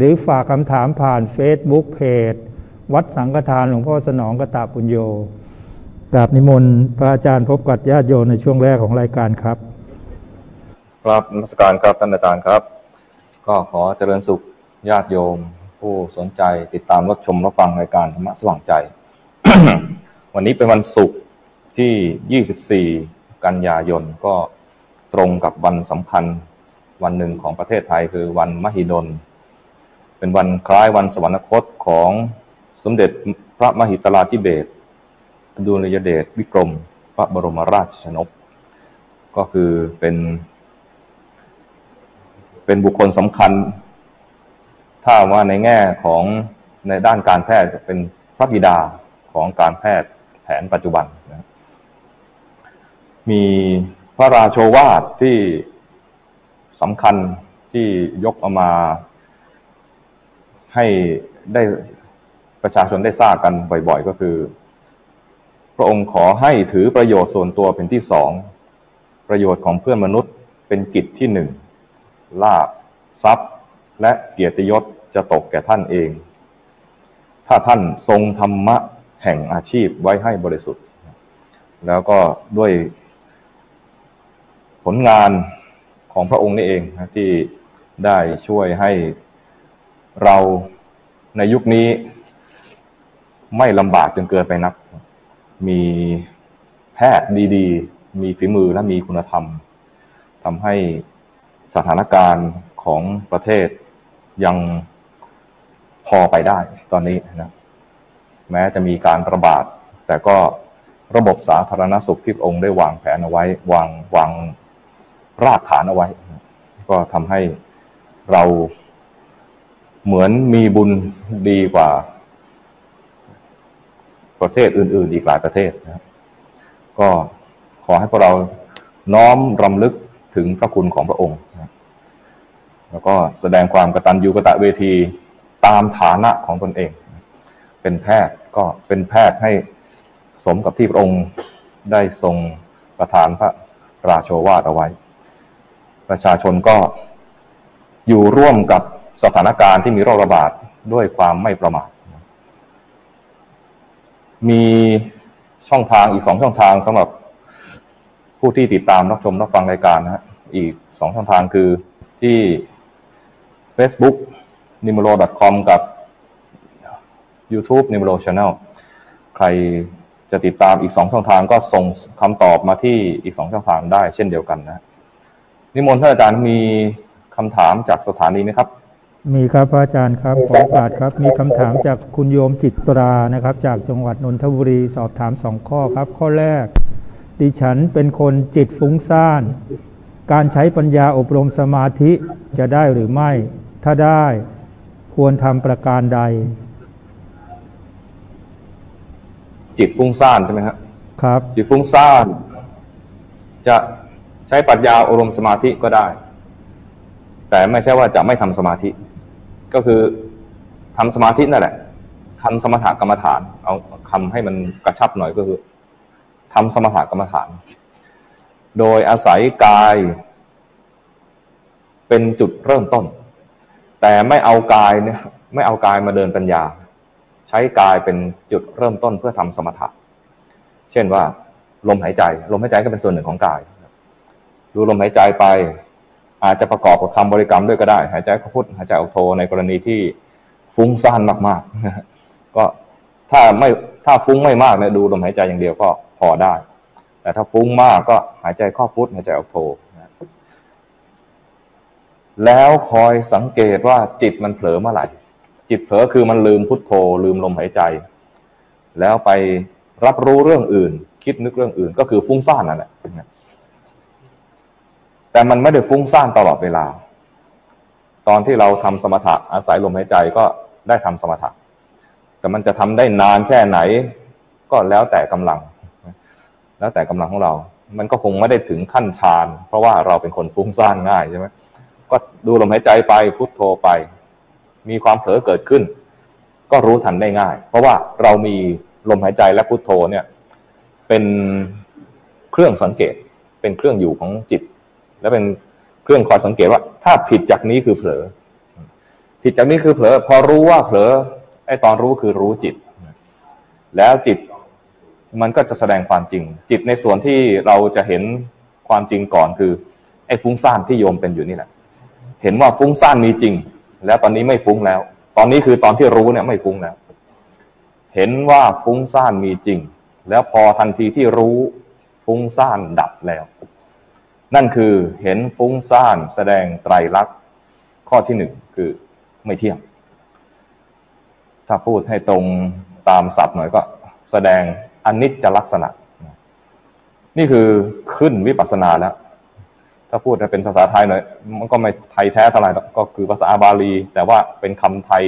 หรือฝากคำถามผ่าน Facebook เพจวัดสังฆทานหลวงพ่อสนองกตปุญโญกราบนิมนต์พระอาจารย์พบกับญาติโยมในช่วงแรกของรายการครับครับนมัสการครับท่านอาจารย์ครับก็ขอเจริญสุขญาติโยมผู้สนใจติดตามรับชมรับฟังรายการธรรมะสว่างใจ วันนี้เป็นวันศุกร์ที่24กันยายนก็ตรงกับวันสำคัญวันหนึ่งของประเทศไทยคือวันมหิดลเป็นวันคล้ายวันสวรรคตของสมเด็จพระมหิดลาธิเบศรอดุลยเดชวิกรมพระบรมราชชนกก็คือเป็นบุคคลสำคัญถ้าว่าในแง่ของในด้านการแพทย์เป็นพระบิดาของการแพทย์แผนปัจจุบันนะมีพระราโชวาทที่สำคัญที่ยกเอามาให้ได้ประชาชนได้ทราบกันบ่อยๆก็คือพระองค์ขอให้ถือประโยชน์ส่วนตัวเป็นที่สองประโยชน์ของเพื่อนมนุษย์เป็นกิจที่หนึ่งลาภทรัพย์และเกียรติยศจะตกแก่ท่านเองถ้าท่านทรงธรรมะแห่งอาชีพไว้ให้บริสุทธิ์แล้วก็ด้วยผลงานของพระองค์นี่เองที่ได้ช่วยให้เราในยุคนี้ไม่ลำบากจนเกินไปนักมีแพทย์ดีๆมีฝีมือและมีคุณธรรมทำให้สถานการณ์ของประเทศยังพอไปได้ตอนนี้นะแม้จะมีการระบาดแต่ก็ระบบสาธารณสุขที่องค์ได้วางแผนเอาไว้วางรากฐานเอาไว้ก็ทำให้เราเหมือนมีบุญดีกว่าประเทศอื่นๆอีกหลายประเทศนะก็ขอให้พวกเราน้อมรำลึกถึงพระคุณของพระองค์นะแล้วก็แสดงความกตัญญูกตเวทีตามฐานะของตนเองเป็นแพทย์ก็เป็นแพทย์ให้สมกับที่พระองค์ได้ทรงประทานพระราโชวาทเอาไว้ประชาชนก็อยู่ร่วมกับสถานการณ์ที่มีโรคระบาดด้วยความไม่ประมาทมีช่องทางอีก2ช่องทางสำหรับผู้ที่ติดตามรับชมรับฟังรายการนะฮะอีก2ช่องทางคือที่ Facebook nimoro.com กับ YouTube nimoro Channel ใครจะติดตามอีก2ช่องทางก็ส่งคำตอบมาที่อีก2ช่องทางได้เช่นเดียวกันนะนิมนต์ท่านอาจารย์มีคำถามจากสถานีไหมครับมีครับพระอาจารย์ครับขอโอกาสครับมีคำถามจากคุณโยมจิตรานะครับจากจังหวัดนนทบุรีสอบถาม2ข้อครับข้อแรกดิฉันเป็นคนจิตฟุ้งซ่านการใช้ปัญญาอบรมสมาธิจะได้หรือไม่ถ้าได้ควรทำประการใดจิตฟุ้งซ่านใช่ไหมครับครับจิตฟุ้งซ่านจะใช้ปัญญาอบรมสมาธิก็ได้แต่ไม่ใช่ว่าจะไม่ทำสมาธิก็คือทำสมาธินั่นแหละทำสมถกรรมฐานเอาคำให้มันกระชับหน่อยก็คือทำสมถกรรมฐานโดยอาศัยกายเป็นจุดเริ่มต้นแต่ไม่เอากายเนี่ยไม่เอากายมาเดินปัญญาใช้กายเป็นจุดเริ่มต้นเพื่อทำสมถะเช่นว่าลมหายใจลมหายใจก็เป็นส่วนหนึ่งของกายดูลมหายใจไปอาจจะประกอบกับคำบริกรรมด้วยก็ได้หายใจเข้าพุทหายใจออกโทในกรณีที่ฟุ้งซ่านมากๆก็ถ้าฟุ้งไม่มากเนี่ยดูลมหายใจอย่างเดียวก็พอได้แต่ถ้าฟุ้งมากก็หายใจเข้าพุทหายใจออกโทแล้วคอยสังเกตว่าจิตมันเผลอเมื่อไหร่จิตเผลอคือมันลืมพุทโธลืมลมหายใจแล้วไปรับรู้เรื่องอื่นคิดนึกเรื่องอื่นก็คือฟุ้งซ่านนั่นแหละแต่มันไม่ได้ฟุ้งซ่านตลอดเวลาตอนที่เราทำสมถะอาศัยลมหายใจก็ได้ทำสมถะแต่มันจะทำได้นานแค่ไหนก็แล้วแต่กำลังแล้วแต่กำลังของเรามันก็คงไม่ได้ถึงขั้นฌานเพราะว่าเราเป็นคนฟุ้งซ่านง่ายใช่ไหมก็ดูลมหายใจไปพุทโธไปมีความเผลอเกิดขึ้นก็รู้ทันได้ง่ายเพราะว่าเรามีลมหายใจและพุทโธเนี่ยเป็นเครื่องสังเกตเป็นเครื่องอยู่ของจิตและเป็นเครื่องคอยสังเกตว่าถ้าผิดจากนี้คือเผลอ ผิดจากนี้คือเผลอพอรู้ว่าเผลอไอ้ตอนรู้คือรู้จิตแล้วจิตมันก็จะแสดงความจริงจิตในส่วนที่เราจะเห็นความจริงก่อนคือไอ้ฟุ้งซ่านที่โยมเป็นอยู่นี่แหละเห็นว่าฟุ้งซ่านมีจริงแล้วตอนนี้ไม่ฟุ้งแล้วตอนนี้คือตอนที่รู้เนี่ยไม่ฟุ้งแล้วเห็นว่าฟุ้งซ่านมีจริงแล้วพอทันทีที่รู้ฟุ้งซ่านดับแล้วนั่นคือเห็นฟุ้งซ่านแสดงไตรลักษณ์ข้อที่หนึ่งคือไม่เที่ยงถ้าพูดให้ตรงตามศัพท์หน่อยก็แสดงอนิจจลักษณะนี่คือขึ้นวิปัสสนาแล้วถ้าพูดจะเป็นภาษาไทยหน่อยมันก็ไม่ไทยแท้เท่าไหร่ก็คือภาษาบาลีแต่ว่าเป็นคำไทย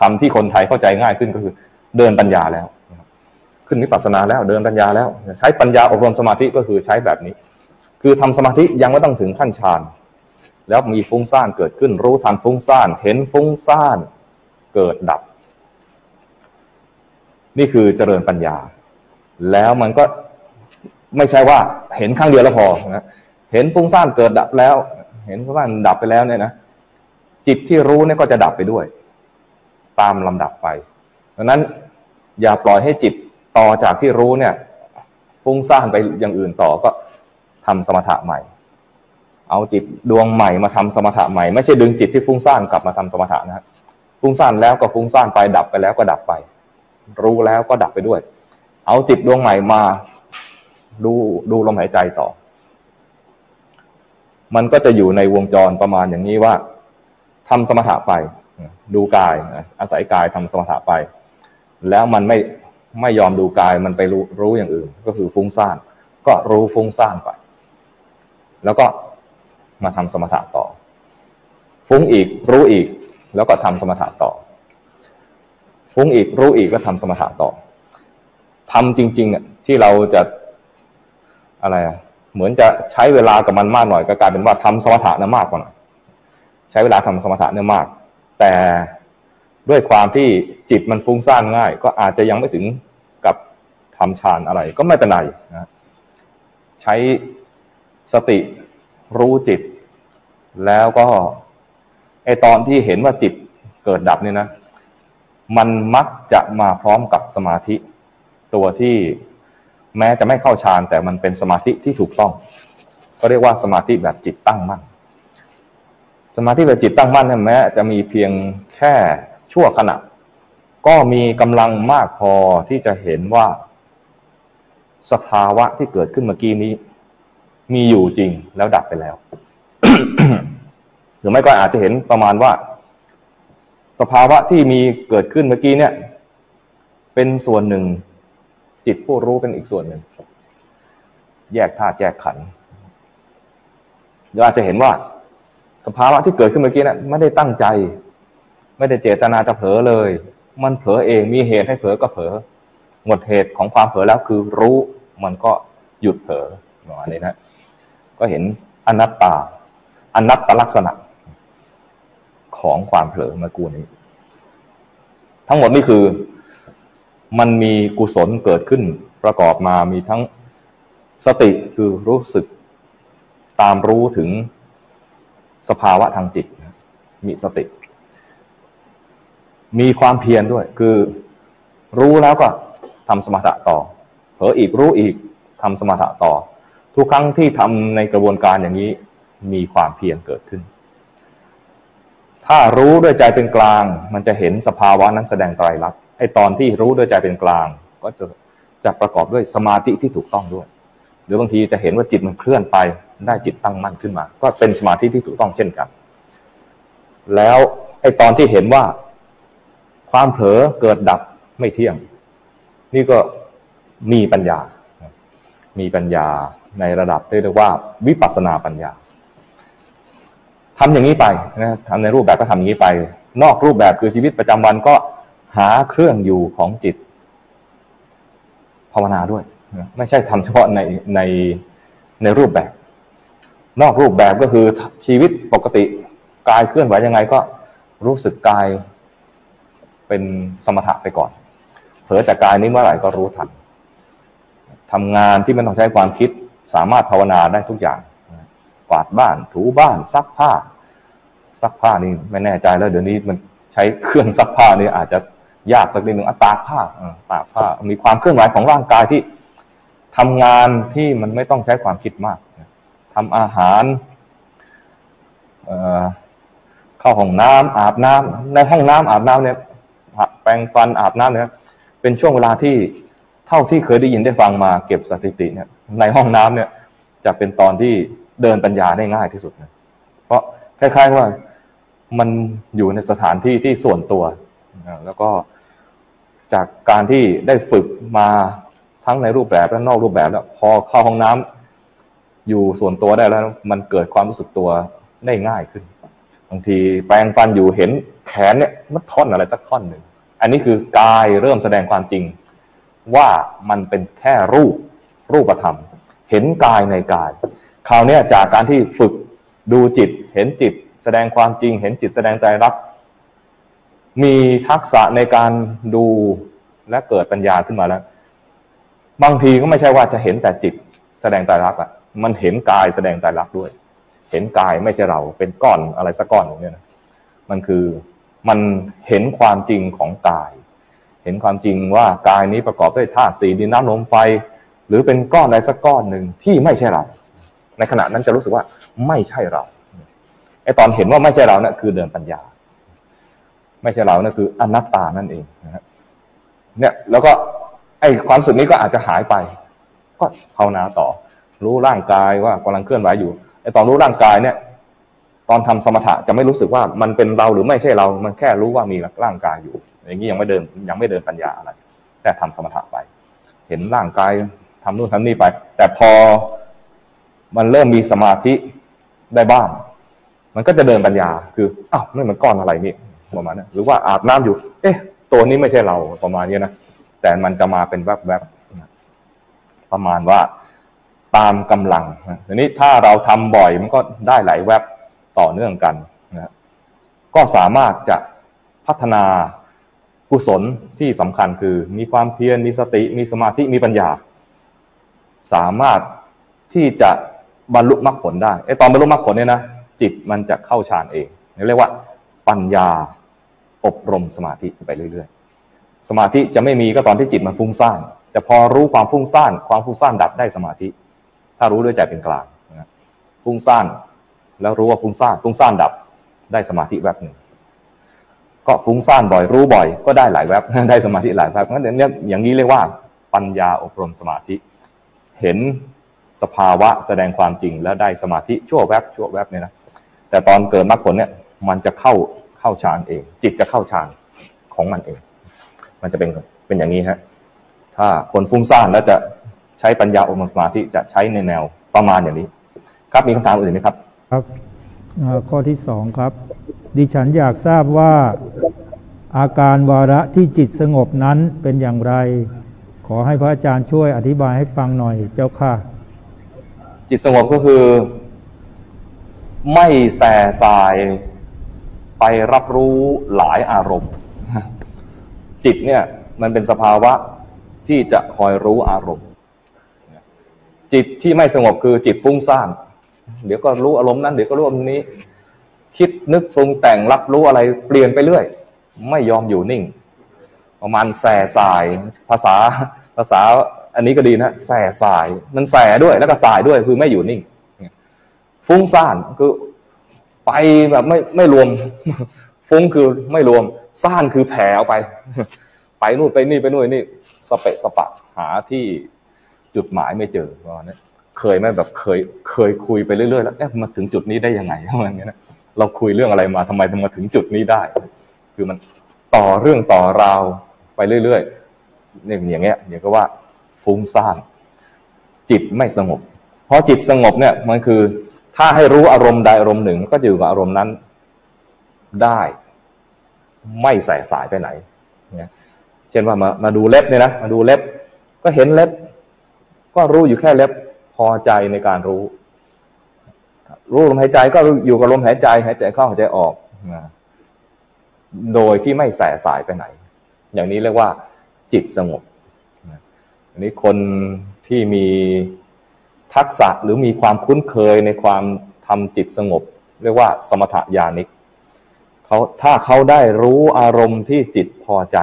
คำที่คนไทยเข้าใจง่ายขึ้นก็คือเดินปัญญาแล้วขึ้นวิปัสสนาแล้วเดินปัญญาแล้วใช้ปัญญาอบรมสมาธิก็คือใช้แบบนี้คือทำสมาธิยังไม่ต้องถึงขั้นฌานแล้วมีฟุ้งซ่านเกิดขึ้นรู้ทันฟุ้งซ่านเห็นฟุ้งซ่านเกิดดับนี่คือเจริญปัญญาแล้วมันก็ไม่ใช่ว่าเห็นครั้งเดียวแล้วพอนะเห็นฟุ้งซ่านเกิดดับแล้วเห็นฟุ้งซ่านดับไปแล้วเนี่ยนะจิตที่รู้เนี่ยก็จะดับไปด้วยตามลำดับไปดังนั้นอย่าปล่อยให้จิตต่อจากที่รู้เนี่ยฟุ้งซ่านไปอย่างอื่นต่อก็ทำสมถะใหม่เอาจิตดวงใหม่มาทำสมถะใหม่ไม่ใช่ดึงจิตที่ฟุ้งซ่านกลับมาทำสมถะนะฟุ้งซ่านแล้วก็ฟุ้งซ่านไปดับไปแล้วก็ดับไปรู้แล้วก็ดับไปด้วยเอาจิตดวงใหม่มาดูลมหายใจต่อมันก็จะอยู่ในวงจรประมาณอย่างนี้ว่าทำสมถะไปดูกายอาศัยกายทำสมถะไปแล้วมันไม่ยอมดูกายมันไปรู้อย่างอื่นก็คือฟุ้งซ่านก็รู้ฟุ้งซ่านไปแล้วก็มาทำสมถะต่อฟุ้งอีกรู้อีกแล้วก็ทำสมถะต่อฟุ้งอีกรู้อีกแล้วทำสมถะต่อทำจริงๆเนี่ยที่เราจะอะไรเหมือนจะใช้เวลากับมันมากหน่อยก็กลายเป็นว่าทำสมถะเนี่ยมากกว่าหน่อยใช้เวลาทำสมถะเนี่ยมากแต่ด้วยความที่จิตมันฟุ้งซ่านง่ายก็อาจจะยังไม่ถึงกับทำฌานอะไรก็ไม่เป็นไรนะใช้สติรู้จิตแล้วก็ไอตอนที่เห็นว่าจิตเกิดดับเนี่ยนะมันมักจะมาพร้อมกับสมาธิตัวที่แม้จะไม่เข้าฌานแต่มันเป็นสมาธิที่ถูกต้องก็เรียกว่าสมาธิแบบจิตตั้งมั่นสมาธิแบบจิตตั้งมั่นเนี่ยแม้จะมีเพียงแค่ชั่วขณะก็มีกำลังมากพอที่จะเห็นว่าสภาวะที่เกิดขึ้นเมื่อกี้นี้มีอยู่จริงแล้วดับไปแล้ว หรือไม่ก็อาจจะเห็นประมาณว่าสภาวะที่มีเกิดขึ้นเมื่อกี้เนี่ยเป็นส่วนหนึ่งจิตผู้รู้เป็นอีกส่วนหนึ่งแยกธาตุแยกขันธ์เราอาจจะเห็นว่าสภาวะที่เกิดขึ้นเมื่อกี้เนี่ยไม่ได้ตั้งใจไม่ได้เจตนาจะเผลอเลยมันเผลอเองมีเหตุให้เผลอก็เผลอหมดเหตุของความเผลอแล้วคือรู้มันก็หยุดเผลออันนี้นะก็เห็นอนัตตาอนัตตลักษณะของความเผลอเมื่อกี้นี้ทั้งหมดนี่คือมันมีกุศลเกิดขึ้นประกอบมามีทั้งสติคือรู้สึกตามรู้ถึงสภาวะทางจิตมีสติมีความเพียรด้วยคือรู้แล้วก็ทำสมถะต่อเผลออีกรู้อีกทำสมถะต่อทุกครั้งที่ทำในกระบวนการอย่างนี้มีความเพียรเกิดขึ้นถ้ารู้ด้วยใจเป็นกลางมันจะเห็นสภาวะนั้นแสดงไตรลักษณ์ไอ้ตอนที่รู้ด้วยใจเป็นกลางก็จะประกอบด้วยสมาธิที่ถูกต้องด้วยหรือบางทีจะเห็นว่าจิตมันเคลื่อนไปได้จิตตั้งมั่นขึ้นมาก็เป็นสมาธิที่ถูกต้องเช่นกันแล้วไอ้ตอนที่เห็นว่าความเผลอเกิดดับไม่เที่ยงนี่ก็มีปัญญามีปัญญาในระดับที่เรียกว่าวิปัสสนาปัญญาทำอย่างนี้ไปนะทำในรูปแบบก็ทำอย่างนี้ไปนอกรูปแบบคือชีวิตประจำวันก็หาเครื่องอยู่ของจิตภาวนาด้วยไม่ใช่ทำเฉพาะในรูปแบบนอกรูปแบบก็คือชีวิตปกติกายเคลื่อนไหวยังไงก็รู้สึกกายเป็นสมถะไปก่อนเผลอจากกายนี้เมื่อไหร่ก็รู้ทันทำงานที่มันต้องใช้ความคิดสามารถภาวนาได้ทุกอย่างกวาดบ้านถูบ้านซักผ้า ซักผ้านี่ไม่แน่ใจแล้วเดี๋ยวนี้มันใช้เครื่องซักผ้านี่อาจจะยากสักนิดหนึ่งตากผ้ามีความเคลื่อนไหวของร่างกายที่ทำงานที่มันไม่ต้องใช้ความคิดมากทำอาหารเข้าห้องน้ำอาบน้ำในห้องน้ำอาบน้ำเนี่ยแปรงฟันอาบน้ำเนี่ยเป็นช่วงเวลาที่เท่าที่เคยได้ยินได้ฟังมาเก็บสถิติเนี่ยในห้องน้ำเนี่ยจะเป็นตอนที่เดินปัญญาได้ง่ายที่สุดนะเพราะคล้ายๆว่ามันอยู่ในสถานที่ที่ส่วนตัวแล้วก็จากการที่ได้ฝึกมาทั้งในรูปแบบและนอกรูปแบบแล้วพอเข้าห้องน้ำอยู่ส่วนตัวได้แล้วมันเกิดความรู้สึกตัวได้ง่ายขึ้นบางทีแปรงฟันอยู่เห็นแขนเนี่ยมันท่อนอะไรสักท่อนหนึ่งอันนี้คือกายเริ่มแสดงความจริงว่ามันเป็นแค่รูปธรรมเห็นกายในกายคราวนี้จากการที่ฝึกดูจิตเห็นจิตแสดงความจริงเห็นจิตแสดงใจรับมีทักษะในการดูและเกิดปัญญาขึ้นมาแล้วบางทีก็ไม่ใช่ว่าจะเห็นแต่จิตแสดงใจรักอ่ะมันเห็นกายแสดงใจรักด้วยเห็นกายไม่ใช่เราเป็นก้อนอะไรสักก้อนอย่างเงี้ยนะมันคือมันเห็นความจริงของกายเห็นความจริงว่ากายนี้ประกอบด้วยธาตุสี่ดินน้ำลมไฟหรือเป็นก้อนอะไรสักก้อนหนึ่งที่ไม่ใช่เราในขณะนั้นจะรู้สึกว่าไม่ใช่เราไอตอนเห็นว่าไม่ใช่เราเนี่ยคือเดินปัญญาไม่ใช่เราเนี่ยคืออนัตตานั่นเองนะครับเนี่ยแล้วก็ไอความสุขนี้ก็อาจจะหายไปก็ภาวนาต่อรู้ร่างกายว่ากำลังเคลื่อนไหวอยู่ไอตอนรู้ร่างกายเนี่ยตอนทำสมถะจะไม่รู้สึกว่ามันเป็นเราหรือไม่ใช่เรามันแค่รู้ว่ามีร่างกายอยู่อย่างนี้ยังไม่เดินปัญญาอะไรแต่ทำสมถะไปเห็นร่างกายทำนู่นทำนี่ไปแต่พอมันเริ่มมีสมาธิได้บ้างมันก็จะเดินปัญญาคืออ้าวนี่มันก้อนอะไรนี่ประมาณนั้นหรือว่าอาบน้ำอยู่เอ๊ะตัวนี้ไม่ใช่เราประมาณนี้นะแต่มันจะมาเป็นแวบๆประมาณว่าตามกำลังทีนี้ถ้าเราทำบ่อยมันก็ได้หลายแวบต่อเนื่องกันนะก็สามารถจะพัฒนากุศลที่สำคัญคือมีความเพียรมีสติมีสมาธิมีปัญญาสามารถที่จะบรรลุมรรคผลได้ไอ้ตอนบรรลุมรรคผลเนี่ยนะจิตมันจะเข้าฌานเองเรียกว่าปัญญาอบรมสมาธิไปเรื่อยๆสมาธิจะไม่มีก็ตอนที่จิตมันฟุ้งซ่านแต่พอรู้ความฟุ้งซ่านดับได้สมาธิถ้ารู้ด้วยใจเป็นกลางนะฟุ้งซ่านแล้วรู้ว่าฟุ้งซ่านดับได้สมาธิแวบหนึ่งก็ฟุ้งซ่านบ่อยรู้บ่อยก็ได้หลายแวบได้สมาธิหลายแวบงั้นเนี่ยอย่างนี้เรียกว่าปัญญาอบรมสมาธิเห็นสภาวะแสดงความจริงแล้วได้สมาธิชั่วแวบเนี่ยนะแต่ตอนเกิดมรรคผลเนี่ยมันจะเข้าฌานเองจิตจะเข้าฌานของมันเองมันจะเป็นอย่างนี้ฮะถ้าคนฟุ้งซ่านแล้วจะใช้ปัญญาอบรมสมาธิจะใช้ในแนวประมาณอย่างนี้ครับมีคำถามอื่นไหมครับครับข้อที่สองครับดิฉันอยากทราบว่าอาการวาระที่จิตสงบนั้นเป็นอย่างไรขอให้พระอาจารย์ช่วยอธิบายให้ฟังหน่อยเจ้าค่ะจิตสงบก็คือไม่แส่สายไปรับรู้หลายอารมณ์จิตเนี่ยมันเป็นสภาวะที่จะคอยรู้อารมณ์จิตที่ไม่สงบคือจิตฟุ้งซ่านเดี๋ยวก็รู้อารมณ์นั้นเดี๋ยวก็รู้อารมณ์นี้คิดนึกปรุงแต่งรับรู้อะไรเปลี่ยนไปเรื่อยไม่ยอมอยู่นิ่งประมาณแส่สายภาษาอันนี้ก็ดีนะแส่สายมันแส่ด้วยแล้วก็สายด้วยคือไม่อยู่นิ่งฟุ้งซ่านคือไปแบบไม่รวมฟุ้งคือไม่รวมซ่านคือแผ่ออกไปนู่นไปนี่สเปะสปะหาที่จุดหมายไม่เจอประมาณนี้เคยไหมแบบเคยคุยไปเรื่อยๆแล้วเอ๊ะมาถึงจุดนี้ได้ยังไงอะไรอย่างเงี้ยนะเราคุยเรื่องอะไรมาทำไมถึงมาถึงจุดนี้ได้คือมันต่อเรื่องต่อราวไปเรื่อยๆอย่างเงี้ยเดี๋ยวก็ว่าฟุ้งซ่านจิตไม่สงบเพราะจิตสงบเนี่ยมันคือถ้าให้รู้อารมณ์ใดอารมณ์หนึ่งก็อยู่กับอารมณ์นั้นได้ไม่แส่สายไปไหนเนี่ยเช่นว่ามาดูเล็บเนี่ยนะมาดูเล็บก็เห็นเล็บก็รู้อยู่แค่เล็บพอใจในการรู้ลมหายใจก็อยู่กับลมหายใจเข้าหายใจออกโดยที่ไม่แส่สายไปไหนอย่างนี้เรียกว่าจิตสงบอันนี้คนที่มีทักษะหรือมีความคุ้นเคยในความทำจิตสงบเรียกว่าสมถญาณิก ถ้าเขาได้รู้อารมณ์ที่จิตพอใจ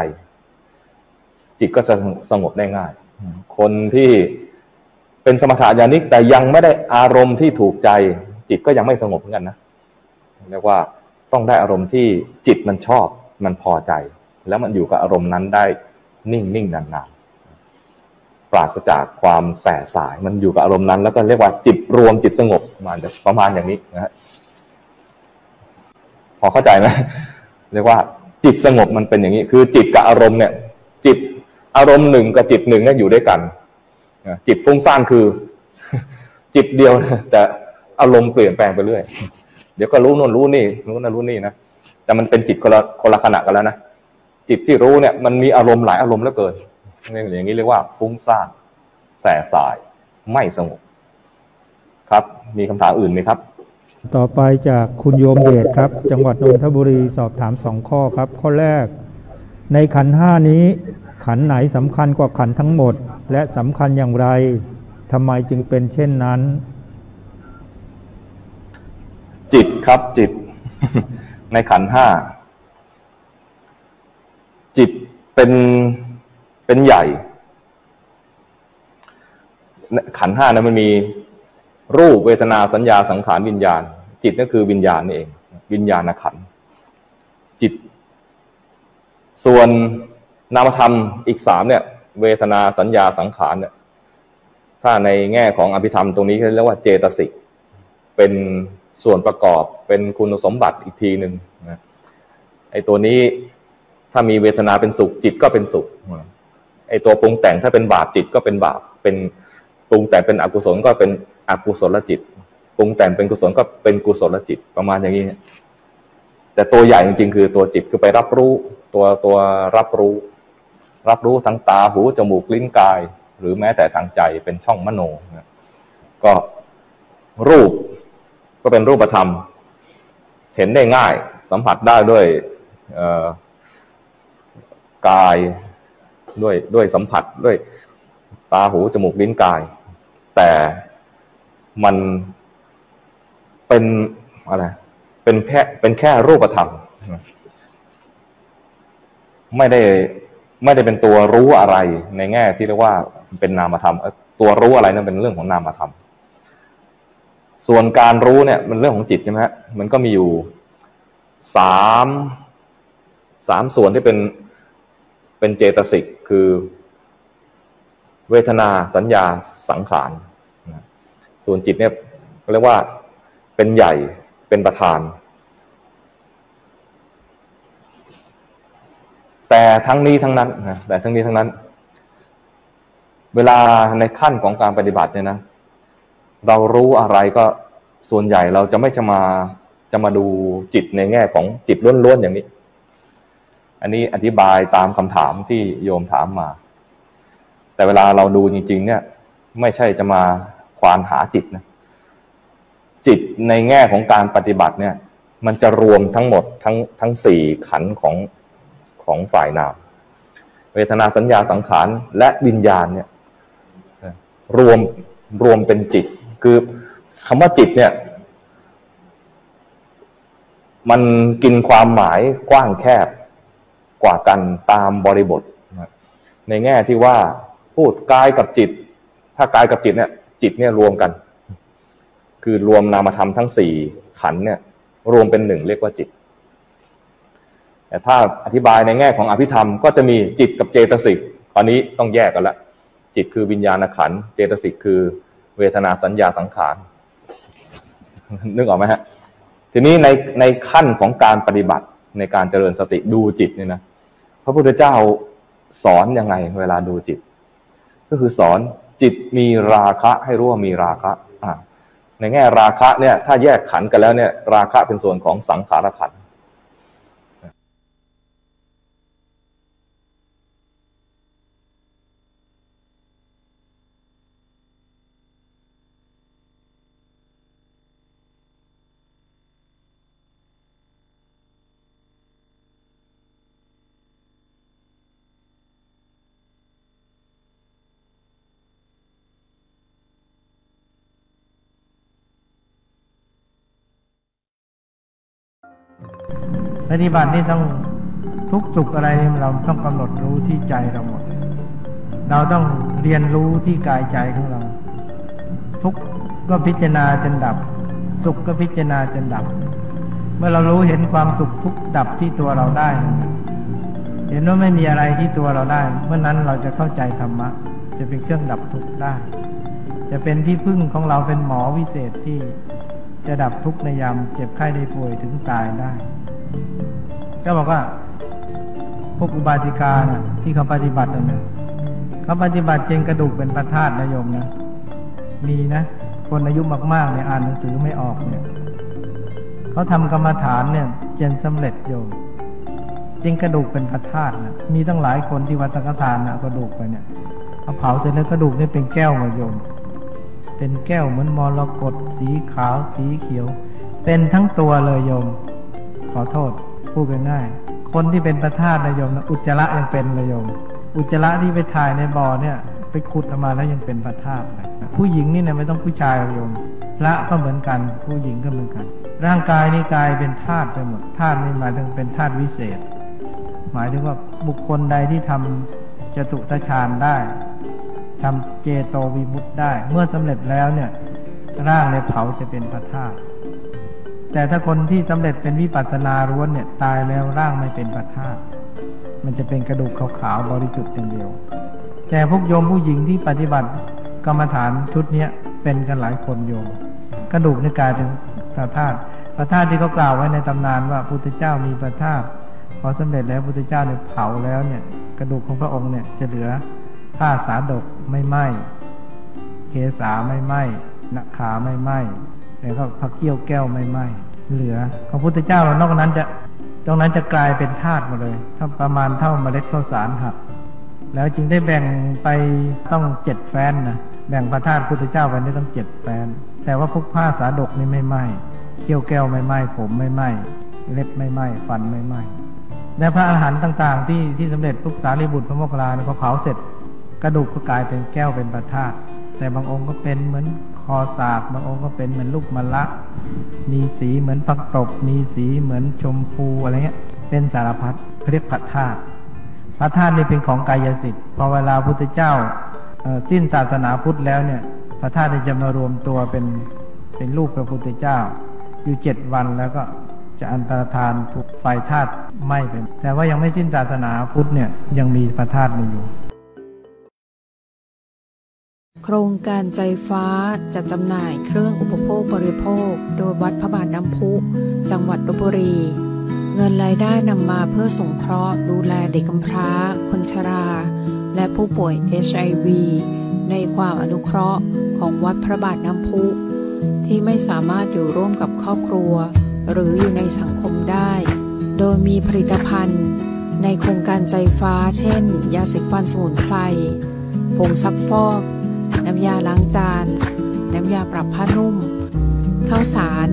จิตก็สงบได้ง่ายคนที่เป็นสมถะญาณิกแต่ยังไม่ได้อารมณ์ที่ถูกใจจิตก็ยังไม่สงบเหมือนกันนะเรียกว่าต้องได้อารมณ์ที่จิตมันชอบมันพอใจแล้วมันอยู่กับอารมณ์นั้นได้นิ่งๆนานๆปราศจากความแสสายมันอยู่กับอารมณ์นั้นแล้วก็เรียกว่าจิตรวมจิตสงบประมาณอย่างนี้นะฮะพอเข้าใจไหมเรียกว่าจิตสงบมันเป็นอย่างนี้คือจิตกับอารมณ์เนี่ยจิตอารมณ์หนึ่งกับจิตหนึ่งเนี่ยอยู่ด้วยกันจิตฟุ้งซ่านคือจิตเดียวแต่อารมณ์เปลี่ยนแปลงไปเรื่อยเดี๋ยวก็รู้นู่นรู้นี่รู้นั่นรู้นี่นะแต่มันเป็นจิตคนละขณะกันแล้วนะจิตที่รู้เนี่ยมันมีอารมณ์หลายอารมณ์เหลือเกินอย่างนี้เรียกว่าฟุ้งซ่านแสสายไม่สงบครับมีคำถามอื่นไหมครับต่อไปจากคุณโยมเดชครับจังหวัดนนทบุรีสอบถาม2ข้อครับข้อแรกในขันธ์5นี้ขันธ์ไหนสำคัญกว่าขันธ์ทั้งหมดและสำคัญอย่างไรทำไมจึงเป็นเช่นนั้นจิตครับจิตในขันธ์5จิตเป็นใหญ่ขันธ์5นั้นมันมีรูปเวทนาสัญญาสังขารวิญญาณจิตก็คือวิญญาณนี่เองวิญญาณขันธ์จิตส่วนนามธรรมอีก3เนี่ยเวทนาสัญญาสังขารเนี่ยถ้าในแง่ของอภิธรรมตรงนี้เรียกว่าเจตสิกเป็นส่วนประกอบเป็นคุณสมบัติอีกทีหนึ่งนะไอ้ตัวนี้ถ้ามีเวทนาเป็นสุขจิตก็เป็นสุขไอ้ตัวปรุงแต่งถ้าเป็นบาปจิตก็เป็นบาปเป็นปรุงแต่งเป็นอกุศลก็เป็นอกุศลจิตปรุงแต่งเป็นกุศลก็เป็นกุศลจิตประมาณอย่างนี้แต่ตัวใหญ่จริงๆคือตัวจิตคือไปรับรู้ตัวรับรู้ทางตาหูจมูกลิ้นกายหรือแม้แต่ทางใจเป็นช่องมโนก็รูปก็เป็นรูปธรรมเห็นได้ง่ายสัมผัสได้ด้วยกายด้วยสัมผัสด้วยตาหูจมูกลิ้นกายแต่มันเป็นอะไรเป็นแค่รูปธรรมไม่ได้เป็นตัวรู้อะไรในแง่ที่เรียกว่าเป็นนามธรรมตัวรู้อะไรนั่นเป็นเรื่องของนามธรรมส่วนการรู้เนี่ยมันเรื่องของจิตใช่ไหมฮะมันก็มีอยู่สามส่วนที่เป็นเจตสิกคือเวทนาสัญญาสังขารส่วนจิตเนี่ยเรียกว่าเป็นใหญ่เป็นประธานแต่ทั้งนี้ทั้งนั้นนะแต่ทั้งนี้ทั้งนั้นเวลาในขั้นของการปฏิบัติเนี่ยนะเรารู้อะไรก็ส่วนใหญ่เราจะไม่จะมาดูจิตในแง่ของจิตล้วนๆอย่างนี้อันนี้อธิบายตามคำถามที่โยมถามมาแต่เวลาเราดูจริงๆเนี่ยไม่ใช่จะมาควานหาจิตนะจิตในแง่ของการปฏิบัติเนี่ยมันจะรวมทั้งหมดทั้ง4ขันธ์ของฝ่ายนามเวทนาสัญญาสังขารและวิญญาณเนี่ยรวมเป็นจิตคือคำว่าจิตเนี่ยมันกินความหมายกว้างแคบกว่ากันตามบริบทในแง่ที่ว่าพูดกายกับจิตถ้ากายกับจิตเนี่ยจิตเนี่ยรวมกันคือรวมนามธรรมทั้ง4ขันธ์เนี่ยรวมเป็นหนึ่งเรียกว่าจิตแต่ถ้าอธิบายในแง่ของอภิธรรมก็จะมีจิตกับเจตสิกตอนนี้ต้องแยกกันละจิตคือวิญญาณขันธ์เจตสิกคือเวทนาสัญญาสังขารนึกออกไหมฮะทีนี้ในขั้นของการปฏิบัติในการเจริญสติดูจิตเนี่ยนะพระพุทธเจ้าสอนยังไงเวลาดูจิตก็คือสอนจิตมีราคะให้รู้ว่ามีราคะในแง่ราคะเนี่ยถ้าแยกขันธ์กันแล้วเนี่ยราคะเป็นส่วนของสังขารขันธ์ ปฏิบัตินี่ต้องทุกสุขอะไรเราต้องกำหนดรู้ที่ใจเราหมดเราต้องเรียนรู้ที่กายใจของเราทุกข์ก็พิจารณาจนดับสุขก็พิจารณาจนดับเมื่อเรารู้เห็นความสุขทุกข์ดับที่ตัวเราได้เห็นว่าไม่มีอะไรที่ตัวเราได้เมื่อนั้นเราจะเข้าใจธรรมะจะเป็นเครื่องดับทุกข์ได้จะเป็นที่พึ่งของเราเป็นหมอวิเศษที่จะดับทุกข์ในยามเจ็บไข้ได้ป่วยถึงตายได้ก็บอกว่าพวกอุบาสิกาที่เขาปฏิบัตินั่นเขาปฏิบัติเจงกระดูกเป็นพระธาตุนะโยมนะมีนะคนอายุมากๆเนี่ยอ่านหนังสือไม่ออกเนี่ยเขาทำกรรมฐานเนี่ยเจนสำเร็จโยมเจงกระดูกเป็นพระธาตุนะมีตั้งหลายคนที่วัดสังฆทานนะกระดูกไปเนี่ยเขาเผาเสร็จแล้วกระดูกนี่เป็นแก้วมาโยมเป็นแก้วเหมือนมรกตสีขาวสีเขียวเป็นทั้งตัวเลยโยมขอโทษพูดง่ายๆคนที่เป็นพระธาตุนะโยมนะอุจจาระยังเป็นเลยโยมอุจจาระที่ไปถ่ายในบ่อเนี่ยไปขุดออกมาแล้วยังเป็นพระธาตุเลยผู้หญิงนี่นะไม่ต้องผู้ชายโยมพระก็เหมือนกันผู้หญิงก็เหมือนกันร่างกายนี่กายเป็นธาตุไปหมดธาตุนี่หมายถึงเป็นธาตุวิเศษหมายถึงว่าบุคคลใดที่ทำจตุตฌานได้ทำเจโตวิมุตติได้เมื่อสำเร็จแล้วเนี่ยร่างในเผาจะเป็นพระธาตุแต่ถ้าคนที่สำเร็จเป็นวิปัสสนาล้วนเนี่ยตายแล้วร่างไม่เป็นพระธาตุมันจะเป็นกระดูกขาวๆบริสุทธิ์อย่างเดียวแต่พวกโยมผู้หญิงที่ปฏิบัติกรรมฐานชุดนี้เป็นกันหลายคนโยมกระดูกในกายเป็นพระธาตุพระธาตุที่เขากล่าวไว้ในตำนานว่าพุทธเจ้ามีพระธาตุพอสำเร็จแล้วพุทธเจ้าเนี่ยเผาแล้วเนี่ยกระดูกของพระองค์เนี่ยจะเหลือผ้าสาดกไม่ไหม้เขสาไม่ไหม้หนักขาไม่ไหม้แล้วก็ผักเกี้ยวแก้วไม่ไหม้เหลือของพุทธเจ้าเรานอกนั้นจะตรงนั้นจะกลายเป็นธาตุหมดเลยถ้าประมาณเท่าเมล็ดข้าวสารหักแล้วจึงได้แบ่งไปต้อง7แฟ้นนะแบ่งพระธาตุพุทธเจ้าไปได้ต้อง7แฟ้นแต่ว่าพวกผ้าสาดกนี่ไม่ไหม้เขี้ยวแก้วไม่ไหม้ผมไม่ไหม้เล็บไม่ไหม้ฟันไม่ไหม้และพระอรหันต์ต่างๆที่สำเร็จพวกสารีบุตรพระโมคคัลลานะเขาเผาเสร็จกระดูกก็กลายเป็นแก้วเป็นพระธาตุแต่บางองค์ก็เป็นเหมือนคอสากบางองค์ก็เป็นเหมือนลูกมะละมีสีเหมือนผักตบมีสีเหมือนชมพูอะไรเงี้ยเป็นสารพัดเรียกพระธาตุพระธาตุนี่เป็นของกายสิทธิ์พอเวลาพุทธเจ้าสิ้นศาสนาพุทธแล้วเนี่ยพระธาตุจะมารวมตัวเป็นรูปพระพุทธเจ้าอยู่7วันแล้วก็จะอันตรธานถูกไฟธาตุไหม้ไปแต่ว่ายังไม่สิ้นศาสนาพุทธเนี่ยยังมีพระธาตุอยู่โครงการใจฟ้าจัดจำหน่ายเครื่องอุปโภคบริโภคโดยวัดพระบาทน้ำพุจังหวัดลพบุรีเงินรายได้นำมาเพื่อสงเคราะห์ดูแลเด็กกำพร้าคนชราและผู้ป่วย HIV ในความอนุเคราะห์ของวัดพระบาทน้ำพุที่ไม่สามารถอยู่ร่วมกับครอบครัวหรืออยู่ในสังคมได้โดยมีผลิตภัณฑ์ในโครงการใจฟ้าเช่นยาสีฟันสมุนไพรผงซักฟอกน้ำยาล้างจานน้ำยาปรับผ้านุ่มข้าวสาร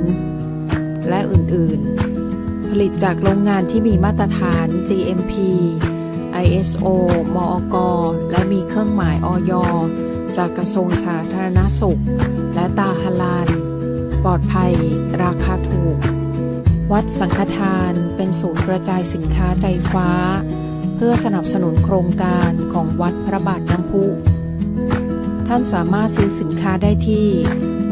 และอื่นๆผลิตจากโรงงานที่มีมาตรฐาน GMP ISO มอก.และมีเครื่องหมายอย.จากกระทรวงสาธารณสุขและตาฮาลาลปลอดภัยราคาถูกวัดสังฆทานเป็นศูนย์กระจายสินค้าใจฟ้าเพื่อสนับสนุนโครงการของวัดพระบาทน้ำพุท่านสามารถซื้อสินค้าได้ที่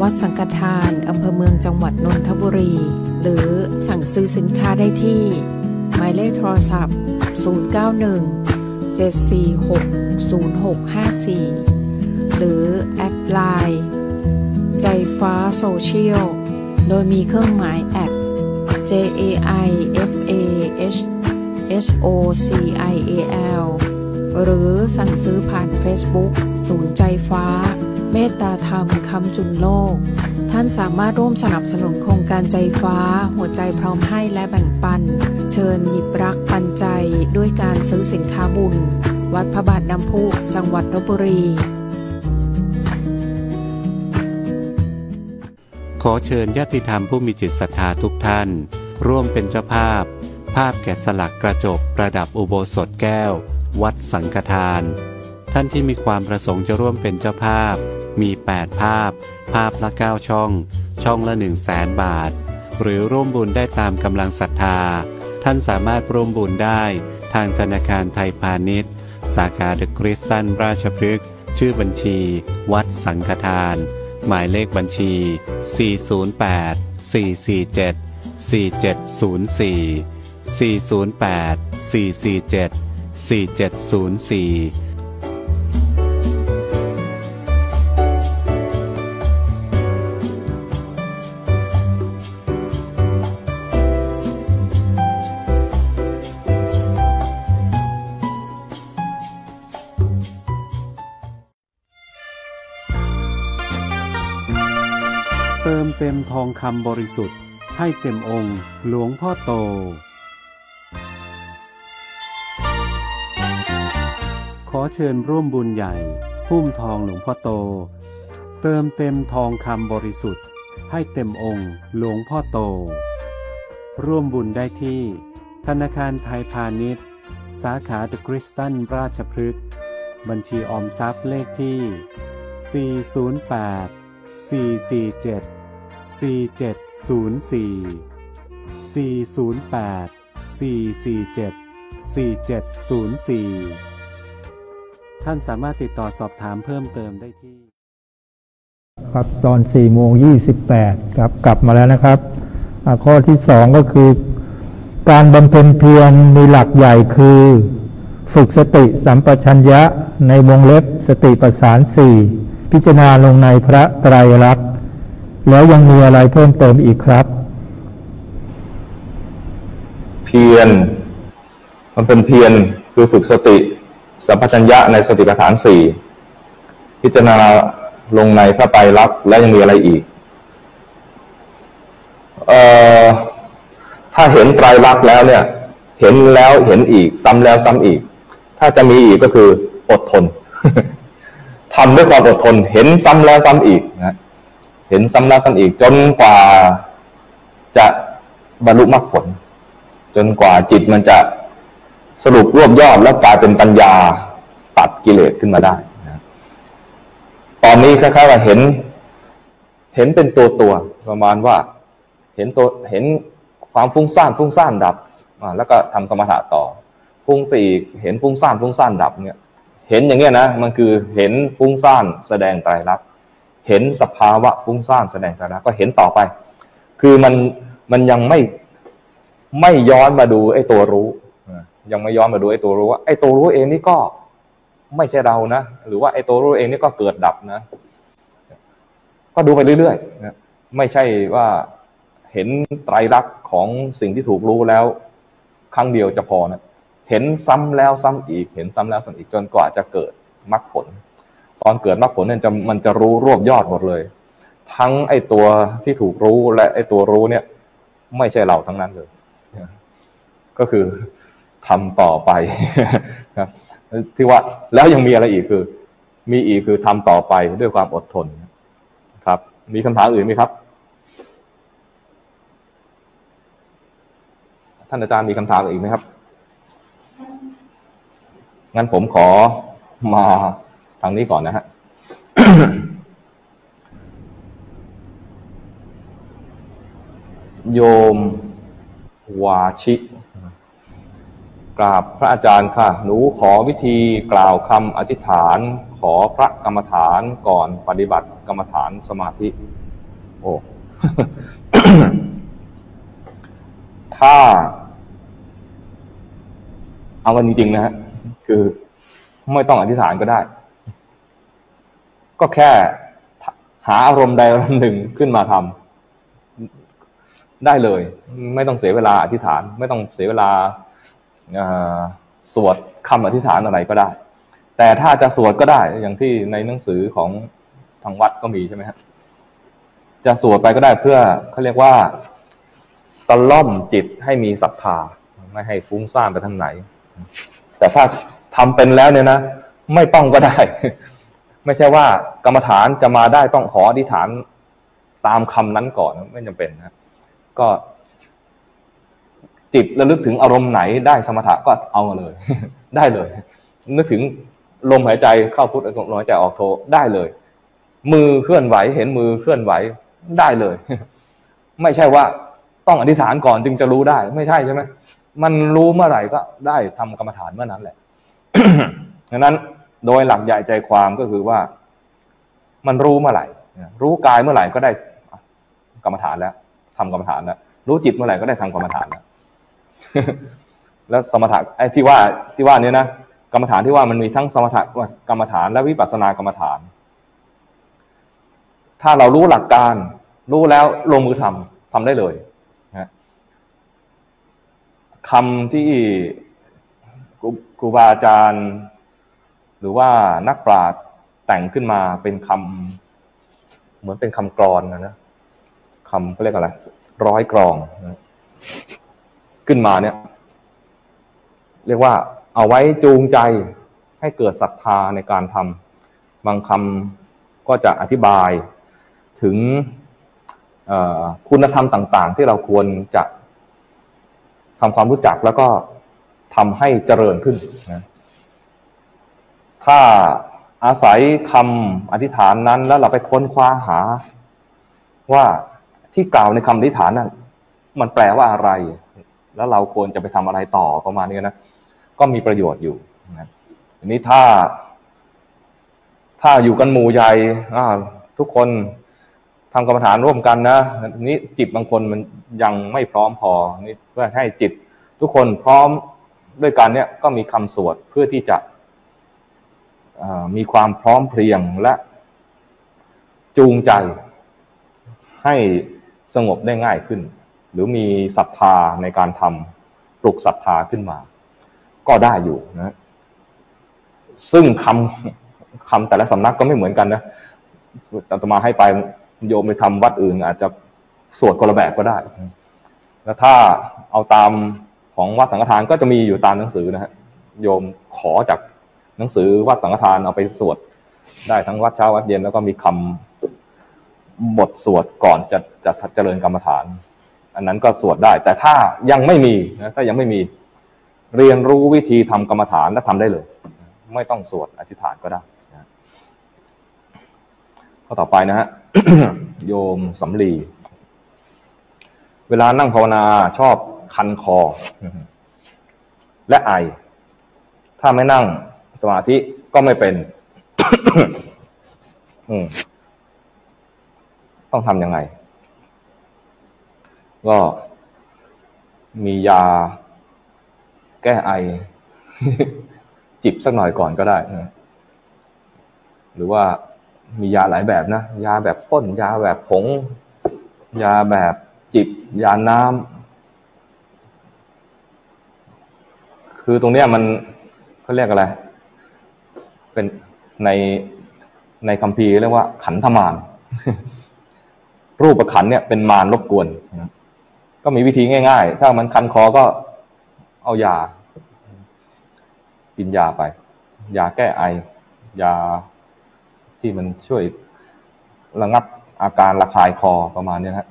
วัดสังฆทานอำเภอเมืองจังหวัดนนทบุรีหรือสั่งซื้อสินค้าได้ที่หมายเลขโทรศัพท์091-746-0654หรือแอดไลน์ใจฟ้าโซเชียลโดยมีเครื่องหมายแอด JAIFAHSOCIAL หรือสั่งซื้อผ่าน Facebook ศูนย์ใจฟ้าเมตตาธรรมคำจุนโลกท่านสามารถร่วมสนับสนุนโครงการใจฟ้าหัวใจพร้อมให้และแบ่งปันเชิญหยิบรักปันใจด้วยการซื้อสินค้าบุญวัดพระบาทน้ำพุจังหวัดลพบุรีขอเชิญญาติธรรมผู้มีจิตศรัทธาทุกท่านร่วมเป็นเจ้าภาพแกะสลักกระจกประดับอุโบสถแก้ววัดสังฆทานท่านที่มีความประสงค์จะร่วมเป็นเจ้าภาพมี8ภาพละ9ช่องละ100,000 บาทหรือร่วมบุญได้ตามกำลังศรัทธา ท่านสามารถร่วมบุญได้ทางธนาคารไทยพาณิชย์สาขาเดอะคริสตันราชพฤกษ์ชื่อบัญชีวัดสังฆทานหมายเลขบัญชี408-447-4704 408-447-4704เติมเต็มทองคำบริสุทธิ์ให้เต็มองค์หลวงพ่อโตขอเชิญร่วมบุญใหญ่หุ้มทองหลวงพ่อโตเติมเต็มทองคำบริสุทธิ์ให้เต็มองค์หลวงพ่อโตร่วมบุญได้ที่ธนาคารไทยพาณิชย์สาขาเดอะคริสตันราชพฤกษ์บัญชีออมทรัพย์เลขที่408-447-4704 408-447-4704ท่านสามารถติดต่อสอบถามเพิ่มเติมได้ที่ครับตอน 4:28 ครับกลับมาแล้วนะครับข้อที่2ก็คือการบำเพ็ญเพียรมีหลักใหญ่คือฝึกสติสัมปชัญญะในวงเล็บสติปัฏฐาน4พิจารณาลงในพระไตรลักษณ์แล้วยังมีอะไรเพิ่มเติมอีกครับเพียรมันเป็นเพียรคือฝึกสติสัมปชัญญะในสติปัฏฐาน4พิจารณาลงในพระไตรลักษณ์และยังมีอะไรอีกถ้าเห็นไตรลักษณ์แล้วเนี่ยเห็นแล้วเห็นอีกซ้ำแล้วซ้ำอีกถ้าจะมีอีกก็คืออดทน ทำด้วยความอดทนเห็นซ้ำแล้วซ้ำอีกนะเห็นซ้ำแล้วซ้ำอีกจนกว่าจะบรรลุมรรคผลจนกว่าจิตมันจะสรุปรวบยอดและกลายเป็นปัญญาตัดกิเลสขึ้นมาได้นะตอนนี้คล้ายๆว่าเห็นเป็นตัวประมาณว่าเห็นความฟุ้งซ่านดับแล้วก็ทำสมถะต่อฟุ้งไปอีกเห็นฟุ้งซ่านดับเนี่ยเห็นอย่างเงี้ยนะมันคือเห็นฟุ้งซ่านแสดงไตรลักษณ์เห็นสภาวะฟุ้งซ่านแสดงไตรลักษณ์ก็เห็นต่อไปคือมันยังไม่ย้อนมาดูไอ้ตัวรู้ยังไม่ย้อนมาดูไอ้ตัวรู้ว่าไอ้ตัวรู้เองนี่ก็ไม่ใช่เรานะหรือว่าไอ้ตัวรู้เองนี่ก็เกิดดับนะก็ดูไปเรื่อยๆนะไม่ใช่ว่าเห็นไตรลักษณ์ของสิ่งที่ถูกรู้แล้วครั้งเดียวจะพอนะเห็นซ้ำแล้วซ้ำอีกเห็นซ้ำแล้วซ้ำอีกจนกว่าจะเกิดมรรคผลตอนเกิดมรรคผลเนี่ยมันจะรู้รวบยอดหมดเลยทั้งไอตัวที่ถูกรู้และไอตัวรู้เนี่ยไม่ใช่เราทั้งนั้นเลยก็คือทำต่อไปครับที่ว่าแล้วยังมีอะไรอีกคือมีอีกคือทำต่อไปด้วยความอดทนครับมีคำถามอื่นไหมครับท่านอาจารย์มีคำถามอีกไหมครับงั้นผมขอมาทางนี้ก่อนนะฮะ โยมวาชิกราบพระอาจารย์ค่ะหนูขอวิธีกล่าวคำอธิษฐานขอพระกรรมฐานก่อนปฏิบัติกรรมฐานสมาธิโอ้ ถ้าเอากันจริงๆนะฮะคือไม่ต้องอธิษฐานก็ได้ก็แค่หาอารมณ์ใดอารมณ์หนึ่งขึ้นมาทำได้เลยไม่ต้องเสียเวลาอธิษฐานไม่ต้องเสียเวลาสวดคำอธิษฐานอะไรก็ได้แต่ถ้าจะสวดก็ได้อย่างที่ในหนังสือของทางวัดก็มีใช่ไหมครับจะสวดไปก็ได้เพื่อเขาเรียกว่าตะล่อมจิตให้มีศรัทธาไม่ให้ฟุ้งซ่านไปทางไหนแต่ถ้าทำเป็นแล้วเนี่ยนะไม่ต้องก็ได้ไม่ใช่ว่ากรรมฐานจะมาได้ต้องขออธิษฐานตามคำนั้นก่อนไม่จำเป็นนะก็จิตระลึกถึงอารมณ์ไหนได้สมถะก็เอามาเลยได้เลยนึกถึงลมหายใจเข้าพุทลมหายใจออกโทได้เลยมือเคลื่อนไหวเห็นมือเคลื่อนไหวได้เลยไม่ใช่ว่าต้องอธิษฐานก่อนจึงจะรู้ได้ไม่ใช่ใช่ไหม มันรู้เมื่อไหร่ก็ได้ทำกรรมฐานเมื่อนั้นแหละ ดังนั้นโดยหลักใหญ่ใจความก็คือว่ามันรู้เมื่อไหร่รู้กายเมื่อไหร่ก็ได้กรรมฐานแล้วทำกรรมฐานแล้วรู้จิตเมื่อไหร่ก็ได้ทำกรรมฐานแล้ว แล้วสมถะไอ้ที่ว่านี้นะกรรมฐานที่ว่ามันมีทั้งสมถะกรรมฐานและวิปัสสนากรรมฐานถ้าเรารู้หลักการรู้แล้วลงมือทำได้เลยนะคำที่ครูบาอาจารย์หรือว่านักปราชญ์แต่งขึ้นมาเป็นคำเหมือนเป็นคำกลอนนะคำเขาเรียกอะไรร้อยกลองนะขึ้นมาเนี่ยเรียกว่าเอาไว้จูงใจให้เกิดศรัทธาในการทำบางคำก็จะอธิบายถึงคุณธรรมต่างๆที่เราควรจะทำความรู้จักแล้วก็ทำให้เจริญขึ้นนะถ้าอาศัยคำอธิษฐานนั้นแล้วเราไปค้นคว้าหาว่าที่กล่าวในคำอธิษฐานนั้นมันแปลว่าอะไรแล้วเราควรจะไปทำอะไรต่อประมาณนี้นะก็มีประโยชน์อยู่นะทีนี้ถ้าอยู่กันหมู่ใหญ่ทุกคนทำกรรมฐานร่วมกันนะนี้จิตบางคนมันยังไม่พร้อมพอนี่เพื่อให้จิตทุกคนพร้อมด้วยกันเนี่ยก็มีคำสวดเพื่อที่จะมีความพร้อมเพรียงและจูงใจให้สงบได้ง่ายขึ้นหรือมีศรัทธาในการทำปลุกศรัทธาขึ้นมาก็ได้อยู่นะซึ่งคำแต่ละสำนักก็ไม่เหมือนกันนะอาตมาให้ไปโยมไปทำวัดอื่นอาจจะสวดคนละแบบก็ได้แล้วถ้าเอาตามของวัดสังฆทานก็จะมีอยู่ตามหนังสือนะฮะโยมขอจากหนังสือวัดสังฆทานเอาไปสวดได้ทั้งวัดเช้าวัดเย็นแล้วก็มีคำบทสวดก่อนจะเจริญกรรมฐานอันนั้นก็สวดได้แต่ถ้ายังไม่มีนะถ้ายังไม่มีเรียนรู้วิธีทำกรรมฐานและทำได้เลยไม่ต้องสวดอธิษฐานก็ได้ข้อต่อไปนะฮะ โยมสำลีเวลานั่งภาวนาชอบคันคอ และไอถ้าไม่นั่งสมาธิก็ไม่เป็น ต้องทำยังไงก็มียาแก้ไอ จิบสักหน่อยก่อนก็ได้นะหรือว่ามียาหลายแบบนะยาแบบพ่นยาแบบผงยาแบบจิบยาน้ำคือตรงเนี้ยมันเขาเรียกอะไรเป็นในคัมภีร์เรียกว่าขันธมาร รูปขันเนี่ยเป็นมารรบกวนก็มีวิธีง่ายๆถ้ามันคันคอก็เอายากินยาไปยาแก้ไอยาที่มันช่วยระงับอาการระคายคอประมาณนี้นะ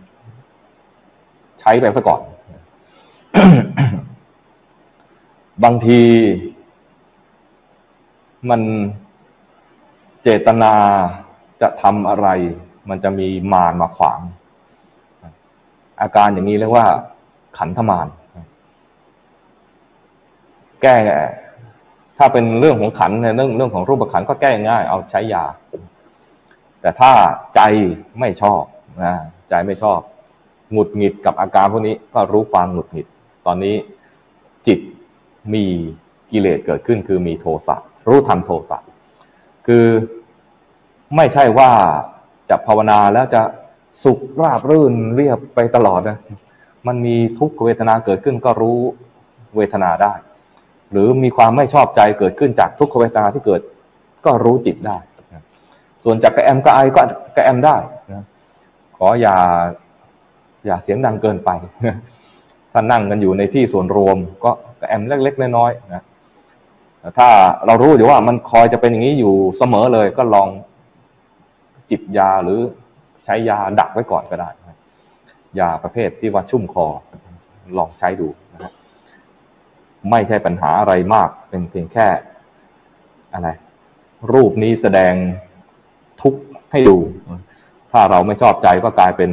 ใช้ไปซะก่อน บางทีมันเจตนาจะทำอะไรมันจะมีมารมาขวางอาการอย่างนี้เรียกว่าขันธมารแก้ถ้าเป็นเรื่องของขันในเรื่องของรูปขันก็แก้ง่ายเอาใช้ยาแต่ถ้าใจไม่ชอบนะใจไม่ชอบหงุดหงิดกับอาการพวกนี้ก็รู้ความหงุดหงิดตอนนี้จิตมีกิเลสเกิดขึ้นคือมีโทสะรู้ทันโทสะคือไม่ใช่ว่าจะภาวนาแล้วจะสุขราบรื่นเรียบไปตลอดนะมันมีทุกขเวทนาเกิดขึ้นก็รู้เวทนาได้หรือมีความไม่ชอบใจเกิดขึ้นจากทุกขเวทนาที่เกิดก็รู้จิตได้ส่วนจากกระแอมกระไอก็กระแอมได้ขออย่าเสียงดังเกินไปถ้านั่งกันอยู่ในที่ส่วนรวมก็กระแอมเล็กๆน้อยๆนะถ้าเรารู้อยู่ว่ามันคอยจะเป็นอย่างนี้อยู่เสมอเลยก็ลองจิบยาหรือใช้ยาดักไว้ก่อนก็ได้ยาประเภทที่ว่าชุ่มคอลองใช้ดูไม่ใช่ปัญหาอะไรมากเป็นเพียงแค่อะไรรูปนี้แสดงทุกข์ให้ดูถ้าเราไม่ชอบใจก็กลายเป็น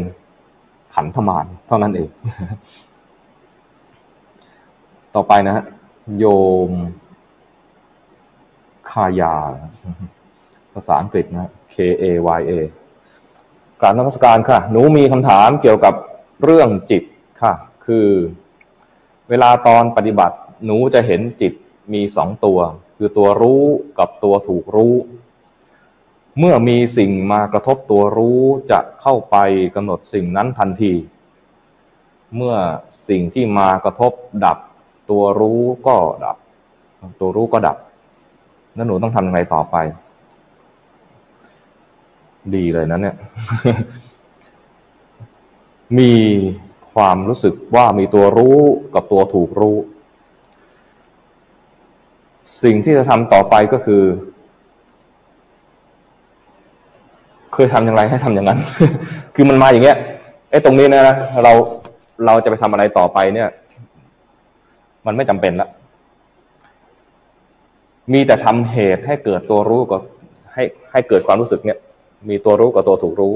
ขันธมารเท่านั้นเอง ต่อไปนะฮะโยมคายาภาษาอังกฤษนะ K A Y A กราบนมัสการค่ะหนูมีคำถามเกี่ยวกับเรื่องจิตค่ะคือเวลาตอนปฏิบัติหนูจะเห็นจิตมีสองตัวคือตัวรู้กับตัวถูกรู้เมื่อมีสิ่งมากระทบตัวรู้จะเข้าไปกำหนดสิ่งนั้นทันทีเมื่อสิ่งที่มากระทบดับตัวรู้ก็ดับแล้วหนูต้องทำยังไงต่อไปดีเลยนะเนี่ย มีความรู้สึกว่ามีตัวรู้กับตัวถูกรู้สิ่งที่จะทำต่อไปก็คือเคยทำอย่างไรให้ทำอย่างนั้น คือมันมาอย่างเงี้ยไอ้ตรงนี้นะเราจะไปทำอะไรต่อไปเนี่ยมันไม่จำเป็นละมีแต่ทำเหตุให้เกิดตัวรู้กับให้เกิดความรู้สึกเนี่ยมีตัวรู้กับตัวถูกรู้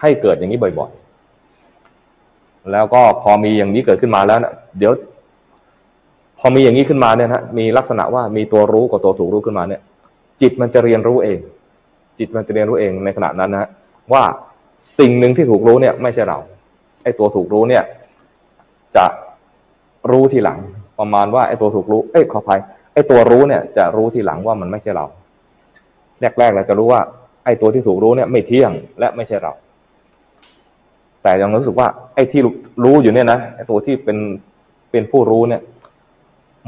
ให้เกิดอย่างนี้บ่อยๆแล้วก็พอมีอย่างนี้เกิดขึ้นมาแล้วนะเดี๋ยวพอมีอย่างนี้ขึ้นมาเนี่ยนะมีลักษณะว่ามีตัวรู้กับตัวถูกรู้ขึ้นมาเนี่ยจิตมันจะเรียนรู้เองในขณะนั้นนะว่าสิ่งหนึ่งที่ถูกรู้เนี่ยไม่ใช่เราไอ้ตัวถูกรู้เนี่ยจะรู้ทีหลังประมาณว่าไอ้ตัวถูกรู้ไอ้ตัวรู้เนี่ยจะรู้ทีหลังว่ามันไม่ใช่เราแรกๆเราจะรู้ว่าไอ้ตัวที่ถูกรู้เนี่ยไม่เที่ยงและไม่ใช่เราแต่ยังรู้สึกว่าไอ้ที่รู้อยู่เนี่ยนะไอ้ตัวที่เป็นผู้รู้เนี่ย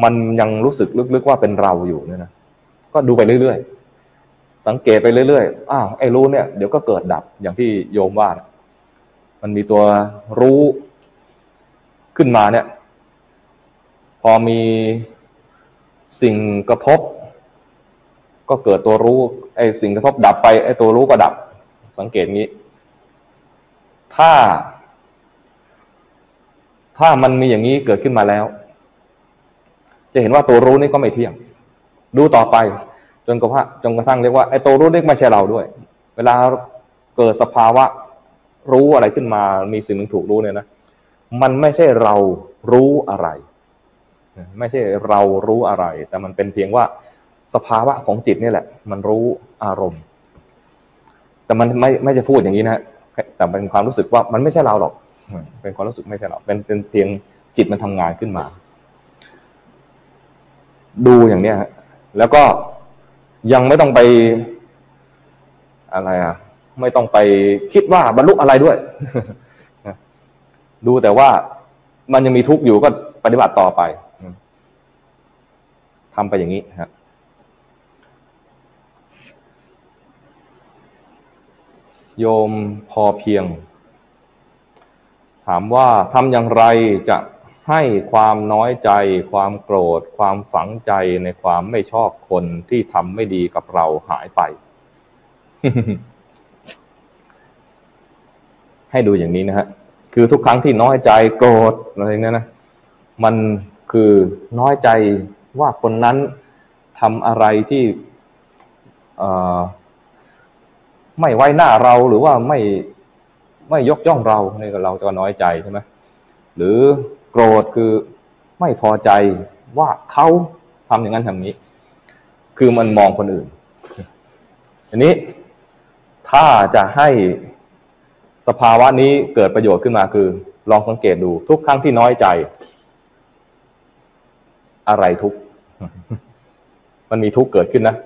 มันยังรู้สึกลึกๆว่าเป็นเราอยู่เนี่ยนะก็ดูไปเรื่อยๆสังเกตไปเรื่อยๆไอ้รู้เนี่ยเดี๋ยวก็เกิดดับอย่างที่โยมว่ามันมีตัวรู้ขึ้นมาเนี่ยพอมีสิ่งกระทบก็เกิดตัวรู้ไอ้สิ่งกระทบดับไปไอ้ตัวรู้ก็ดับสังเกตงี้ถ้ามันมีอย่างนี้เกิดขึ้นมาแล้วจะเห็นว่าตัวรู้นี่ก็ไม่เที่ยงดูต่อไปจนกระทั่งเรียกว่าไอ้ตัวรู้นี่ไม่ใช่เราด้วยเวลาเกิดสภาวะรู้อะไรขึ้นมามีสิ่งหนึ่งถูกรู้เนี่ยนะมันไม่ใช่เรารู้อะไรไม่ใช่เรารู้อะไรแต่มันเป็นเพียงว่าสภาวะของจิตนี่แหละมันรู้อารมณ์แต่มันไม่จะพูดอย่างนี้นะแต่เป็นความรู้สึกว่ามันไม่ใช่เราหรอกเป็นความรู้สึกไม่ใช่เราเป็นเพียงจิตมันทำงานขึ้นมาดูอย่างนี้ฮะแล้วก็ยังไม่ต้องไปอะไรอ่ะไม่ต้องไปคิดว่าบรรลุอะไรด้วยดูแต่ว่ามันยังมีทุกข์อยู่ก็ปฏิบัติต่อไปทำไปอย่างนี้ครับโยมพอเพียงถามว่าทำอย่างไรจะให้ความน้อยใจความโกรธความฝังใจในความไม่ชอบคนที่ทำไม่ดีกับเราหายไป ให้ดูอย่างนี้นะฮะคือทุกครั้งที่น้อยใจโกรธอะไรเนี่ยนะมันคือน้อยใจว่าคนนั้นทำอะไรที่ไม่ไว้หน้าเราหรือว่าไม่ยกย่องเราเนี่ยเราจะน้อยใจใช่ไหมหรือโกรธคือไม่พอใจว่าเขาทำอย่างนั้นทำนี้คือมันมองคนอื่นอันนี้ถ้าจะให้สภาวะนี้เกิดประโยชน์ขึ้นมาคือลองสังเกตดูทุกครั้งที่น้อยใจอะไรทุกข์มันมีทุกข์เกิดขึ้นนะ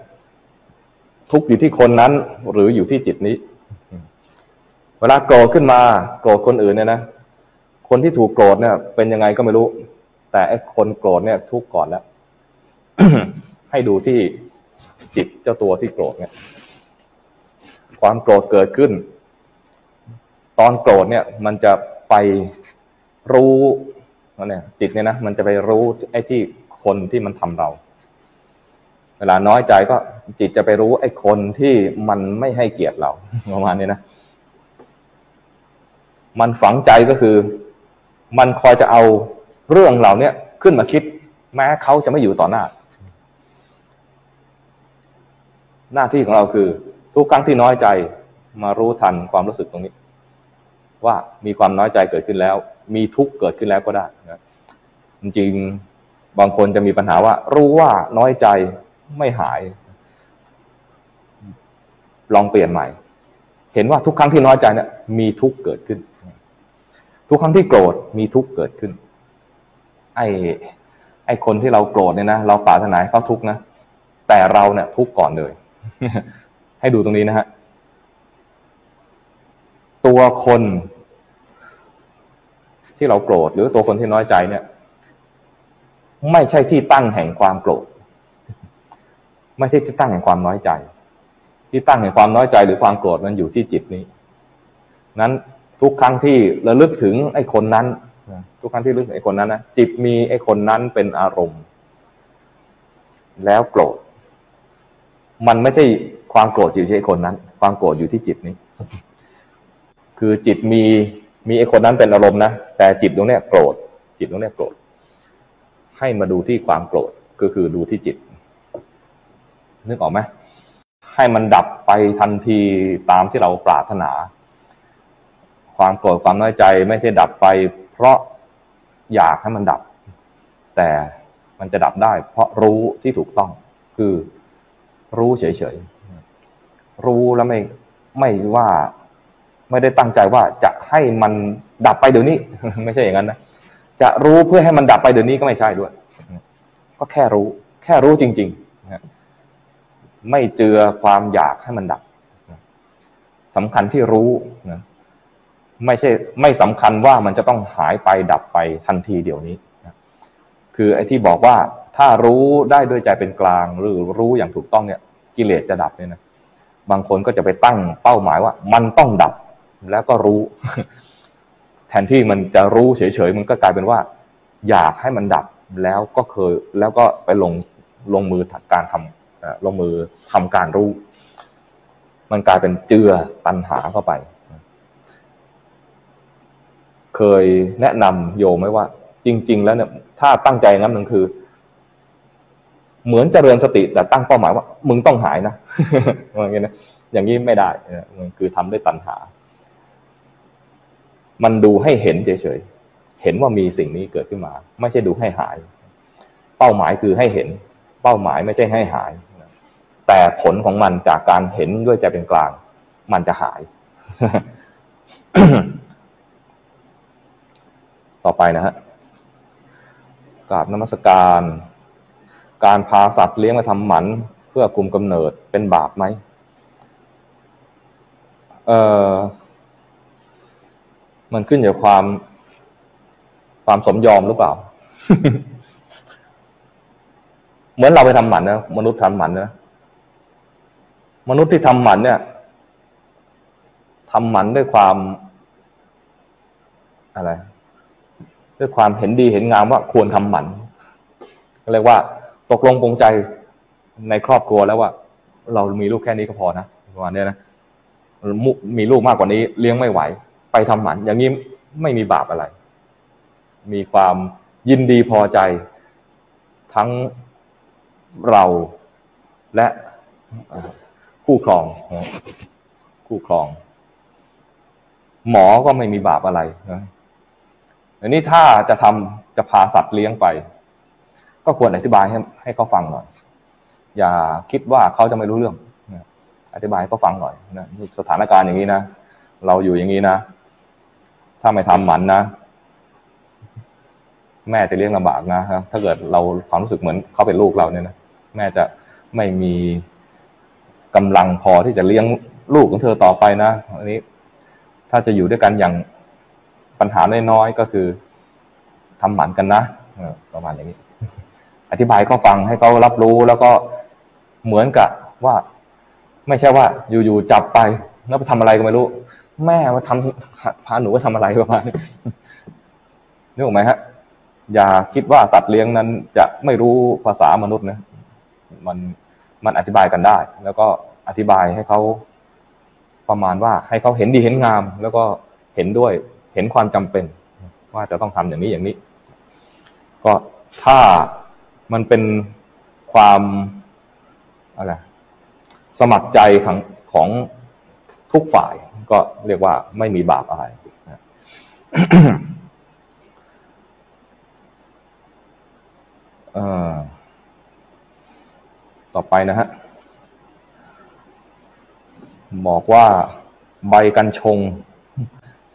ทุกข์อยู่ที่คนนั้นหรืออยู่ที่จิตนี้เวลาโกรธขึ้นมาโกรธคนอื่นเนี่ยนะคนที่ถูกโกรธเนี่ยเป็นยังไงก็ไม่รู้แต่ไอ้คนโกรธเนี่ยทุกข์ก่อนแล้ว ให้ดูที่จิตเจ้าตัวที่โกรธเนี่ยความโกรธเกิดขึ้นตอนโกรธเนี่ยมันจะไปรู้เนี่ยจิตเนี่ยนะมันจะไปรู้ไอ้ที่คนที่มันทำเราเวลาน้อยใจก็จิตจะไปรู้ไอ้คนที่มันไม่ให้เกียรติเราประมาณนี้นะมันฝังใจก็คือมันคอยจะเอาเรื่องเหล่านี้ขึ้นมาคิดแม้เขาจะไม่อยู่ต่อหน้าที่ของเราคือทุกครั้งที่น้อยใจมารู้ทันความรู้สึกตรงนี้ว่ามีความน้อยใจเกิดขึ้นแล้วมีทุกข์เกิดขึ้นแล้วก็ได้นะ จริงๆบางคนจะมีปัญหาว่ารู้ว่าน้อยใจไม่หายลองเปลี่ยนใหม่เห็นว่าทุกครั้งที่น้อยใจเนี่ยมีทุกข์เกิดขึ้นทุกครั้งที่โกรธมีทุกข์เกิดขึ้นไอ้คนที่เราโกรธเนี่ยนะเราปรารถนาให้เขาทุกข์นะแต่เราเนี่ยทุกข์ก่อนเลยให้ดูตรงนี้นะฮะตัวคนที่เราโกรธหรือตัวคนที่น้อยใจเนี่ยไม่ใช่ที่ตั้งแห่งความโกรธไม่ใช่ที่ตั้งแห่งความน้อยใจที่ตั้งแห่งความน้อยใจหรือความโกรธมันอยู่ที่จิตนี้นั้นทุกครั้งที่ระลึกถึงไอ้คนนั้นทุกครั้งที่ระลึกถึงไอ้คนนั้นนะจิตมีไอ้คนนั้นเป็นอารมณ์แล้วโกรธมันไม่ใช่ความโกรธอยู่ที่ไอ้คนนั้นความโกรธอยู่ที่จิตนี้คือจิตมีไอ้คนนั้นเป็นอารมณ์นะแต่จิตตรงนี้โกรธจิตตรงนี้โกรธให้มาดูที่ความโกรธก็คือดูที่จิตนึกออกไหมให้มันดับไปทันทีตามที่เราปรารถนาความโกรธความน้อยใจไม่ใช่ดับไปเพราะอยากให้มันดับแต่มันจะดับได้เพราะรู้ที่ถูกต้องคือรู้เฉยๆรู้แล้วไม่ว่าไม่ได้ตั้งใจว่าจะให้มันดับไปเดี๋ยวนี้ ไม่ใช่อย่างนั้นนะจะรู้เพื่อให้มันดับไปเดี๋ยวนี้ก็ไม่ใช่ด้วยก็แค่รู้จริงๆไม่เจือความอยากให้มันดับสำคัญที่รู้นะไม่สำคัญว่ามันจะต้องหายไปดับไปทันทีเดี๋ยวนี้คือไอ้ที่บอกว่าถ้ารู้ได้ด้วยใจเป็นกลางหรือรู้อย่างถูกต้องเนี่ยกิเลสจะดับเนี่ยนะบางคนก็จะไปตั้งเป้าหมายว่ามันต้องดับแล้วก็รู้ แทนที่มันจะรู้เฉยๆมันก็กลายเป็นว่าอยากให้มันดับแล้วก็ไปลงมือทำการรู้มันกลายเป็นเจือตัณหาเข้าไปเคยแนะนำโยมไหมว่าจริงๆแล้วเนี่ยถ้าตั้งใจงั้นมันคือเหมือนเจริญสติแต่ตั้งเป้าหมายว่ามึงต้องหายนะ อย่างนี้ไม่ได้มันคือทำด้วยตัณหามันดูให้เห็นเฉยๆเห็นว่ามีสิ่งนี้เกิดขึ้นมาไม่ใช่ดูให้หายเป้าหมายคือให้เห็นเป้าหมายไม่ใช่ให้หายแต่ผลของมันจากการเห็นด้วยใจเป็นกลางมันจะหาย ต่อไปนะฮะกราบนมัสการการพาสัตว์เลี้ยงมาทำหมันเพื่อคุมกำเนิดเป็นบาปไหมมันขึ้นอยู่ความสมยอมหรือเปล่า เหมือนเราไปทำหมันนะมนุษย์ทำหมันนะมนุษย์ที่ทำหมันเนี่ยทำหมันด้วยความอะไรด้วยความเห็นดีเห็นงามว่าควรทำหมันเรียกว่าตกลงปลงใจในครอบครัวแล้วว่าเรามีลูกแค่นี้ก็พอนะประมาณนี้นะมีลูกมากกว่านี้เลี้ยงไม่ไหวไปทำหมันอย่างนี้ไม่มีบาปอะไรมีความยินดีพอใจทั้งเราและคู่ครองหมอก็ไม่มีบาปอะไรนะอันนี้ถ้าจะพาสัตว์เลี้ยงไปก็ควรอธิบายให้เขาฟังหน่อยอย่าคิดว่าเขาจะไม่รู้เรื่องอธิบายให้เขาฟังหน่อยนะสถานการณ์อย่างนี้นะเราอยู่อย่างนี้นะถ้าไม่ทำหมันนะแม่จะเลี้ยงลำบากนะถ้าเกิดเราความรู้สึกเหมือนเขาเป็นลูกเราเนี่ยนะแม่จะไม่มีกำลังพอที่จะเลี้ยงลูกของเธอต่อไปนะอันนี้ถ้าจะอยู่ด้วยกันอย่างปัญหาน้อยๆก็คือทำหมันกันนะประมาณอย่างนี้อธิบายเขาฟังให้เขารับรู้แล้วก็เหมือนกับว่าไม่ใช่ว่าอยู่ๆจับไปแล้วไปทำอะไรก็ไม่รู้แม่ว่าพาหนูไปทำอะไรประมาณนี้นึกออกไหมฮะอย่าคิดว่าสัตว์เลี้ยงนั้นจะไม่รู้ภาษามนุษย์นะมันอธิบายกันได้แล้วก็อธิบายให้เขาประมาณว่าให้เขาเห็นดีเห็นงามแล้วก็เห็นด้วยเห็นความจำเป็นว่าจะต้องทำอย่างนี้อย่างนี้ก็ถ้ามันเป็นความอะไรสมัครใจของทุกฝ่ายก็เรียกว่าไม่มีบาปอะไร ต่อไปนะฮะบอกว่าใบกัญชง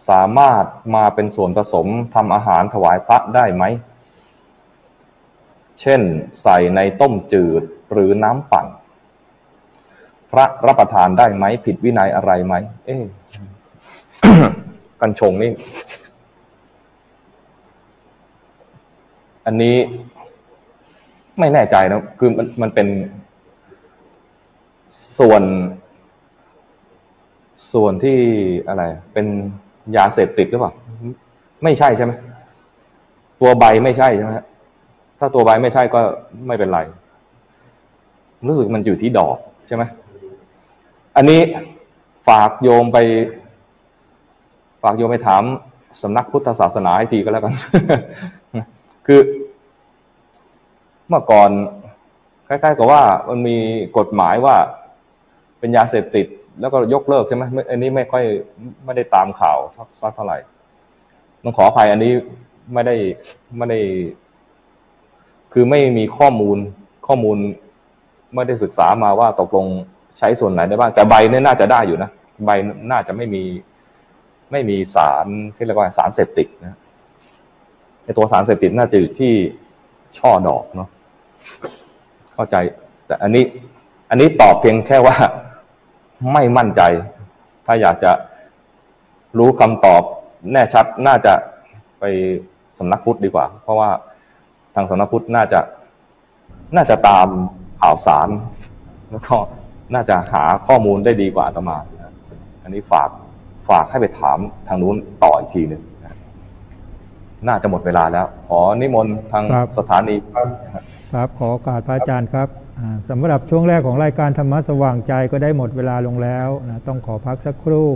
สามารถมาเป็นส่วนผสมทำอาหารถวายพระได้ไหมเช่นใส่ในต้มจืดหรือน้ำปั่นพระรับประทานได้ไหมผิดวินัยอะไรไหมเอ๊ะ กัญชงนี่อันนี้ไม่แน่ใจนะคือมันเป็นส่วนที่อะไรเป็นยาเสพติดหรือเปล่าไม่ใช่ใช่ไหมตัวใบไม่ใช่ใช่ไหมถ้าตัวใบไม่ใช่ก็ไม่เป็นไรรู้สึกมันอยู่ที่ดอกใช่ไหมอันนี้ฝากโยมไปถามสำนักพุทธศาสนาให้ทีก็แล้วกัน คือเมื่อก่อนคล้ายๆกับว่ามันมีกฎหมายว่าเป็นยาเสพติดแล้วก็ยกเลิกใช่ไหมอันนี้ไม่ค่อยไม่ได้ตามข่าวสักเท่าไหร่ต้องขออภัยอันนี้ไม่ได้คือไม่มีข้อมูลไม่ได้ศึกษามาว่าตกลงใช้ส่วนไหนได้บ้างแต่ใบเนี่ยน่าจะได้อยู่นะใบน่าจะไม่มีสารที่เรียกว่าสารเสพติดนะในตัวสารเสพติดน่าจะอยู่ที่ช่อดอกเนาะเข้าใจแต่อันนี้ตอบเพียงแค่ว่าไม่มั่นใจถ้าอยากจะรู้คำตอบแน่ชัดน่าจะไปสำนักพุทธดีกว่าเพราะว่าทางสำนักพุทธน่าจะตามข่าวสารแล้วก็น่าจะหาข้อมูลได้ดีกว่าอาตมาอันนี้ฝากให้ไปถามทางนู้นต่ออีกทีหนึ่งน่าจะหมดเวลาแล้วขอนิมนต์ทางสถานีครับขอโอกาสพระอาจารย์ครับสำหรับช่วงแรกของรายการธรรมะสว่างใจก็ได้หมดเวลาลงแล้วนะต้องขอพักสักครู่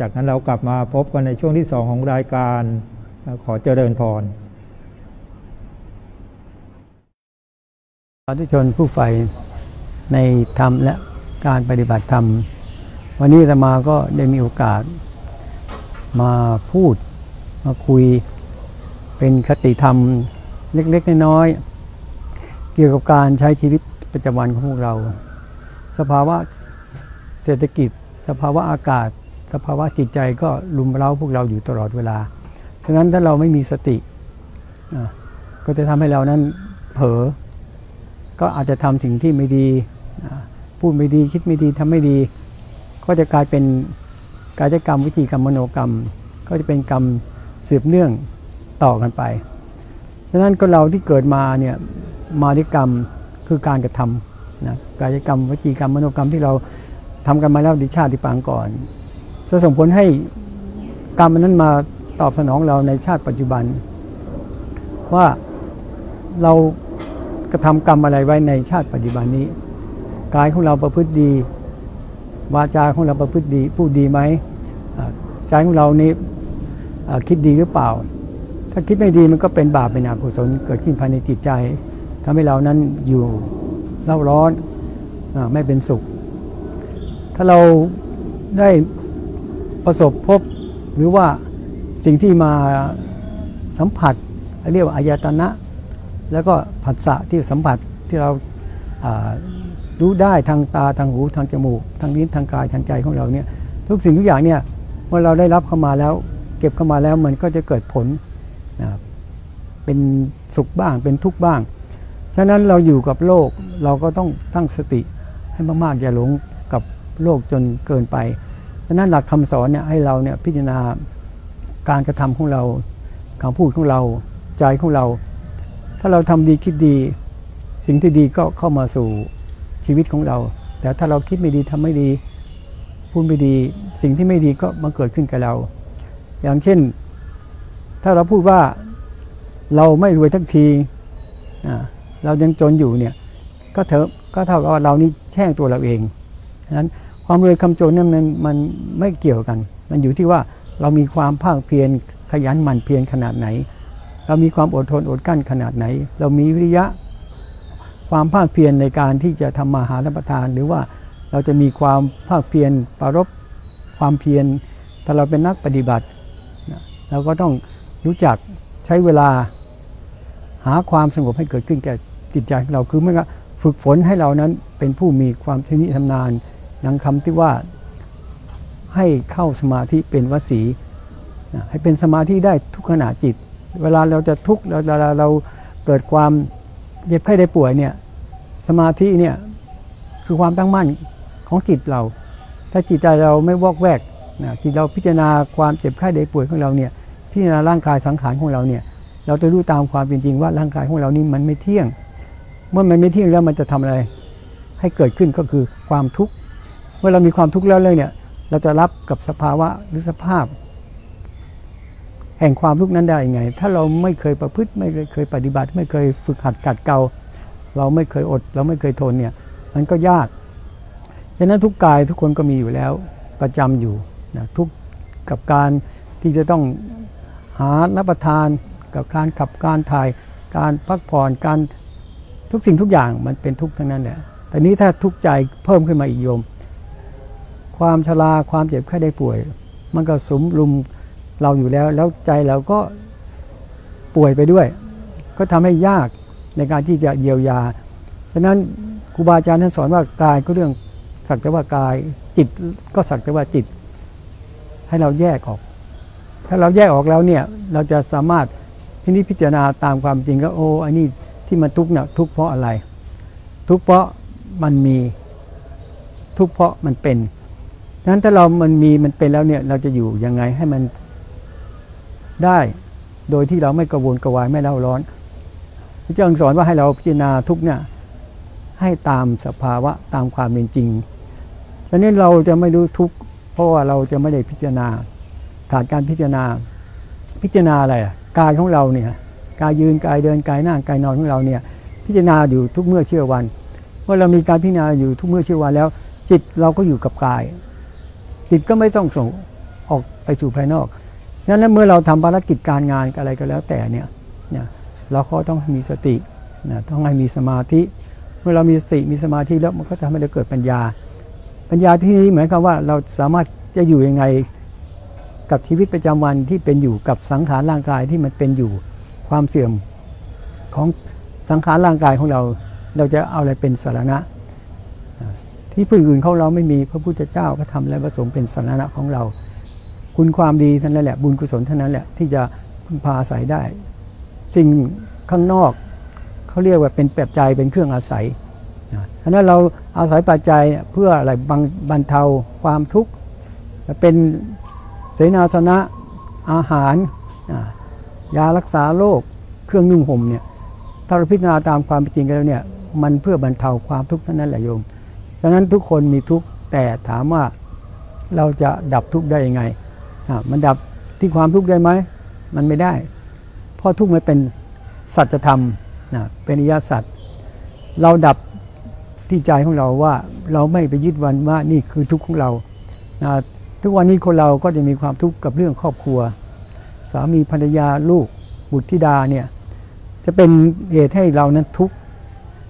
จากนั้นเรากลับมาพบกันในช่วงที่2ของรายการขอเจริญพรสาธุชนผู้ใฝ่ในธรรมและการปฏิบัติธรรมวันนี้อาตมาก็ได้มีโอกาสมาพูดมาคุยเป็นคติธรรมเล็กๆน้อยๆเกี่ยวกับการใช้ชีวิตประจำวันของพวกเราสภาวะเศรษฐกิจสภาวะอากาศสภาวะจิตใจก็รุมเร้าพวกเราอยู่ตลอดเวลาฉะนั้นถ้าเราไม่มีสติก็จะทำให้เรานั้นเผลอก็อาจจะทำสิ่งที่ไม่ดีพูดไม่ดีคิดไม่ดีทำไม่ดีก็จะกลายเป็นกายกรรมวจีกรรมมโนกรรมก็จะเป็นกรรมสืบเนื่องต่อกันไปดังนั้นก็เราที่เกิดมาเนี่ยมาด้วยกรรมคือการกระทำนะกายกรรมวจีกรรมมโนกรรมที่เราทำกันมาแล้วในชาติปางก่อนจะส่งผลให้กรรมนั้นมาตอบสนองเราในชาติปัจจุบันว่าเรากระทำกรรมอะไรไว้ในชาติปัจจุบันนี้กายของเราประพฤติดีวาจาของเราประพฤติดีพูดดีไหมใจของเรานี้คิดดีหรือเปล่าถ้าคิดไม่ดีมันก็เป็นบาปเป็นอกุศลเกิดขึ้นภายในจิตใจทำให้เรานั้นอยู่เล่าร้อนไม่เป็นสุขถ้าเราได้ประสบพบหรือว่าสิ่งที่มาสัมผัสเรียกว่าอายตนะแล้วก็ผัสสะที่สัมผัสที่เรารู้ได้ทางตาทางหูทางจมูกทางลิ้นทางกายทางใจของเราเนี่ยทุกสิ่งทุกอย่างเนี่ยเมื่อเราได้รับเข้ามาแล้วเก็บเข้ามาแล้วมันก็จะเกิดผลเป็นสุขบ้างเป็นทุกข์บ้างฉะนั้นเราอยู่กับโลกเราก็ต้องตั้งสติให้มากๆอย่าหลงกับโลกจนเกินไปฉะนั้นหลักคำสอนเนี่ยให้เราเนี่ยพิจารณาการกระทำของเราคำพูดของเราใจของเราถ้าเราทำดีคิดดีสิ่งที่ดีก็เข้ามาสู่ชีวิตของเราแต่ถ้าเราคิดไม่ดีทำไม่ดีพูดไม่ดีสิ่งที่ไม่ดีก็มาเกิดขึ้นกับเราอย่างเช่นถ้าเราพูดว่าเราไม่รวยทักทีเรายังจนอยู่เนี่ยก็เท่ากับเรานี่แช่งตัวเราเองฉะนั้นความรวยความจนนั้นมันไม่เกี่ยวกันมันอยู่ที่ว่าเรามีความภาคเพียรขยันหมั่นเพียรขนาดไหนเรามีความอดทนอดกั้นขนาดไหนเรามีวิริยะความภาคเพียรในการที่จะทำมาหารับประทานหรือว่าเราจะมีความภาคเพียรปรารภความเพียรถ้าเราเป็นนักปฏิบัติเราก็ต้องรู้จักใช้เวลาหาความสงบให้เกิดขึ้นแก่ จิตใจของเราคือเมื่อฝึกฝนให้เรานั้นเป็นผู้มีความชำนิชำนาญอย่างคำที่ว่าให้เข้าสมาธิเป็นวสีให้เป็นสมาธิได้ทุกขณะจิตเวลาเราจะทุกข์เราเกิดความเจ็บไข้ได้ป่วยเนี่ยสมาธิเนี่ยคือความตั้งมั่นของจิตเราถ้าจิตใจเราไม่วอกแวกจิตเราพิจารณาความเจ็บไข้ได้ป่วยของเราเนี่ยพิจารณาร่างกายสังขารของเราเนี่ยเราจะรู้ตามความเป็นจริงว่าร่างกายของเรานี่มันไม่เที่ยงเมื่อมันไม่เที่ยงแล้วมันจะทำอะไรให้เกิดขึ้นก็คือความทุกข์เมื่อเรามีความทุกข์แล้วเนี่ยเราจะรับกับสภาวะหรือสภาพแห่งความทุกข์นั้นได้ยังไงถ้าเราไม่เคยประพฤติไม่เคยปฏิบัติไม่เคยฝึกหัดกัดเกลาเราไม่เคยอดเราไม่เคยทนเนี่ยมันก็ยากฉะนั้นทุกกายทุกคนก็มีอยู่แล้วประจำอยู่นะทุกกับการที่จะต้องหารับประทานกับการขับการถ่ายการพักผ่อนการทุกสิ่งทุกอย่างมันเป็นทุกข์ทั้งนั้นแหละแต่นี้ถ้าทุกข์ใจเพิ่มขึ้นมาอีกโยมความชราความเจ็บไข้ได้ป่วยมันก็สุมรุมเราอยู่แล้วแล้วใจเราก็ป่วยไปด้วยก็ทำให้ยากในการที่จะเยียวยาฉะนั้นครูบาอาจารย์ท่านสอนว่ากายก็เรื่องสักแต่ว่ากายจิตก็สักแต่ว่าจิตให้เราแยกออกถ้าเราแยกออกแล้วเนี่ยเราจะสามารถพิจารณาตามความจริงก็โอ้อันนี้ที่มันทุกข์เนี่ยทุกข์เพราะอะไรทุกข์เพราะมันมีทุกข์เพราะมันเป็นนั้นถ้าเรามันมีมันเป็นแล้วเนี่ยเราจะอยู่ยังไงให้มันได้โดยที่เราไม่กระวนกระวายไม่เล่าร้อนพระเจ้าสอนว่าให้เราพิจารณาทุกเนี่ยให้ตามสภาวะตามความเป็นจริงฉะนั้นเราจะไม่รู้ทุกข์เพราะว่าเราจะไม่ได้พิจารณาขาดการพิจารณาอะไรกายของเราเนี่ยกายยืนกายเดินกายนั่งกายนอนของเราเนี่ยพิจารณาอยู่ทุกเมื่อเชื่อวันเมื่อเรามีการพิจารณาอยู่ทุกเมื่อเชื่อวันแล้วจิตเราก็อยู่กับกายจิตก็ไม่ต้องส่งออกไปสู่ภายนอกนั้นเมื่อเราทำภารกิจการงานอะไรก็แล้วแต่เนี่ยเราก็ต้องมีสติต้องให้มีสมาธิเมื่อเรามีสติมีสมาธิแล้วมันก็จะทำให้เราเกิดปัญญาที่นี้หมายความว่าเราสามารถจะอยู่ยังไงกับชีวิตประจำวันที่เป็นอยู่กับสังขารร่างกายที่มันเป็นอยู่ความเสื่อมของสังขารร่างกายของเราจะเอาอะไรเป็นสาระที่ผู้อื่นของเราไม่มีพระพุทธเจ้าพระธรรมและพระสงฆ์เป็นสาระของเราคุณความดีท่านนั่นแหละบุญกุศลท่านนั้นแหละที่จะพึ่งพาอาศัยได้สิ่งข้างนอกเขาเรียกว่าเป็นปัจจัยเป็นเครื่องอาศัยอันนั้นเราอาศัยปัจจัยเพื่ออะไรบรรเทาความทุกข์เป็นเสนาสนะอาหารยารักษาโรคเครื่องนุ่งห่มเนี่ยถ้าเราพิจารณาตามความเป็นจริงกันแล้วเนี่ยมันเพื่อบรรเทาความทุกข์นั่นแหละโยมดังนั้นทุกคนมีทุกข์แต่ถามว่าเราจะดับทุกข์ได้ยังไงมันดับที่ความทุกข์ได้ไหมมันไม่ได้เพราะทุกข์มันเป็นสัจธรรมเป็นอริยสัจเราดับที่ใจของเราว่าเราไม่ไปยึดวันว่านี่คือทุกข์ของเราทุกวันนี้คนเราก็จะมีความทุกข์กับเรื่องครอบครัวสามีภรรยาลูกบุตรธิดาเนี่ยจะเป็นเหตุให้เรานั้นทุกข์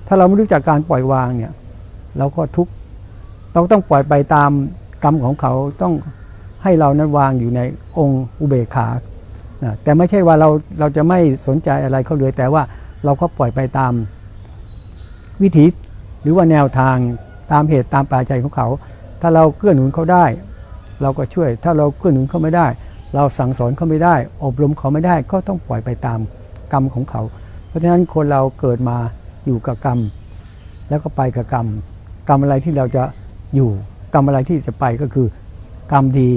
ถ้าเราไม่รู้จักการปล่อยวางเนี่ยเราก็ทุกข์เราต้องปล่อยไปตามกรรมของเขาต้องให้เรานั้นวางอยู่ในองค์อุเบกขาแต่ไม่ใช่ว่าเราจะไม่สนใจอะไรเขาเลยแต่ว่าเราก็ปล่อยไปตามวิถีหรือว่าแนวทางตามเหตุตามปัจจัยของเขาถ้าเราเกื้อหนุนเขาได้เราก็ช่วยถ้าเราเกื้อหนุนเขาไม่ได้เราสั่งสอนเขาไม่ได้อบรมเขาไม่ได้ก็ต้องปล่อยไปตามกรรมของเขาเพราะฉะนั้นคนเราเกิดมาอยู่กับกรรมแล้วก็ไปกับกรรมอะไรที่เราจะอยู่กรรมอะไรที่จะไปก็คือกรรมดี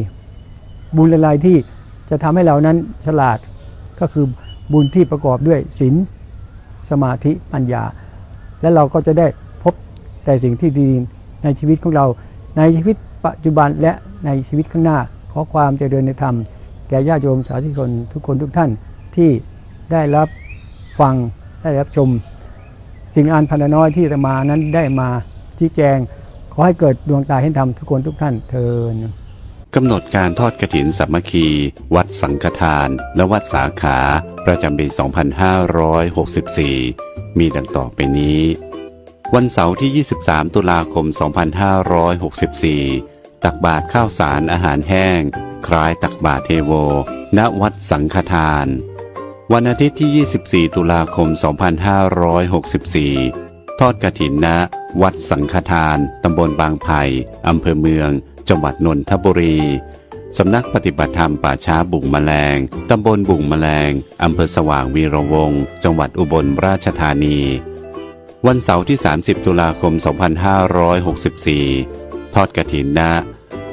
บุญอะไรที่จะทำให้เรานั้นฉลาดก็คือบุญที่ประกอบด้วยศีลสมาธิปัญญาและเราก็จะได้พบแต่สิ่งที่ดีในชีวิตของเราในชีวิตปัจจุบันและในชีวิตข้างหน้าขอความเจริญในธรรมแก่ญาติโยมสาธุชนทุกคนทุกท่านที่ได้รับฟังได้รับชมสิ่งอันพันน้อยที่อาตมานั้นได้มาชี้แจงขอให้เกิดดวงตาเห็นธรรมทุกคนทุกท่านเถิดกำหนดการทอดกฐินสามัคคีวัดสังฆทานและวัดสาขาประจำปี 2564 มีดังต่อไปนี้วันเสาร์ที่ 23 ตุลาคม 2564ตักบาตรข้าวสารอาหารแห้งคล้ายตักบาตรเทโวณวัดสังฆทาน วันอาทิตย์ที่24ตุลาคม2564ทอดกฐินณวัดสังฆทานตำบลบางไผ่อำเภอเมืองจังหวัดนนทบุรีสำนักปฏิบัติธรรมป่าช้าบุ่งแมลงตำบลบุ่งแมลงอำเภอสว่างวีระวงศ์จังหวัดอุบลราชธานีวันเสาร์ที่30ตุลาคม2564ทอดกฐินณ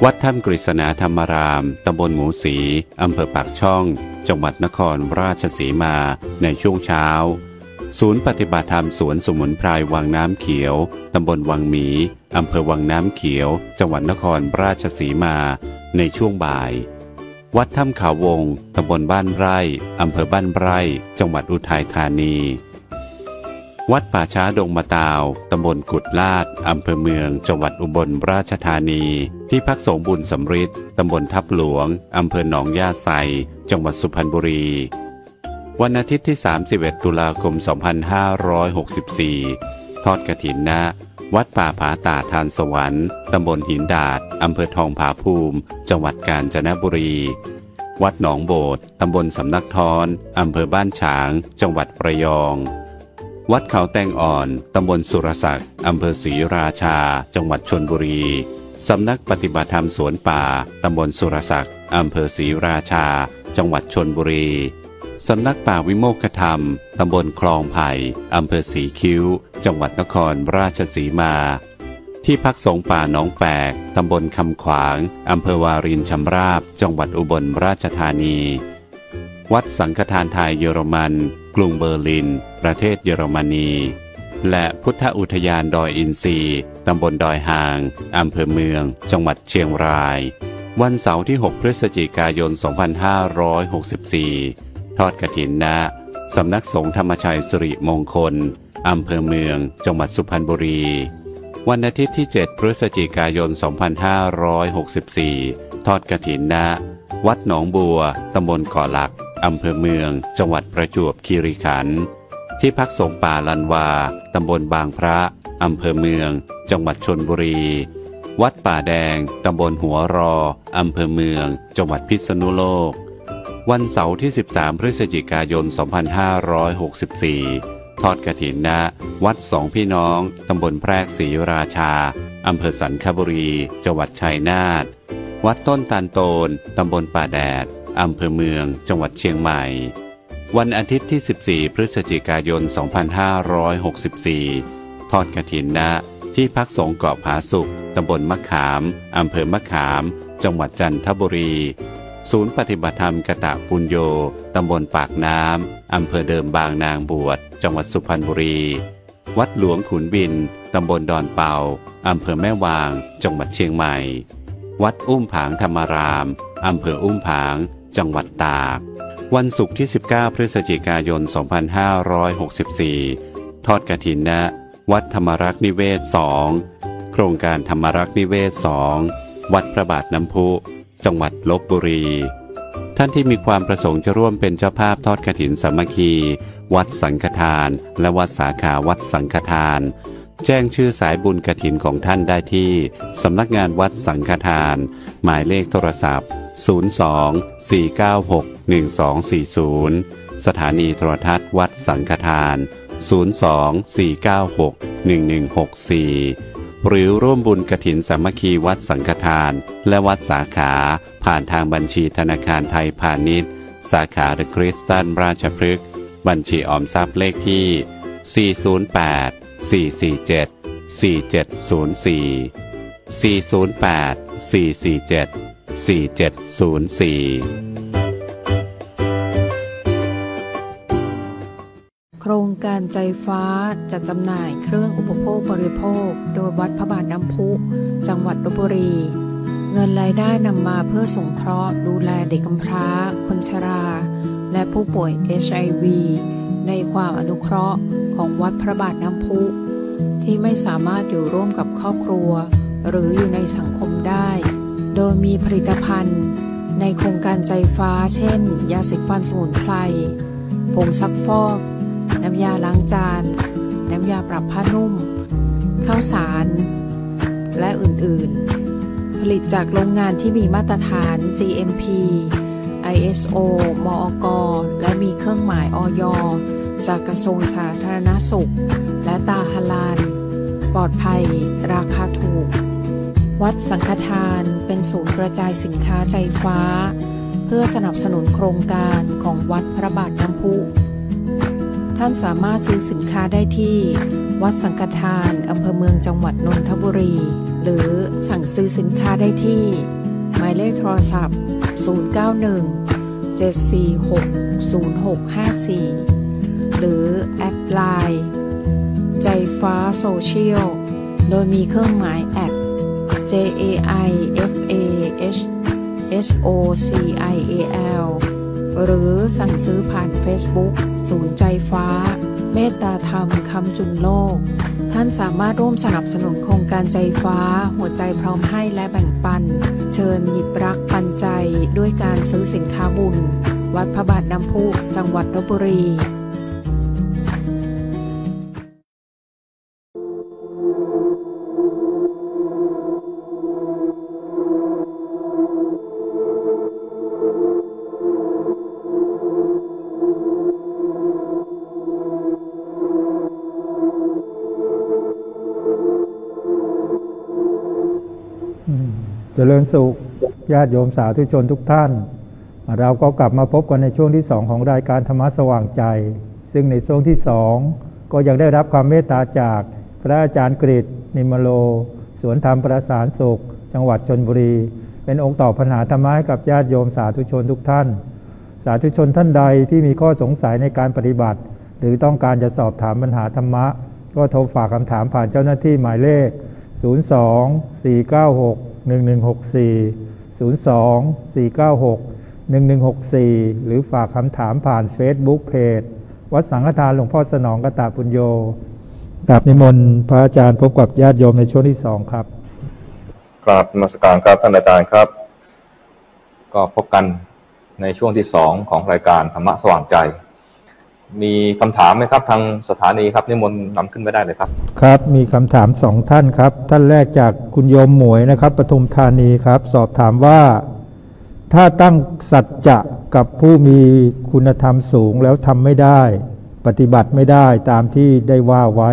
วัดถ้ำกฤษณาธรรมารามตำบลหมูศรีอำเภอปากช่องจังหวัดนครราชสีมาในช่วงเช้าศูนย์ปฏิบัติธรรมสวนสมุนไพรวังน้ำเขียวตำบลวังหมีอำเภอวังน้ำเขียวจังหวัดนครราชสีมาในช่วงบ่ายวัดถ้ำขาววงตำบลบ้านไร่อำเภอบ้านไร่จังหวัดอุทัยธานีวัดป่าช้าดงมะตาวตำบลกุดลาดอำเภอเมืองจังหวัดอุบลราชธานีที่พักสงฆ์บุญสำริดตำบลทับหลวงอำเภอหนองย่าไซจังหวัดสุพรรณบุรีวันอาทิตย์ที่31ตุลาคม2564ทอดกฐินณวัดป่าผาตาทานสวรรค์ตำบลหินดาดอำเภอทองผาภูมิจังหวัดกาญจนบุรีวัดหนองโบดตำบลสำนักท้อนอำเภอบ้านฉางจังหวัดระยองวัดเขาแตงอ่อนตำบลสุรศักดิ์อำเภอศรีราชาจังหวัดชลบุรีสำนักปฏิบัติธรรมสวนป่าตำบลสุรศักดิ์อำเภอศรีราชาจังหวัดชลบุรีสำนักป่าวิโมกขธรรมตำบลคลองไผ่อำเภอศรีคิ้วจังหวัดนครราชสีมาที่พักสงฆ์ป่าหนองแปกตำบลคำขวางอำเภอวารินชำราบจังหวัดอุบลราชธานีวัดสังฆทานไทยเยอรมันกรุงเบอร์ลินประเทศเยอรมนีและพุทธอุทยานดอยอินทรีตำบลดอยหางอำเภอเมืองจังหวัดเชียงรายวันเสาร์ที่6พฤศจิกายน2564ทอดกฐินณสำนักสงฆ์ธรรมชัยสิริมงคลอำเภอเมืองจังหวัดสุพรรณบุรีวันอาทิตย์ที่7พฤศจิกายน2564ทอดกฐินณวัดหนองบัวตำบลเกาะหลักอำเภอเมืองจังหวัดประจวบคีรีขันธ์ที่พักสงฆ์ป่าลันวาตำบลบางพระอำเภอเมืองจังหวัดชลบุรีวัดป่าแดงตำบลหัวรออำเภอเมืองจังหวัดพิษณุโลกวันเสาร์ที่13พฤศจิกายน2564ทอดกฐินณวัดสองพี่น้องตำบลแพรกศรีราชาอำเภอสันคบุรีจังหวัดชัยนาทวัดต้นตาลโตนตำบลป่าแดดอำเภอเมืองจังหวัดเชียงใหม่วันอาทิตย์ที่14พฤศจิกายน2564ทอดกฐินณที่พักสงฆ์เกาะผาสุกตำบลมะขามอำเภอมะขามจังหวัดจันทบุรีศูนย์ปฏิบัติธรรมกตปุญโญตำบลปากน้ำอำเภอเดิมบางนางบวชจังหวัดสุพรรณบุรีวัดหลวงขุนบินตำบลดอนเป่าอำเภอแม่วางจังหวัดเชียงใหม่วัดอุ้มผางธรรมารามอำเภออุ้มผางจังหวัดตากวันศุกร์ที่19พฤศจิกายน2564ทอดกฐินณวัดธรรมรักษ์นิเวศ2โครงการธรรมรักษ์นิเวศ2วัดพระบาทน้ำพุจังหวัดลพบุรีท่านที่มีความประสงค์จะร่วมเป็นเจ้าภาพทอดกฐินสามัคคีวัดสังฆทานและวัดสาขาวัดสังฆทานแจ้งชื่อสายบุญกฐินของท่านได้ที่สำนักงานวัดสังฆทานหมายเลขโทรศัพท์02-496-1240 สถานีโทรทัศน์วัดสังฆทาน 02-496-1164 หรือร่วมบุญกฐินสามัคคีวัดสังฆทานและวัดสาขาผ่านทางบัญชีธนาคารไทยพาณิชย์สาขาเดอะคริสตันราชพฤกษ์บัญชีออมทรัพย์เลขที่408-447-4704 โครงการใจฟ้าจัดจำหน่ายเครื่องอุปโภคบริโภคโดยวัดพระบาทน้ำพุจังหวัดลพบุรีเงินรายได้นำมาเพื่อสงเคราะห์ดูแลเด็กกำพร้าคนชราและผู้ป่วย HIV ในความอนุเคราะห์ของวัดพระบาทน้ำพุที่ไม่สามารถอยู่ร่วมกับครอบครัวหรืออยู่ในสังคมได้โดยมีผลิตภัณฑ์ในโครงการใจฟ้าเช่นยาสีฟันสมุนไพรผงซักฟอกน้ำยาล้างจานน้ำยาปรับผ้านุ่มข้าวสารและอื่นๆผลิตจากโรงงานที่มีมาตรฐาน GMP ISO มอก.และมีเครื่องหมายอย.จากกระทรวงสาธารณสุขและตาฮาลาลปลอดภัยราคาถูกวัดสังฆทานเป็นศูนย์กระจายสินค้าใจฟ้าเพื่อสนับสนุนโครงการของวัดพระบาทน้ำพุท่านสามารถซื้อสินค้าได้ที่วัดสังฆทานอำเภอเมืองจังหวัดนนทบุรีหรือสั่งซื้อสินค้าได้ที่หมายเลขโทรศัพท์091-746-0654 หรือแอดไลน์ใจฟ้าโซเชียลโดยมีเครื่องหมายแอด JAIFASOCIAL หรือสั่งซื้อผ่าน Facebook ศูนย์ใจฟ้าเมตตาธรรมคำจุนโลกท่านสามารถร่วมสนับสนุนโครงการใจฟ้าหัวใจพร้อมให้และแบ่งปันเชิญหยิบรักปันใจด้วยการซื้อสินค้าบุญวัดพระบาทน้ำพุจังหวัดลพบุรีเจริญสุขญาติโยมสาธุชนทุกท่านเราก็กลับมาพบกันในช่วงที่2ของรายการธรรมะสว่างใจซึ่งในช่วงที่2ก็ยังได้รับความเมตตาจากพระอาจารย์กฤษนิมโลสวนธรรมประสานสุขจังหวัดชลบุรีเป็นองค์ตอบปัญหาธรรมะให้กับญาติโยมสาธุชนทุกท่านสาธุชนท่านใดที่มีข้อสงสัยในการปฏิบัติหรือต้องการจะสอบถามปัญหาธรรมะก็โทรฝากคำถามผ่านเจ้าหน้าที่หมายเลข02-496-1164 หรือฝากคำถามผ่าน Facebook เพจวัดสังฆทานหลวงพ่อสนองกตปุญโญกราบนิมนต์พระอาจารย์พบกับญาติโยมในช่วงที่2ครับกราบนมัสการครับท่านอาจารย์ครับก็พบกันในช่วงที่2ของรายการธรรมะสว่างใจมีคำถามไหมครับทางสถานีครับนิมนต์นำขึ้นไปได้เลยครับครับมีคำถาม2ท่านครับท่านแรกจากคุณโยมหมวยนะครับปทุมธานีครับสอบถามว่าถ้าตั้งสัจจะกับผู้มีคุณธรรมสูงแล้วทำไม่ได้ปฏิบัติไม่ได้ตามที่ได้ว่าไว้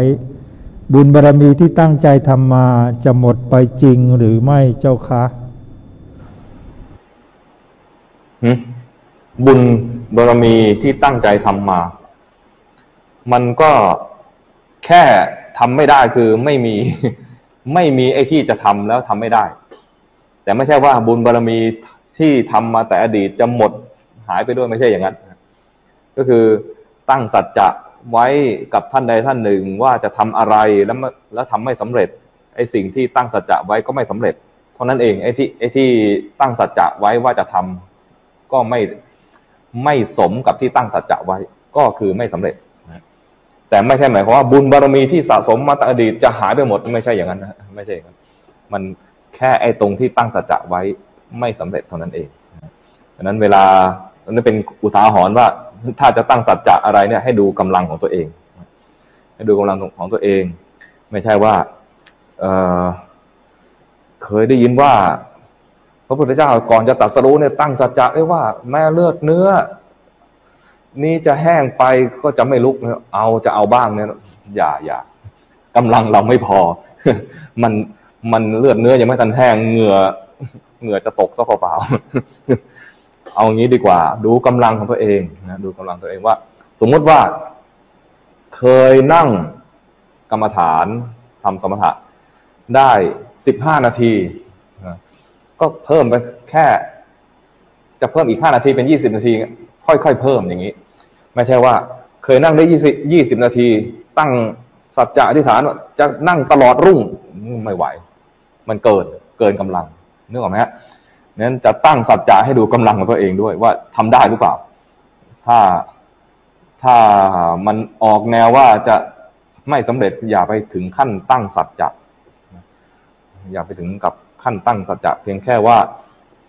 บุญบารมีที่ตั้งใจทำมาจะหมดไปจริงหรือไม่เจ้าคะบุญบารมีที่ตั้งใจทำมามันก็แค่ทำไม่ได้คือไม่มีไอ้ที่จะทำแล้วทำไม่ได้แต่ไม่ใช่ว่าบุญบารมีที่ทำมาแต่อดีตจะหมดหายไปด้วยไม่ใช่อย่างนั้นก็คือตั้งสัจจะไว้กับท่านใดท่านหนึ่งว่าจะทำอะไรแล้วทำไม่สำเร็จไอ้สิ่งที่ตั้งสัจจะไว้ก็ไม่สำเร็จเท่านั้นเองไอ้ที่ตั้งสัจจะไว้ว่าจะทำก็ไม่สมกับที่ตั้งสัจจะไว้ก็คือไม่สำเร็จแต่ไม่ใช่หมายความว่าบุญบารมีที่สะสมมาแต่อดีตจะหายไปหมดไม่ใช่อย่างนั้นนะไม่ใช่ครับมันแค่ไอ้ตรงที่ตั้งสัจจะไว้ไม่สำเร็จเท่านั้นเองดังนั้นเวลานั้นเป็นอุทาหรณ์ว่าถ้าจะตั้งสัจจะอะไรเนี่ยให้ดูกำลังของตัวเองให้ดูกำลังของตัวเองไม่ใช่ว่าเคยได้ยินว่าพระพุทธเจ้าก่อนจะตรัสรู้เนี่ยตั้งสัจจะไว้ว่าแม้เลือดเนื้อนี่จะแห้งไปก็จะไม่ลุกนะเอาจะเอาบ้างเนี่ยอย่ากำลังเราไม่พอมันเลือดเนื้อยังไม่ทันแห้งเหงื่อจะตกซะเปล่าๆเอางี้ดีกว่าดูกำลังของตัวเองนะดูกำลังตัวเองว่าสมมติว่าเคยนั่งกรรมฐานทำสมถะได้15 นาทีก็เพิ่มไปแค่จะเพิ่มอีก5 นาทีเป็น20 นาทีค่อยๆเพิ่มอย่างนี้ไม่ใช่ว่าเคยนั่งได้20 นาทีตั้งสัจจะอธิษฐานว่าจะนั่งตลอดรุ่งไม่ไหวมันเกินกำลังนึกออกไหมฮะนั้นจะตั้งสัจจะให้ดูกำลังของตัวเองด้วยว่าทำได้หรือเปล่าถ้ามันออกแนวว่าจะไม่สำเร็จอย่าไปถึงขั้นตั้งสัจจะอย่าไปถึงกับขั้นตั้งสัจจะเพียงแค่ว่า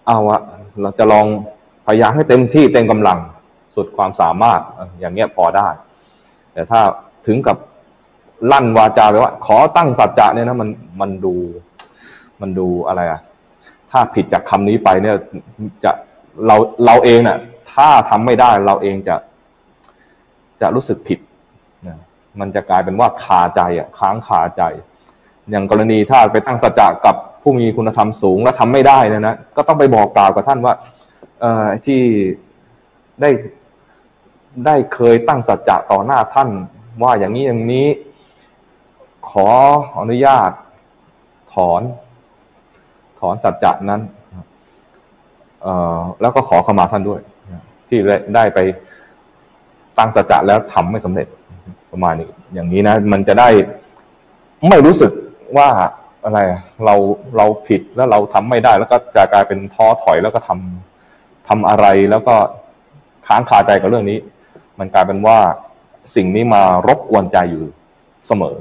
เอาวะเราจะลองพยายามให้เต็มที่เต็มกำลังสุดความสามารถอย่างเงี้ยพอได้แต่ถ้าถึงกับลั่นวาจาไปว่าขอตั้งสัจจะเนี่ยนะมันดูอะไรอะถ้าผิดจากคำนี้ไปเนี่ยจะ เราเองน่ะถ้าทำไม่ได้เราเองจะรู้สึกผิดนะมันจะกลายเป็นว่าคาใจอ่ะค้างคาใจอย่างกรณีถ้าไปตั้งสัจจะกับผู้มีคุณธรรมสูงแล้วทำไม่ได้นะก็ต้องไปบอกกล่าวกับท่านว่าที่ได้เคยตั้งสัจจะต่อหน้าท่านว่าอย่างนี้อย่างนี้ขออนุญาตถอนสัจจะนั้นแล้วก็ขอขมาท่านด้วยที่ได้ไปตั้งสัจจะแล้วทำไม่สำเร็จประมาณนี้อย่างนี้นะมันจะได้ไม่รู้สึกว่าอะไรเราผิดแล้วเราทำไม่ได้แล้วก็จะกลายเป็นท้อถอยแล้วก็ทำอะไรแล้วก็ค้างคาใจกับเรื่องนี้มันกลายเป็นว่าสิ่งนี้มารบกวนใจอยู่เสมอ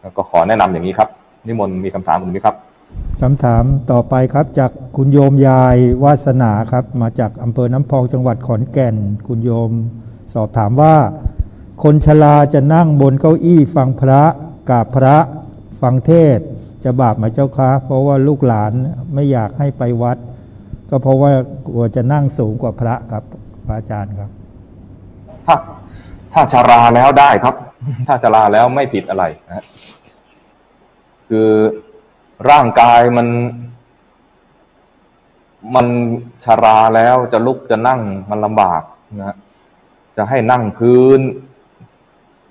แล้วก็ขอแนะนำอย่างนี้ครับนิมนต์มีคำถามอื่นไหมครับคำถามต่อไปครับจากคุณโยมยายวาสนาครับมาจากอำเภอน้ำพองจังหวัดขอนแก่นคุณโยมสอบถามว่าคนชราจะนั่งบนเก้าอี้ฟังพระกราบพระฟังเทศจะบาปไหมเจ้าคะเพราะว่าลูกหลานไม่อยากให้ไปวัดก็เพราะว่ากลัวจะนั่งสูงกว่าพระครับพระอาจารย์ครับถ้าชราแล้วได้ครับถ้าชราแล้วไม่ผิดอะไรนะคือร่างกายมันชราแล้วจะลุกจะนั่งมันลำบากนะจะให้นั่งพื้น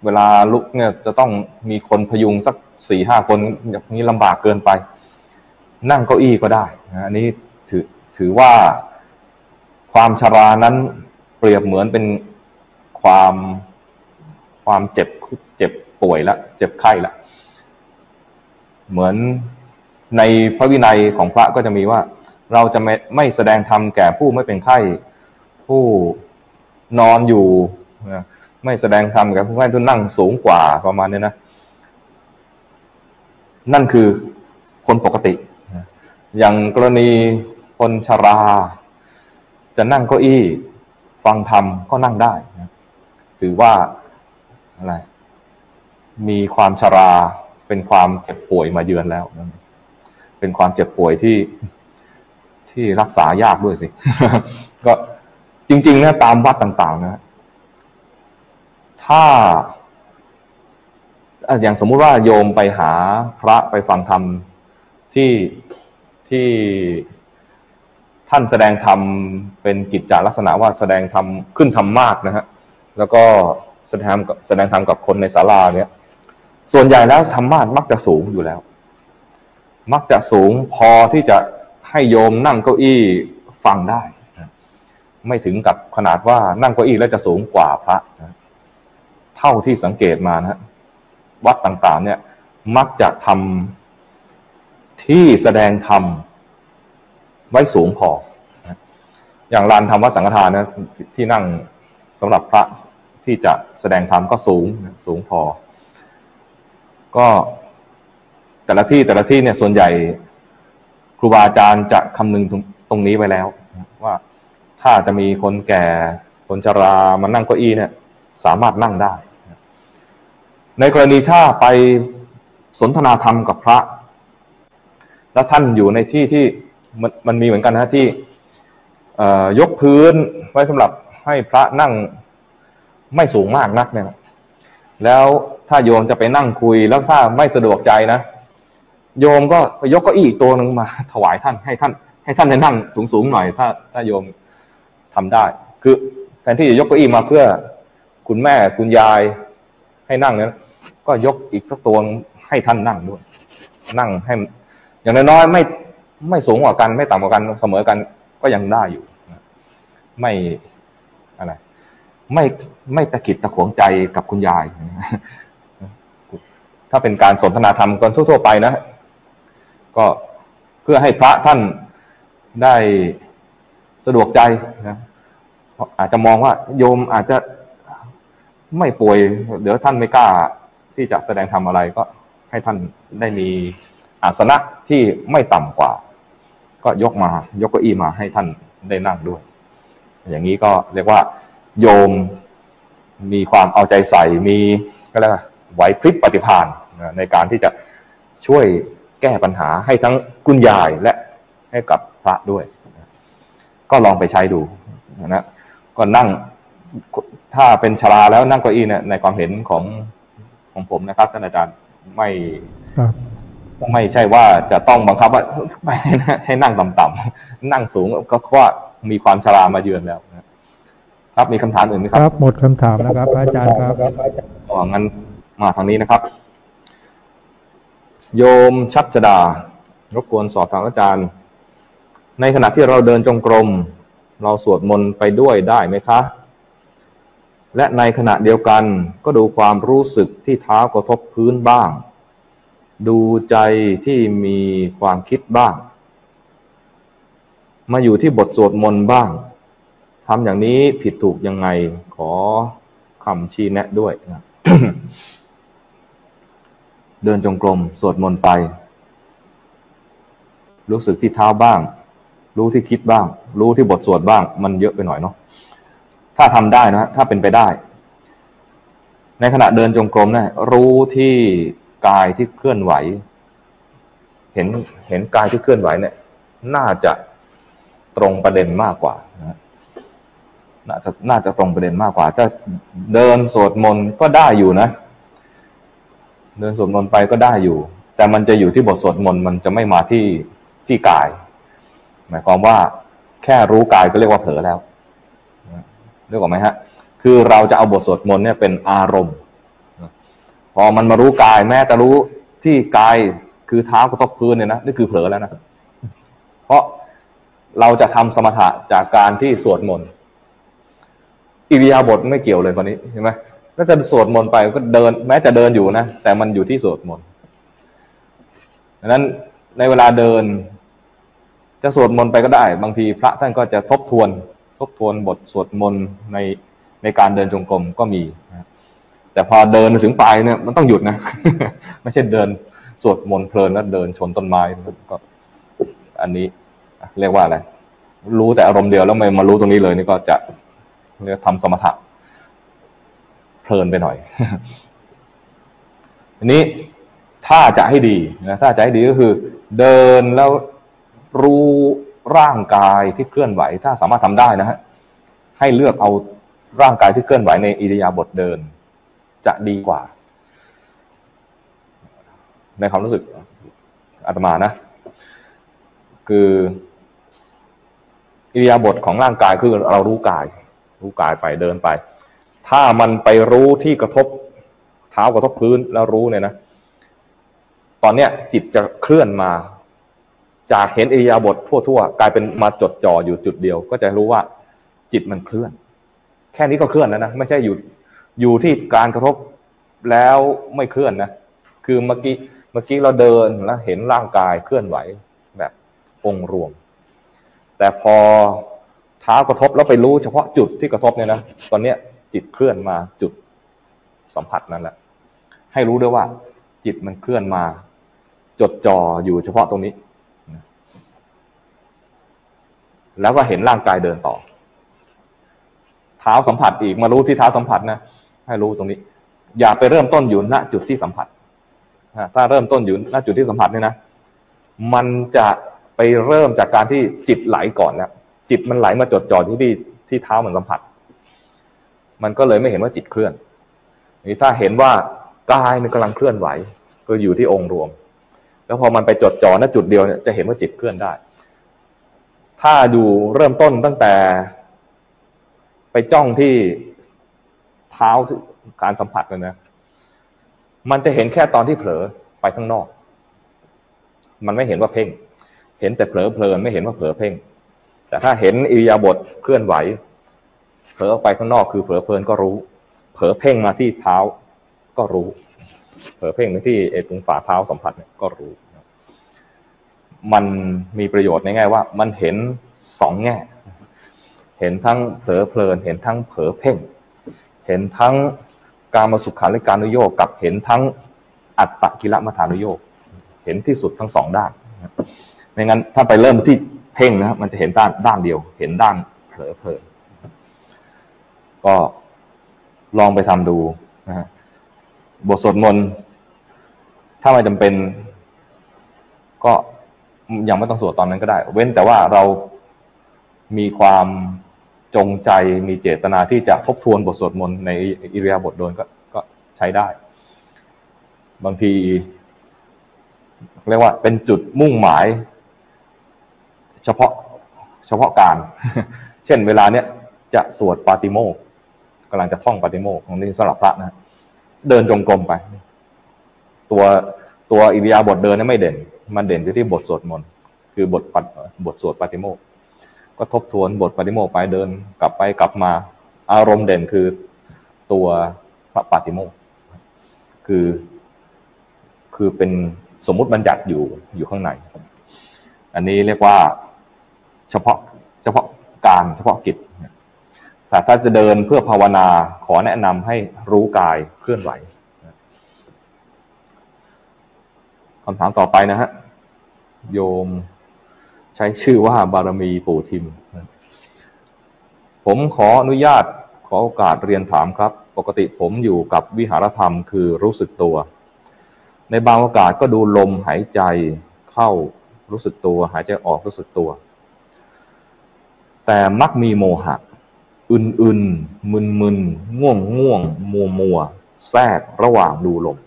เวลาลุกเนี่ยจะต้องมีคนพยุงสัก 4-5 คนอย่างนี้ลำบากเกินไปนั่งเก้าอี้ก็ได้นะอันนี้ถือว่าความชรานั้นเปรียบเหมือนเป็นความเจ็บป่วยละเจ็บไข้ละเหมือนในพระวินัยของพระก็จะมีว่าเราจะไม่แสดงธรรมแก่ผู้ไม่เป็นไข้ผู้นอนอยู่ไม่แสดงธรรมแก่ผู้ไข้ที่นั่งสูงกว่าประมาณนี้นะนั่นคือคนปกติอย่างกรณีคนชราจะนั่งเก้าอี้ฟังธรรมก็นั่งได้ถือว่าอะไรมีความชราเป็นความเจ็บป่วยมาเยือนแล้วเป็นความเจ็บป่วยที่รักษายากด้วยสิ ก็จริงๆนะตามวัดต่างๆนะถ้าอย่างสมมุติว่าโยมไปหาพระไปฟังธรรมที่ท่านแสดงธรรมเป็นกิจจลักษณะว่าแสดงธรรมขึ้นธรรมมากนะฮะแล้วก็แสดงธรรมกับคนในศาลาเนี่ยส่วนใหญ่แล้วธรรมะมักจะสูงอยู่แล้วมักจะสูงพอที่จะให้โยมนั่งเก้าอี้ฟังได้ไม่ถึงกับขนาดว่านั่งเก้าอี้แล้วจะสูงกว่าพระเท่าที่สังเกตมานะวัดต่างๆเนี่ยมักจะทำที่แสดงธรรมไว้สูงพออย่างลานธรรมวัดสังฆทานนะที่นั่งสำหรับพระที่จะแสดงธรรมก็สูงพอก็แต่ละที่เนี่ยส่วนใหญ่ครูบาอาจารย์จะคำนึงตรงนี้ไว้แล้วว่าถ้าจะมีคนแก่คนชรามานั่งเก้าอี้เนี่ยสามารถนั่งได้ในกรณีถ้าไปสนทนาธรรมกับพระและท่านอยู่ในที่ที่มันมีเหมือนกันนะที่ยกพื้นไว้สำหรับให้พระนั่งไม่สูงมากนักเนี่ยแล้วถ้าโยมจะไปนั่งคุยแล้วถ้าไม่สะดวกใจนะโยมก็ไปยกเก้าอี้อีกตัวหนึ่งมาถวายท่านให้ท่านได้นั่งสูงๆหน่อยถ้าโยมทำได้คือแทนที่จะยกเก้าอี้มาเพื่อคุณแม่คุณยายให้นั่งเนี่ยก็ยกอีกสักตัวให้ท่านนั่งด้วยนั่งให้อย่างน้อยๆไม่สูงกว่ากันไม่ต่ำกว่ากันเสมอกันก็ยังได้อยู่ไม่อะไรไม่ตะขิดตะขวงใจกับคุณยายถ้าเป็นการสนทนาธรรมกันทั่วๆไปนะก็เพื่อให้พระท่านได้สะดวกใจนะอาจจะมองว่าโยมอาจจะไม่ป่วยเดี๋ยวท่านไม่กล้าที่จะแสดงธรรมอะไรก็ให้ท่านได้มีอาสนะที่ไม่ต่ำกว่าก็ยกเก้าอี้มาให้ท่านได้นั่งด้วยอย่างนี้ก็เรียกว่าโยมมีความเอาใจใส่มีก็แล้วไหวพริบปฏิภาณในการที่จะช่วยแก้ปัญหาให้ทั้งคุณยายและให้กับพระด้วย ก็ลองไปใช้ดูนะก็นั่งถ้าเป็นชราแล้วนั่งเก้าอี้เนี่ยในความเห็นของผมนะครับท่านอาจารย์ไม่ใช่ว่าจะต้องบังคับว่าให้นั่งต่ำๆนั่งสูงก็เพราะมีความชรามาเยือนแล้วนะครับมีคำถามอื่นไหมครับครับหมดคำถามนะครับอาจารย์ครับอ๋องั้นมาทางนี้นะครับโยมชัชดารบกวนสอบถามอาจารย์ในขณะที่เราเดินจงกรมเราสวดมนต์ไปด้วยได้ไหมคะและในขณะเดียวกันก็ดูความรู้สึกที่เท้ากระทบพื้นบ้างดูใจที่มีความคิดบ้างมาอยู่ที่บทสวดมนต์บ้างทำอย่างนี้ผิดถูกยังไงขอคำชี้แนะด้วย เดินจงกรมสวดมนต์ไปรู้สึกที่เท้าบ้างรู้ที่คิดบ้างรู้ที่บทสวดบ้างมันเยอะไปหน่อยเนาะถ้าทำได้นะถ้าเป็นไปได้ในขณะเดินจงกรมเนี่ยรู้ที่กายที่เคลื่อนไหวเห็นกายที่เคลื่อนไหวเนี่ยน่าจะตรงประเด็นมากกว่านะน่าจะตรงประเด็นมากกว่าจะเดินสวดมนต์ก็ได้อยู่นะเดินสวดมนต์ไปก็ได้อยู่แต่มันจะอยู่ที่บทสวดมนต์มันจะไม่มาที่กายหมายความว่าแค่รู้กายก็เรียกว่าเผลอแล้วเรียกว่าไหมฮะคือเราจะเอาบทสวดมนต์เนี่ยเป็นอารมณ์พอมันมารู้กายแม้แต่รู้ที่กายคือเท้ากระทบพื้นเนี่ยนะนี่คือเผลอแล้วนะเพราะเราจะทำสมถะจากการที่สวดมนต์อิริยาบถไม่เกี่ยวเลยตอนนี้เห็นไหมแล้วจะสวดมนต์ไปก็เดินแม้จะเดินอยู่นะแต่มันอยู่ที่สวดมนต์ดังนั้นในเวลาเดินจะสวดมนต์ไปก็ได้บางทีพระท่านก็จะทบทวนบทสวดมนต์ในการเดินจงกรมก็มีแต่พอเดินถึงปลายเนี่ยมันต้องหยุดนะ ไม่ใช่เดินสวดมนต์เพลินแล้วเดินชนต้นไม้ก็อันนี้เรียกว่าอะไรรู้แต่อารมณ์เดียวแล้วมารู้ตรงนี้เลยนี่ก็จะเรียกทำสมถะเพลินไปหน่อย อันนี้ถ้าจะให้ดีนะถ้าจะให้ดีก็คือเดินแล้วรู้ร่างกายที่เคลื่อนไหวถ้าสามารถทำได้นะฮะให้เลือกเอาร่างกายที่เคลื่อนไหวในอิริยาบถเดินจะดีกว่าในความรู้สึกอาตมานะคืออิริยาบถของร่างกายคือเรารู้กายไปเดินไปถ้ามันไปรู้ที่กระทบเท้ากระทบพื้นแล้วรู้เนี่ยนะตอนเนี้ยจิตจะเคลื่อนมาจากเห็นอิริยาบถทั่วๆกลายเป็นมาจดจ่ออยู่จุดเดียวก็จะรู้ว่าจิตมันเคลื่อนแค่นี้ก็เคลื่อนแล้วนะไม่ใช่อยู่ที่การกระทบแล้วไม่เคลื่อนนะคือเมื่อกี้เราเดินแล้วเห็นร่างกายเคลื่อนไหวแบบองค์รวมแต่พอเท้ากระทบแล้วไปรู้เฉพาะจุดที่กระทบเนี่ยนะตอนเนี้ยจิตเคลื่อนมาจุดสัมผัสนั่นแหละให้รู้ด้วยว่าจิตมันเคลื่อนมาจดจ่ออยู่เฉพาะตรงนี้แล้วก็เห็นร่างกายเดินต่อเท้าสัมผัสอีกมารู้ที่เท้าสัมผัสนะให้รู้ตรงนี้อย่าไปเริ่มต้นอยู่ณจุดที่สัมผัสถ้าเริ่มต้นอยู่ณจุดที่สัมผัสเนี่ยนะมันจะไปเริ่มจากการที่จิตไหลก่อนแล้วจิตมันไหลมาจดจ่อที่เท้ามันสัมผัสมันก็เลยไม่เห็นว่าจิตเคลื่อนนี่ถ้าเห็นว่ากายมันกำลังเคลื่อนไหวก็อยู่ที่องค์รวมแล้วพอมันไปจดจ่อณจุดเดียวเนี่ยจะเห็นว่าจิตเคลื่อนได้ถ้าดูเริ่มต้นตั้งแต่ไปจ้องที่เท้าการสัมผัสเลยนะมันจะเห็นแค่ตอนที่เผลอไปข้างนอกมันไม่เห็นว่าเพ่งเห็นแต่เผลอเพลินไม่เห็นว่าเผลอเพ่งแต่ถ้าเห็นอิริยาบถเคลื่อนไหวเผลอออกไปข้างนอกคือเผลอเพลินก็รู้เผลอเพ่งมาที่เท้าก็รู้เผลอเพ่งมาที่ตรงฝ่าเท้าสัมผัสเนี่ยก็รู้มันมีประโยชน์ง่ายๆว่ามันเห็นสองแง่เห็นทั้งเผลอเพลินเห็นทั้งเผลอเพ่งเห็นทั้งกามสุขาริการุโยคกับเห็นทั้งอัตตกิลมัฏฐานุโยคเห็นที่สุดทั้งสองด้านไม่งั้นถ้าไปเริ่มที่เพ่งนะมันจะเห็นด้านเดียวเห็นด้านเผลอเพลินก็ลองไปทำดูนะฮะบทสวดมนต์ถ้าไม่จำเป็นก็ยังไม่ต้องสวดตอนนั้นก็ได้เว้นแต่ว่าเรา มีความจงใจมีเจตนาที่จะทบทวนบทสวดมนต์ในอิริยาบถเดินก็ใช้ได้บางทีเรียกว่าเป็นจุดมุ่งหมายเฉพาะการ เช่นเวลาเนี้ยจะสวดปาติโมกข์กำลังจะท่องปาติโมกข์ของนี่สำหรับพระนะเดินจงกรมไปตัวอิริยาบถเดินนี่ไม่เด่นมันเด่นอยู่ที่บทสวดมนต์คือบทสวดปาติโมกข์ก็ทบทวนบทปาติโมกข์ไปเดินกลับไปกลับมาอารมณ์เด่นคือตัวพระปาติโมกข์คือเป็นสมมุติบัญญัติอยู่ข้างในอันนี้เรียกว่าเฉพาะการเฉพาะกิจแต่ถ้าจะเดินเพื่อภาวนาขอแนะนำให้รู้กายเคลื่อนไหวคำถามต่อไปนะฮะโยมใช้ชื่อว่าบารมีปู่ทิมผมขออนุญาตขอโอกาสเรียนถามครับปกติผมอยู่กับวิหารธรรมคือรู้สึกตัวในบางโอกาสก็ดูลมหายใจเข้ารู้สึกตัวหายใจออกรู้สึกตัวแต่มักมีโมหะอึนๆมึนๆง่วงมัวแทรกระหว่างดูลม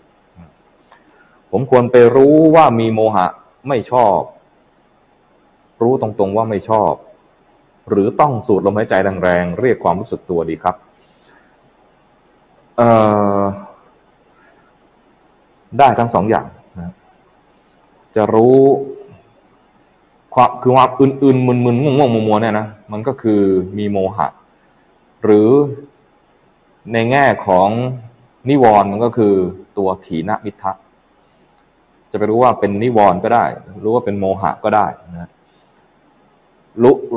ผมควรไปรู้ว่ามีโมหะไม่ชอบรู้ตรงๆว่าไม่ชอบหรือต้องสูดลมหายใจแรงๆเรียกความรู้สึกตัวดีครับได้ทั้งสองอย่างนะจะรู้คือความอื่นๆมึนๆง่วงๆมัวๆเนี่ยนะมันก็คือมีโมหะหรือในแง่ของนิวรณ์มันก็คือตัวถีนมิทธะจะไปรู้ว่าเป็นนิวรณ์ก็ได้รู้ว่าเป็นโมหะก็ได้นะ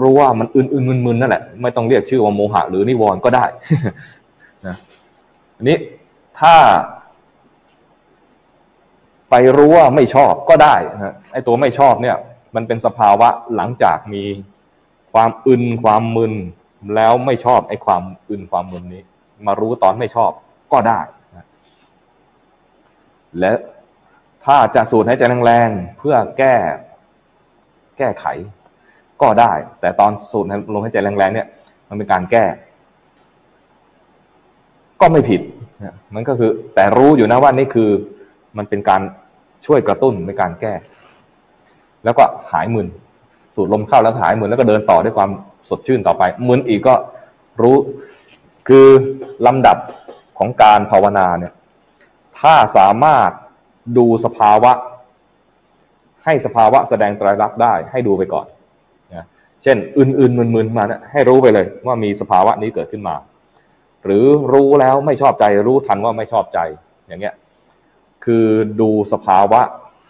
รู้ว่ามันอื่นๆมึนๆนั่นแหละไม่ต้องเรียกชื่อว่าโมหะหรือนิวรณ์ก็ได้นะอันนี้ถ้าไปรู้ว่าไม่ชอบก็ได้นะไอ้ตัวไม่ชอบเนี่ยมันเป็นสภาวะหลังจากมีความอึนความมึนแล้วไม่ชอบไอ้ความอึนความมึนนี้มารู้ตอนไม่ชอบก็ได้นะและถ้าจะสูดหายใจแรงๆเพื่อแก้ไขก็ได้แต่ตอนสูดลมหายใจแรงๆเนี่ยมันเป็นการแก้ก็ไม่ผิดนะมันก็คือแต่รู้อยู่นะว่านี่คือมันเป็นการช่วยกระตุ้นในการแก้แล้วก็หายมึนสูดลมเข้าแล้วหายมึนแล้วก็เดินต่อด้วยความสดชื่นต่อไปมึนอีกก็รู้คือลำดับของการภาวนาเนี่ยถ้าสามารถดูสภาวะให้สภาวะแสดงไตรลักษณ์ได้ให้ดูไปก่อนนะเช่นอื่นๆมึนๆมาเนี่ยให้รู้ไปเลยว่ามีสภาวะนี้เกิดขึ้นมาหรือรู้แล้วไม่ชอบใจรู้ทันว่าไม่ชอบใจอย่างเงี้ยคือดูสภาวะ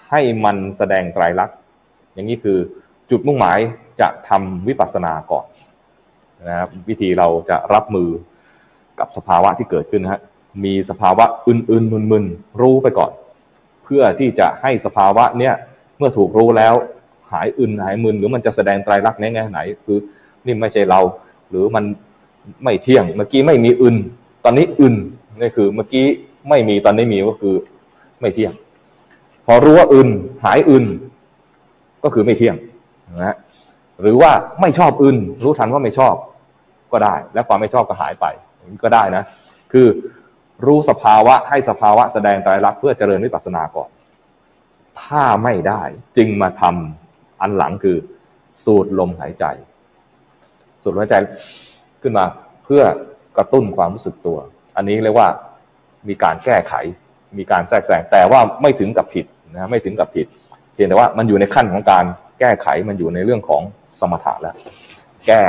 ให้มันแสดงไตรลักษณ์อย่างนี้คือจุดมุ่งหมายจะทำวิปัสสนาก่อนนะครับวิธีเราจะรับมือกับสภาวะที่เกิดขึ้นนะฮะมีสภาวะอื่นๆมึนๆรู้ไปก่อนเพื่อที่จะให้สภาวะเนี้ยเมื่อถูกรู้แล้วหายอึนหายมึนหรือมันจะแสดงไตรลักษณ์ในแง่ไหนคือนี่ไม่ใช่เราหรือมันไม่เที่ยงเมื่อกี้ไม่มีอึนตอนนี้อึนนี่คือเมื่อกี้ไม่มีตอนนี้มีก็คือไม่เที่ยงพอรู้ว่าอึนหายอึนก็คือไม่เที่ยงนะหรือว่าไม่ชอบอึนรู้ทันว่าไม่ชอบก็ได้และความไม่ชอบก็หายไปก็ได้นะคือรู้สภาวะให้สภาวะแสดงไตรลักษณ์เพื่อเจริญวิปัสสนาก่อนถ้าไม่ได้จึงมาทำอันหลังคือสูดลมหายใจสูดลมหายใจขึ้นมาเพื่อกระตุ้นความรู้สึกตัวอันนี้เรียกว่ามีการแก้ไขมีการแทรกแซงแต่ว่าไม่ถึงกับผิดนะไม่ถึงกับผิดเพียงแต่ว่ามันอยู่ในขั้นของการแก้ไขมันอยู่ในเรื่องของสมถะแล้วแก้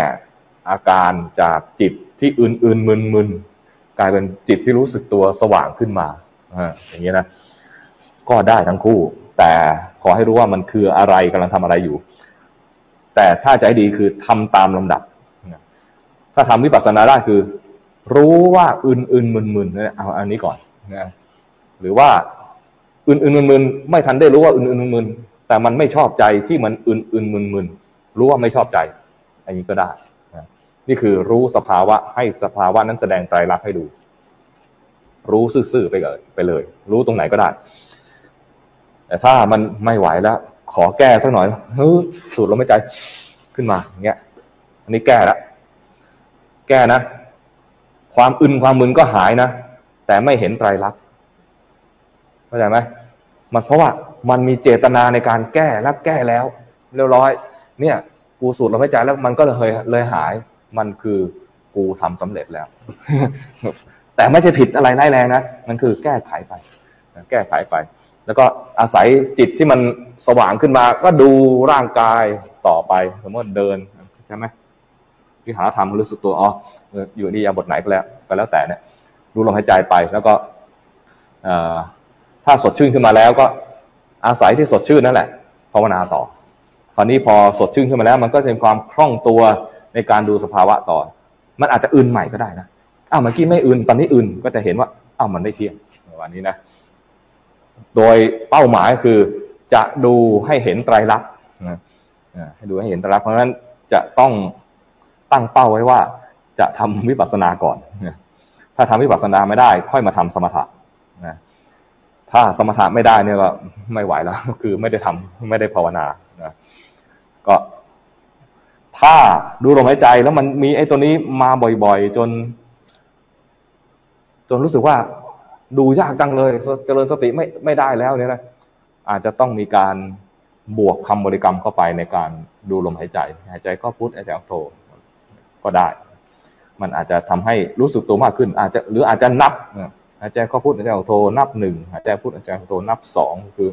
อาการจากจิตที่อื่นๆมึนๆกลายเป็นจิตที่รู้สึกตัวสว่างขึ้นมาอย่างนี้นะก็ได้ทั้งคู่แต่ขอให้รู้ว่ามันคืออะไรกำลังทำอะไรอยู่แต่ถ้าใจดีคือทำตามลำดับถ้าทำวิปัสสนาได้คือรู้ว่าอื่นๆมึนๆเนี่ยเอาอันนี้ก่อนนะหรือว่าอื่นๆมึนๆไม่ทันได้รู้ว่าอื่นๆมึนๆแต่มันไม่ชอบใจที่มันอื่นๆมึนๆรู้ว่าไม่ชอบใจอันนี้ก็ได้นี่คือรู้สภาวะให้สภาวะนั้นแสดงไตรลักษณ์ให้ดูรู้ซื่อๆไปเลยรู้ตรงไหนก็ได้แต่ถ้ามันไม่ไหวแล้วขอแก้สักหน่อยสูดลมหายใจขึ้นมาอย่างเงี้ย อันนี้แก้ละแก้นะความอึนความมึนก็หายนะแต่ไม่เห็นไตรลักษณ์เข้าใจไหมมันเพราะว่ามันมีเจตนาในการแก้และแก้แล้วเรียบร้อยเนี่ยกูสูดลมหายใจแล้วมันก็เลยหายมันคือกูทำสำเร็จแล้ว แต่ไม่ใช่ผิดอะไรร้ายแรงนะมันคือแก้ไขไปแก้ไขไปแล้วก็อาศัยจิตที่มันสว่างขึ้นมาก็ดูร่างกายต่อไปสมมติเดินใช่ไหมวิหารธรรมรู้สึกตัวอ๋ออยู่ในยาบทไหนก็แล้วแต่เนี่ยรู้ลมหายใจไปแล้วก็ถ้าสดชื่นขึ้นมาแล้วก็อาศัยที่สดชื่นนั่นแหละภาวนาต่อคราวนี้พอสดชื่นขึ้นมาแล้วมันก็จะมีความคล่องตัวในการดูสภาวะต่อมันอาจจะอื่นใหม่ก็ได้นะอ้าวเมื่อกี้ไม่อื่นตอนนี้อื่นก็จะเห็นว่าอ้าวมันไม่เที่ยงวันนี้นะโดยเป้าหมายคือจะดูให้เห็นไตรลักษณ์นะให้ดูให้เห็นไตรลักษณ์เพราะฉะนั้นจะต้องตั้งเป้าไว้ว่าจะทำวิปัสสนาก่อนถ้าทำวิปัสสนาไม่ได้ค่อยมาทำสมถะนะถ้าสมถะไม่ได้เนี่ยก็ไม่ไหวแล้วคือไม่ได้ทำไม่ได้ภาวนานะก็ถ้าดูลมหายใจแล้วมันมีไอ้ตัวนี้มาบ่อยๆจนรู้สึกว่าดูยากจังเลยเจริญสติไม่ได้แล้วเนี่ยนะอาจจะต้องมีการบวกคำบริกรรมเข้าไปในการดูลมหายใจหายใจก็พุทหายใจออกโทก็ได้มันอาจจะทำให้รู้สึกตัวมากขึ้นอาจจะหรืออาจจะนับหายใจก็พุทหายใจออกโทนับหนึ่งหายใจพุทหายใจออกโทนับสองคือ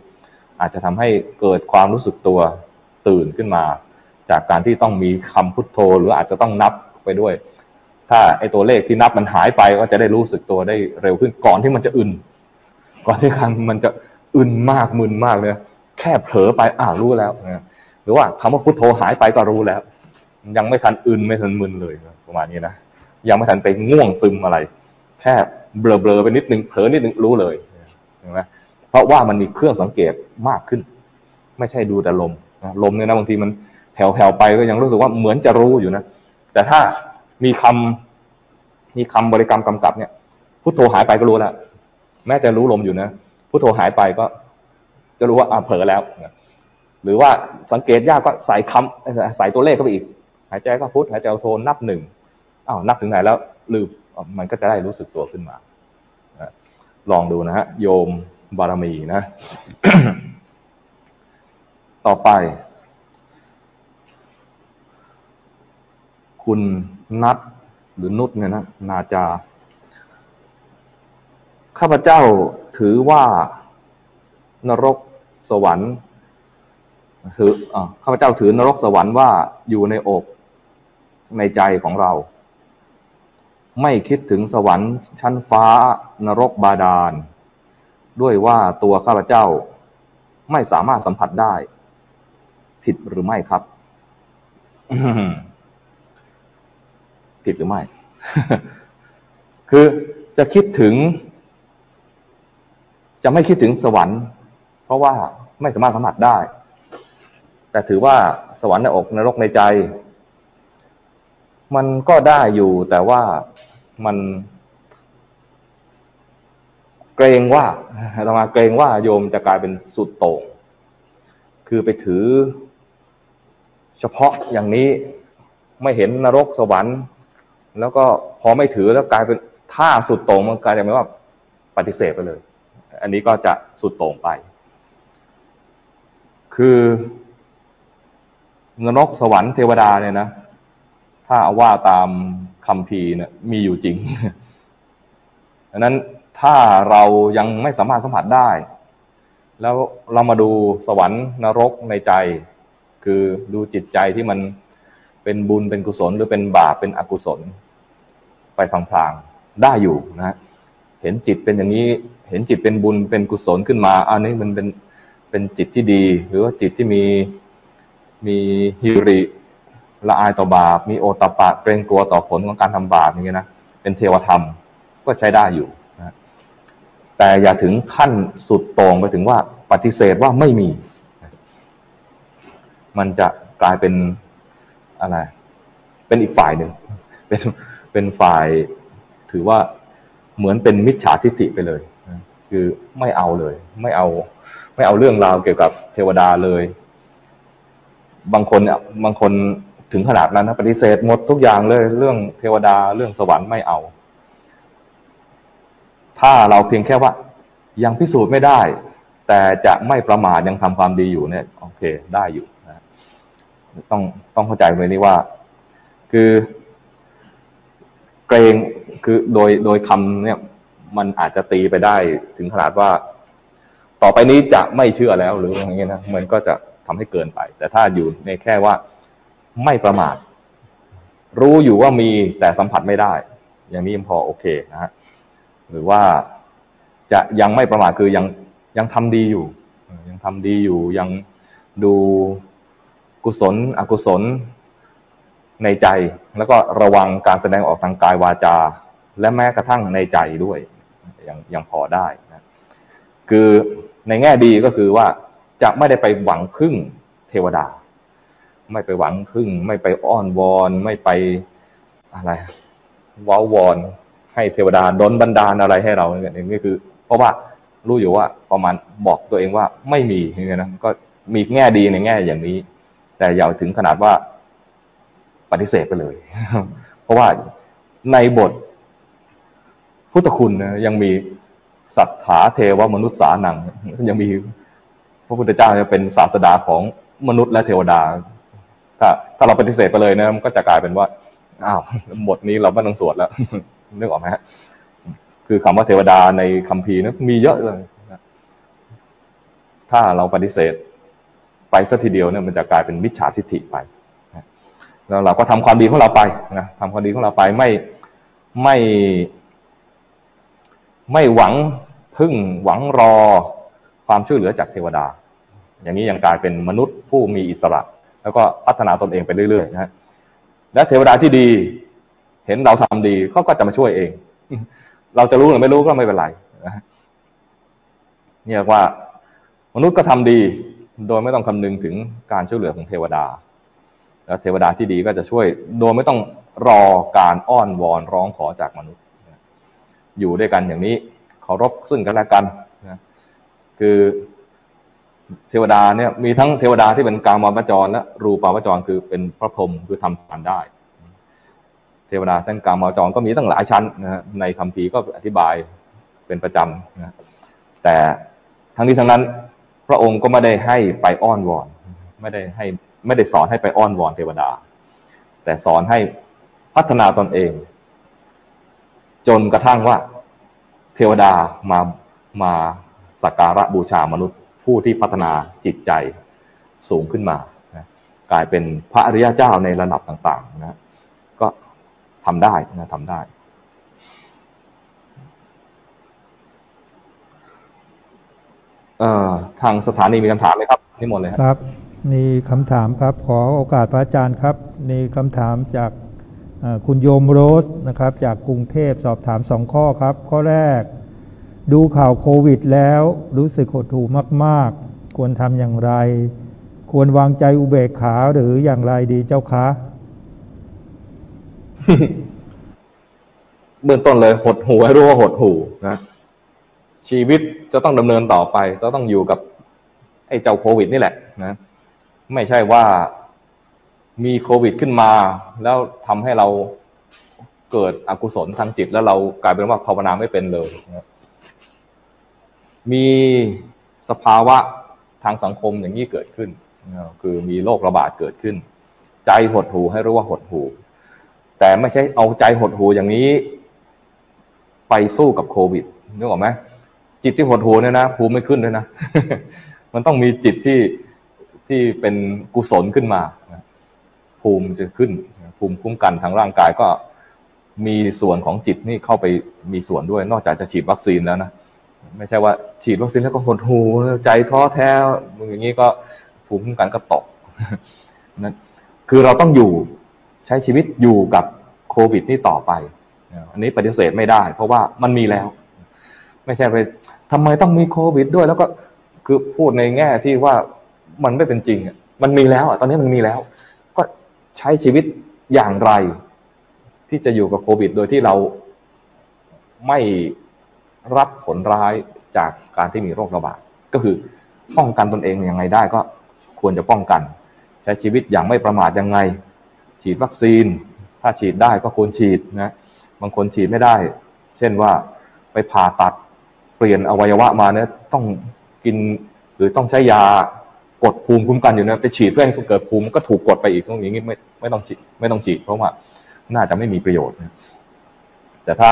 อาจจะทำให้เกิดความรู้สึกตัวตื่นขึ้นมาจากการที่ต้องมีคำพุทโธหรืออาจจะต้องนับไปด้วยถ้าไอตัวเลขที่นับมันหายไปก็จะได้รู้สึกตัวได้เร็วขึ้นก่อนที่มันจะอึนก่อนที่ครั้งมันจะอึนมากมึนมากเลยแค่เผลอไปอ้าวรู้แล้วหรือว่าคำว่าพุทโธหายไปก็รู้แล้วยังไม่ทันอึนไม่ทันมึนเลยประมาณนี้นะยังไม่ทันไปง่วงซึมอะไรแค่เบลอๆไปนิดนึงเผลอนิดนึงรู้เลยเห็นไหมเพราะว่ามันมีเครื่องสังเกตมากขึ้นไม่ใช่ดูแต่ลมลมเนี่ยนะบางทีมันแผ่วๆไปก็ยังรู้สึกว่าเหมือนจะรู้อยู่นะแต่ถ้ามีคำบริกรรมกำกับเนี่ยพุทโธหายไปก็รู้แล้วแม้จะรู้ลมอยู่นะพุทโธหายไปก็จะรู้ว่าเผลอแล้วหรือว่าสังเกตยากก็ใส่คำใส่ตัวเลขเข้าไปอีกหายใจก็พุทหายใจโทนับหนึ่งอ้าวนับถึงไหนแล้วลืมมันก็จะได้รู้สึกตัวขึ้นมาลองดูนะฮะโยมบารมีนะ ต่อไปคุณนัทหรือนุชเนี่ยนะนาจาข้าพเจ้าถือว่านรกสวรรค์ข้าพเจ้าถือนรกสวรรค์ว่าอยู่ในอกในใจของเราไม่คิดถึงสวรรค์ชั้นฟ้านรกบาดาลด้วยว่าตัวข้าพเจ้าไม่สามารถสัมผัสได้ผิดหรือไม่ครับ ผิดหรือไม่ คือจะคิดถึงจะไม่คิดถึงสวรรค์เพราะว่าไม่สามารถสัมผัสได้แต่ถือว่าสวรรค์ในอกนรกในใจมันก็ได้อยู่แต่ว่ามันเกรงว่าอาตมาเกรงว่าโยมจะกลายเป็นสุดโต่งคือไปถือเฉพาะอย่างนี้ไม่เห็นนรกสวรรค์แล้วก็พอไม่ถือแล้วกลายเป็นท่าสุดโต่งมันกลายเป็นว่าปฏิเสธไปเลยอันนี้ก็จะสุดโต่งไปคือนรกสวรรค์เทวดาเนี่ยนะถ้าว่าตามคัมภีร์เนี่ยมีอยู่จริงดังนั้นถ้าเรายังไม่สามารถสัมผัสได้แล้วเรามาดูสวรรค์นรกในใจคือดูจิตใจที่มันเป็นบุญเป็นกุศลหรือเป็นบาปเป็นอกุศลไปพลางๆได้อยู่นะเห็นจิตเป็นอย่างนี้เห็นจิตเป็นบุญเป็นกุศลขึ้นมาอันนี้มันเป็นจิตที่ดีหรือว่าจิตที่มีฮิริละอายต่อบาปมีโอตตัปปะเกรงกลัวต่อผลของการทำบาปอย่างเงี้ยนะเป็นเทวธรรมก็ใช้ได้อยู่นะแต่อย่าถึงขั้นสุดโต่งไปถึงว่าปฏิเสธว่าไม่มีมันจะกลายเป็นอะไรเป็นอีกฝ่ายหนึ่งเป็นฝ่ายถือว่าเหมือนเป็นมิจฉาทิฏฐิไปเลยคือไม่เอาเลยไม่เอาเรื่องราวเกี่ยวกับเทวดาเลยบางคน ถึงขนาดนั้นนะปฏิเสธหมดทุกอย่างเลยเรื่องเทวดาเรื่องสวรรค์ไม่เอาถ้าเราเพียงแค่ว่ายังพิสูจน์ไม่ได้แต่จะไม่ประมาทยังทำความดีอยู่เนี่ยโอเคได้อยู่นะต้องเข้าใจตรงนี้ว่าคือเกรงคือโดยคำเนี่ยมันอาจจะตีไปได้ถึงขนาดว่าต่อไปนี้จะไม่เชื่อแล้วหรืออย่างเงี้ยนะมันก็จะทำให้เกินไปแต่ถ้าอยู่ในแค่ว่าไม่ประมาทรู้อยู่ว่ามีแต่สัมผัสไม่ได้อย่างนี้ยังพอโอเคนะฮะหรือว่าจะยังไม่ประมาทคือยังทำดีอยู่ยังดูกุศลอกุศลในใจแล้วก็ระวังการแสดงออกทางกายวาจาและแม้กระทั่งในใจด้วยยังพอได้นะคือในแง่ดีก็คือว่าจะไม่ได้ไปหวังพึ่งเทวดาไม่ไปหวังพึ่งไม่ไปอ้อนวอนไม่ไปอะไรว้าวอนให้เทวดาดลบันดาลอะไรให้เราเนี่ยนี่คือเพราะว่ารู้อยู่ว่าประมาณบอกตัวเองว่าไม่มีเนี่ยนะก็มีแง่ดีในแง่อย่างนี้แต่อย่าถึงขนาดว่าปฏิเสธไปเลยเพราะว่าในบทพุทธคุณนะยังมีสัทธาเทวมนุษย์สานังยังมีพระพุทธเจ้าจะเป็นศาสดาของมนุษย์และเทวดาถ้าเราปฏิเสธไปเลยนะมันก็จะกลายเป็นว่าอ้าวบทนี้เราไม่ต้องสวดแล้วนึกออกไหมฮะคือคำว่าเทวดาในคัมภีร์นะมีเยอะเลยถ้าเราปฏิเสธไปซะทีเดียวเนี่ยมันจะกลายเป็นมิจฉาทิฏฐิไปแล้วเราก็ทำความดีของเราไปนะทำความดีของเราไปไม่หวังพึ่งหวังรอความช่วยเหลือจากเทวดาอย่างนี้ยังกลายเป็นมนุษย์ผู้มีอิสระแล้วก็พัฒนาตนเองไปเรื่อยๆนะและเทวดาที่ดีเห็นเราทำดีเขาก็จะมาช่วยเองเราจะรู้หรือไม่รู้ก็ไม่เป็นไรเนี่ยว่ามนุษย์ก็ทำดีโดยไม่ต้องคำนึงถึงการช่วยเหลือของเทวดาแล้วเทวดาที่ดีก็จะช่วยโดยไม่ต้องรอการอ้อนวอนร้องขอจากมนุษย์อยู่ด้วยกันอย่างนี้เคารพซึ่งกันและกันนะคือเทวดาเนี่ยมีทั้งเทวดาที่เป็นกามาวจรและรูปาวจรคือเป็นพระพรหมคือทำฌานได้เทวดาทั้งกามาวจรก็มีตั้งหลายชั้นนะในคัมภีร์ก็อธิบายเป็นประจำนะแต่ทั้งนี้ทั้งนั้นพระองค์ก็ไม่ได้ให้ไปอ้อนวอนไม่ได้สอนให้ไปอ้อนวอนเทวดาแต่สอนให้พัฒนาตนเองจนกระทั่งว่าเทวดามาสักการะบูชามนุษย์ผู้ที่พัฒนาจิตใจสูงขึ้นมากลายเป็นพระอริยเจ้าในระดับต่างๆนะก็ทำได้นะทำได้ทางสถานีมีคำถามไหมครับนี่หมดเลยครับมีคำถามครับขอโอกาสพระอาจารย์ครับมีคำถามจากคุณโยมโรสนะครับจากกรุงเทพสอบถามสองข้อครับข้อแรกดูข่าวโควิดแล้วรู้สึกหดหู่มากๆควรทำอย่างไรควรวางใจอุเบกขาหรืออย่างไรดีเจ้าคะเบื้องต้นเลยหดหู่ให้รู้ว่าหดหู่นะชีวิตจะต้องดำเนินต่อไปจะต้องอยู่กับไอ้เจ้าโควิดนี่แหละนะไม่ใช่ว่ามีโควิดขึ้นมาแล้วทำให้เราเกิดอกุศลทางจิตแล้วเรากลายเป็นว่าภาวนาไม่เป็นเลยนะมีสภาวะทางสังคมอย่างนี้เกิดขึ้นนะคือมีโรคระบาดเกิดขึ้นใจหดหู่ให้รู้ว่าหดหู่แต่ไม่ใช่เอาใจหดหู่อย่างนี้ไปสู้กับโควิดนึกออกไหมจิตที่หดหู่เนี่ยนะภูมิไม่ขึ้นด้วยนะ มันต้องมีจิตที่เป็นกุศลขึ้นมาภูมิจะขึ้นภูมิคุ้มกันทางร่างกายก็มีส่วนของจิตนี่เข้าไปมีส่วนด้วยนอกจากจะฉีดวัคซีนแล้วนะไม่ใช่ว่าฉีดวัคซีนแล้วก็หดหู่ใจท้อแท้อย่างนี้ก็ภูมิคุ้มกันก็ตกนั่นคือเราต้องอยู่ใช้ชีวิตอยู่กับโควิดนี่ต่อไปอันนี้ปฏิเสธไม่ได้เพราะว่ามันมีแล้วไม่ใช่ไปทำไมต้องมีโควิดด้วยแล้วก็คือพูดในแง่ที่ว่ามันไม่เป็นจริงมันมีแล้วตอนนี้มันมีแล้วก็ใช้ชีวิตอย่างไรที่จะอยู่กับโควิดโดยที่เราไม่รับผลร้ายจากการที่มีโรคระบาดก็คือป้องกันตนเองยังไงได้ก็ควรจะป้องกันใช้ชีวิตอย่างไม่ประมาทยังไง ฉีดวัคซีนถ้าฉีดได้ก็ควรฉีดนะบางคนฉีดไม่ได้เช่นว่าไปผ่าตัดเปลี่ยนอวัยวะมาเนี่ยต้องกินหรือต้องใช้ยากดภูมิคุ้มกันอยู่นะไปฉีดเพื่อให้เกิดภูมิก็ถูกกดไปอีกตรงนี้ไม่ต้องฉีดเพราะว่าน่าจะไม่มีประโยชน์นะแต่ถ้า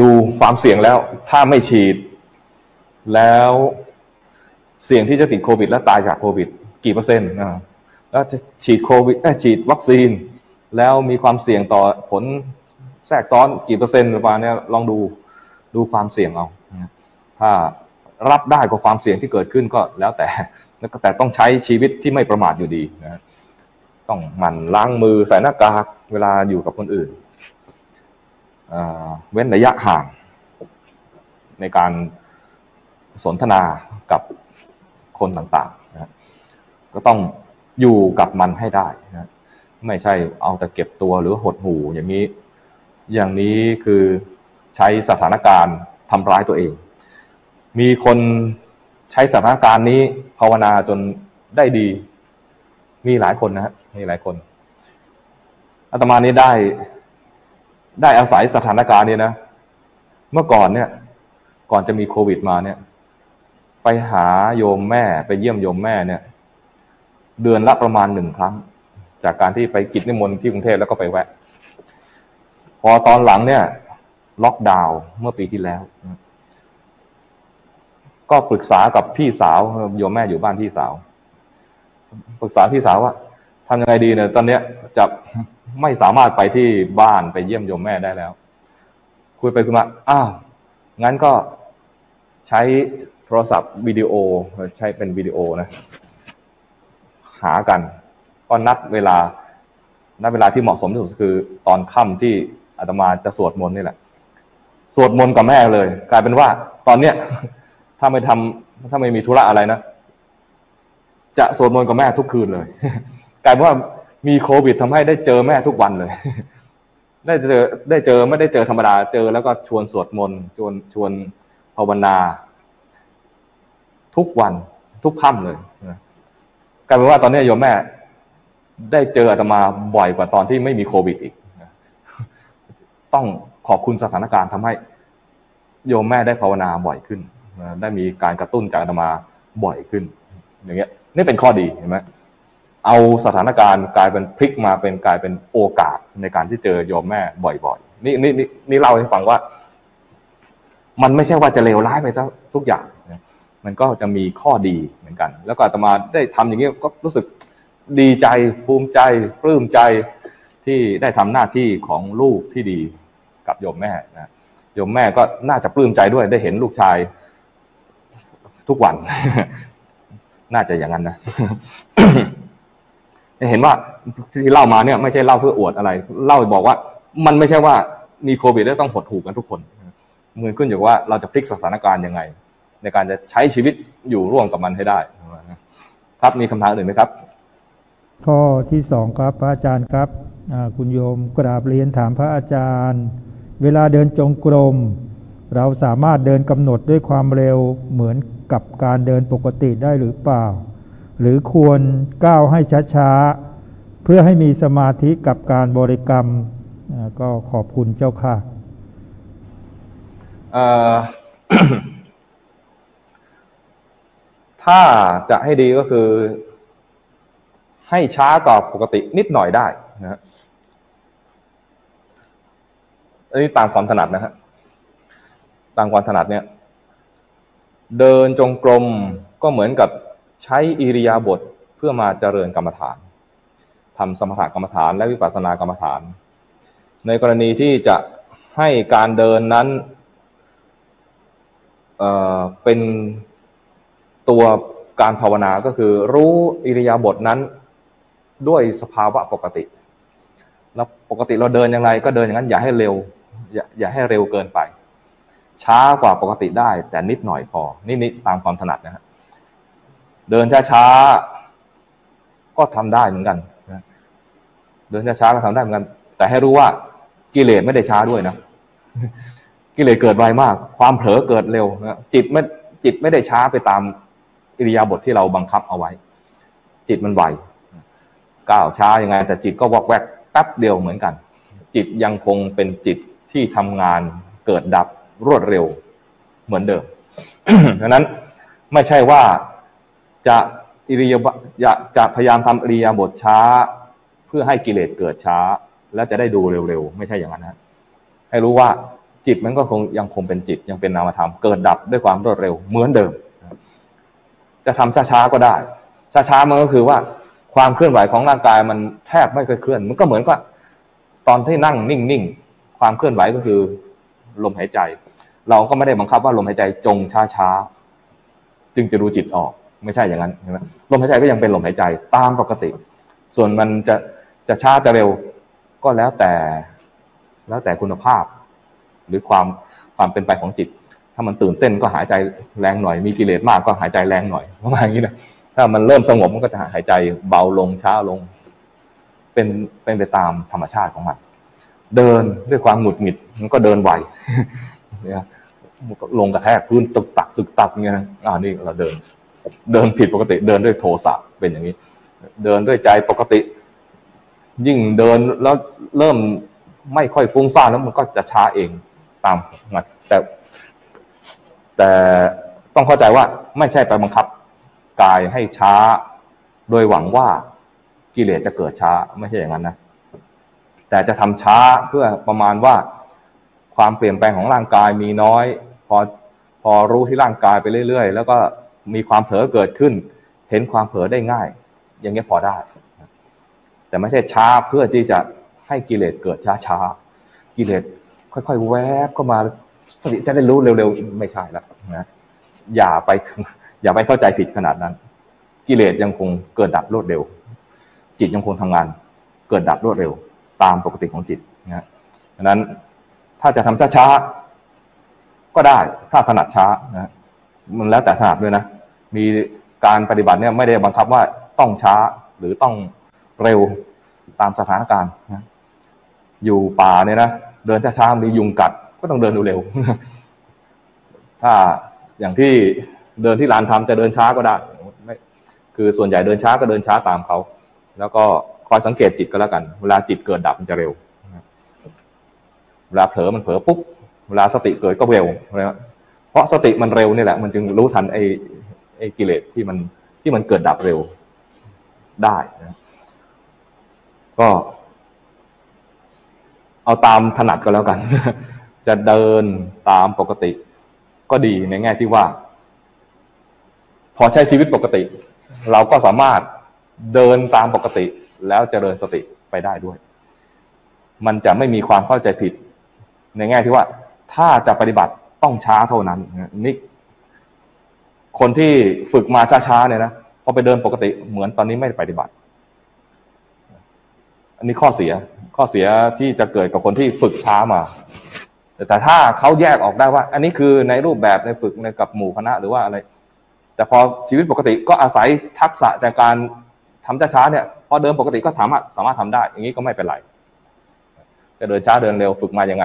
ดูความเสี่ยงแล้วถ้าไม่ฉีดแล้วเสี่ยงที่จะติดโควิดและตายจากโควิดกี่เปอร์เซ็นต์แล้วจะฉีดวัคซีนแล้วมีความเสี่ยงต่อผลแทรกซ้อนกี่เปอร์เซ็นต์ประมาณนี้ลองดูความเสี่ยงเอาถ้ารับได้กับความเสี่ยงที่เกิดขึ้นก็แล้วแต่ต้องใช้ชีวิตที่ไม่ประมาทอยู่ดีนะต้องหมั่นล้างมือใส่หน้ากากเวลาอยู่กับคนอื่นเว้นระยะห่างในการสนทนากับคนต่างๆนะก็ต้องอยู่กับมันให้ได้นะไม่ใช่เอาแต่เก็บตัวหรือหดหู่อย่างนี้คือใช้สถานการณ์ทำร้ายตัวเองมีคนใช้สถานการณ์นี้ภาวนาจนได้ดีมีหลายคนนะฮะมีหลายคนอาตมานี้ได้อาศัยสถานการณ์นี้นะเมื่อก่อนเนี่ยก่อนจะมีโควิดมาเนี่ยไปหาโยมแม่ไปเยี่ยมโยมแม่เนี่ยเดือนละประมาณ1 ครั้งจากการที่ไปกิจนิมนต์ที่กรุงเทพแล้วก็ไปแวะพอตอนหลังเนี่ยล็อกดาวน์เมื่อปีที่แล้วก็ปรึกษากับพี่สาวโยมแม่อยู่บ้านพี่สาวปรึกษาพี่สาวว่าทำยังไงดีเนี่ยตอนเนี้ยจะไม่สามารถไปที่บ้านไปเยี่ยมโยมแม่ได้แล้วคุยไปคุยมาอ้าวงั้นก็ใช้โทรศัพท์วิดีโอใช้เป็นวิดีโอนะหากันก็นัดเวลาที่เหมาะสมที่สุดคือตอนค่ำที่อาตมาจะสวดมนต์นี่แหละสวดมนต์กับแม่เลยกลายเป็นว่าตอนเนี้ยถ้าไม่มีธุระอะไรนะจะสวดมนต์กับแม่ทุกคืนเลยกลายเป็นว่ามีโควิดทำให้ได้เจอแม่ทุกวันเลยได้เจอไม่ได้เจอธรรมดาเจอแล้วก็ชวนสวดมนต์ชวนภาวนาทุกวันทุกค่ำเลยกลายเป็นว่าตอนนี้โยมแม่ได้เจออาตมาบ่อยกว่าตอนที่ไม่มีโควิดอีกต้องขอบคุณสถานการณ์ทำให้โยมแม่ได้ภาวนาบ่อยขึ้นได้มีการกระตุ้นจากอาตมาบ่อยขึ้นอย่างเงี้ยนี่เป็นข้อดีเห็นไหมเอาสถานการณ์กลายเป็นพลิกมาเป็นกลายเป็นโอกาสในการที่เจอโยมแม่บ่อยๆนี่เล่าให้ฟังว่ามันไม่ใช่ว่าจะเลวร้ายไปทุกอย่างมันก็จะมีข้อดีเหมือนกันแล้วก็อาตมาได้ทำอย่างนี้ก็รู้สึกดีใจภูมิใจปลื้มใจที่ได้ทำหน้าที่ของลูกที่ดีกับโยมแม่นะโยมแม่ก็น่าจะปลื้มใจด้วยได้เห็นลูกชายทุกวันน่าจะอย่างนั้นนะ เห็นว่าที่เล่ามาเนี่ยไม่ใช่เล่าเพื่ออวดอะไรเล่าบอกว่ามันไม่ใช่ว่ามีโควิดแล้วต้องหดหู่กันทุกคนมันขึ้นอยู่ว่าเราจะพลิกสถานการณ์ยังไงในการจะใช้ชีวิตอยู่ร่วมกับมันให้ได้ครับมีคำถามอื่นไหมครับข้อที่2ครับพระอาจารย์ครับคุณโยมกราบเรียนถามพระอาจารย์เวลาเดินจงกรมเราสามารถเดินกำหนดด้วยความเร็วเหมือนกับการเดินปกติได้หรือเปล่าหรือควรก้าวให้ช้าๆเพื่อให้มีสมาธิกับการบริกรรมก็ขอบคุณเจ้าค่ะ ถ้าจะให้ดีก็คือให้ช้ากว่าปกตินิดหน่อยได้นะอันนี้ตามความถนัดนะฮะตามความถนัดเนี่ยเดินจงกรมก็เหมือนกับใช้อิริยาบถเพื่อมาเจริญกรรมฐานทำสมถกรรมฐานและวิปัสสนากรรมฐานในกรณีที่จะให้การเดินนั้นเป็นตัวการภาวนาก็คือรู้อิริยาบถนั้นด้วยสภาวะปกติแล้วปกติเราเดินอย่างไรก็เดินอย่างนั้นอย่าให้เร็วอย่าให้เร็วเกินไปช้ากว่าปกติได้แต่นิดหน่อยพอนี่ตามความถนัดนะฮะเดินช้าๆก็ทำได้เหมือนกันนะเดินช้าๆก็ทำได้เหมือนกันแต่ให้รู้ว่ากิเลสไม่ได้ช้าด้วยนะกิเลสเกิดไวมากความเผลอเกิดเร็วนะจิตไม่ได้ช้าไปตามอิริยาบถที่เราบังคับเอาไว้จิตมันไวก้าวช้ายังไงแต่จิตก็วอกแวก แป๊บเดียวเหมือนกันจิตยังคงเป็นจิตที่ทำงานเกิดดับรวดเร็วเหมือนเดิม ดังนั้นไม่ใช่ว่าจะพยายามทำอิริยาบถช้าเพื่อให้กิเลสเกิดช้าและจะได้ดูเร็วๆไม่ใช่อย่างนั้นนะให้รู้ว่าจิตมันก็คงยังคงเป็นจิตยังเป็นนามธรรมเกิดดับด้วยความรวดเร็วเหมือนเดิมจะทำช้าๆก็ได้ช้าๆมันก็คือว่าความเคลื่อนไหวของร่างกายมันแทบไม่เคยเคลื่อนมันก็เหมือนกับตอนที่นั่งนิ่งๆความเคลื่อนไหวก็คือลมหายใจเราก็ไม่ได้บังคับว่าลมหายใจจงช้าๆจึงจะรู้จิตออกไม่ใช่อย่างนั้นใช่ไหมลมหายใจก็ยังเป็นลมหายใจตามปกติส่วนมันจะช้าจะเร็วก็แล้วแต่คุณภาพหรือความเป็นไปของจิตถ้ามันตื่นเต้นก็หายใจแรงหน่อยมีกิเลสมากก็หายใจแรงหน่อยประมาณนี้นะถ้ามันเริ่มสงบมันก็จะหายใจเบาลงช้าลงเป็นไปตามธรรมชาติของมันเดินด้วยความหงุดหงิดมันก็เดินไวเนี่ยลงกระแทกพื้นตึกตักเงี้ยนะนี่เราเดินผิดปกติเดินด้วยโทสะเป็นอย่างนี้เดินด้วยใจปกติยิ่งเดินแล้วเริ่มไม่ค่อยฟุ้งซ่านแล้วมันก็จะช้าเองตามมันแต่ต้องเข้าใจว่าไม่ใช่ไปบังคับกายให้ช้าโดยหวังว่ากิเลสจะเกิดช้าไม่ใช่อย่างนั้นนะแต่จะทำช้าเพื่อประมาณว่าความเปลี่ยนแปลงของร่างกายมีน้อยพอรู้ที่ร่างกายไปเรื่อยๆแล้วก็มีความเผลอเกิดขึ้นเห็นความเผลอได้ง่ายอย่างนี้พอได้แต่ไม่ใช่ช้าเพื่อที่จะให้กิเลสเกิดช้าๆกิเลสค่อยๆแวบเข้ามาสติจะได้รู้เร็วๆไม่ใช่แล้วนะอย่าไปเข้าใจผิดขนาดนั้นกิเลสยังคงเกิดดับรวดเร็วจิตยังคงทำงานเกิดดับรวดเร็วตามปกติของจิตนะดังนั้นถ้าจะทำช้าๆก็ได้ถ้าถนัดช้านะมันแล้วแต่ถนัดด้วยนะมีการปฏิบัติเนี่ยไม่ได้บังคับว่าต้องช้าหรือต้องเร็วตามสถานการณ์นะอยู่ป่าเนี่ยนะเดินช้าๆมียุงกัดก็ต้องเดินเร็วๆถ้าอย่างที่เดินที่ลานธรรมจะเดินช้าก็ได้ไม่คือส่วนใหญ่เดินช้าก็เดินช้าตามเขาแล้วก็คอยสังเกตจิตก็แล้วกันเวลาจิตเกิดดับมันจะเร็วเวลาเผลอมันเผลอปุ๊บเวลาสติเกิดก็เร็วเพราะสติมันเร็วนี่แหละมันจึงรู้ทันไอ้กิเลสที่มันเกิดดับเร็วได้นะก็เอาตามถนัดก็แล้วกันจะเดินตามปกติก็ดีในแง่ที่ว่าพอใช้ชีวิตปกติเราก็สามารถเดินตามปกติแล้วเจริญสติไปได้ด้วยมันจะไม่มีความเข้าใจผิดในแง่ที่ว่าถ้าจะปฏิบัติต้องช้าเท่านั้นนี่คนที่ฝึกมาช้าๆเนี่ยนะพอไปเดินปกติเหมือนตอนนี้ไม่ได้ปฏิบัติอันนี้ข้อเสียที่จะเกิดกับคนที่ฝึกช้ามาแต่ถ้าเขาแยกออกได้ว่าอันนี้คือในรูปแบบในฝึกในกับหมู่คณะหรือว่าอะไรแต่พอชีวิตปกติก็อาศัยทักษะจากการทำช้าๆเนี่ยพอเดินปกติก็สามารถทำได้อย่างนี้ก็ไม่เป็นไรจะเดินช้าเดินเร็วฝึกมายังไง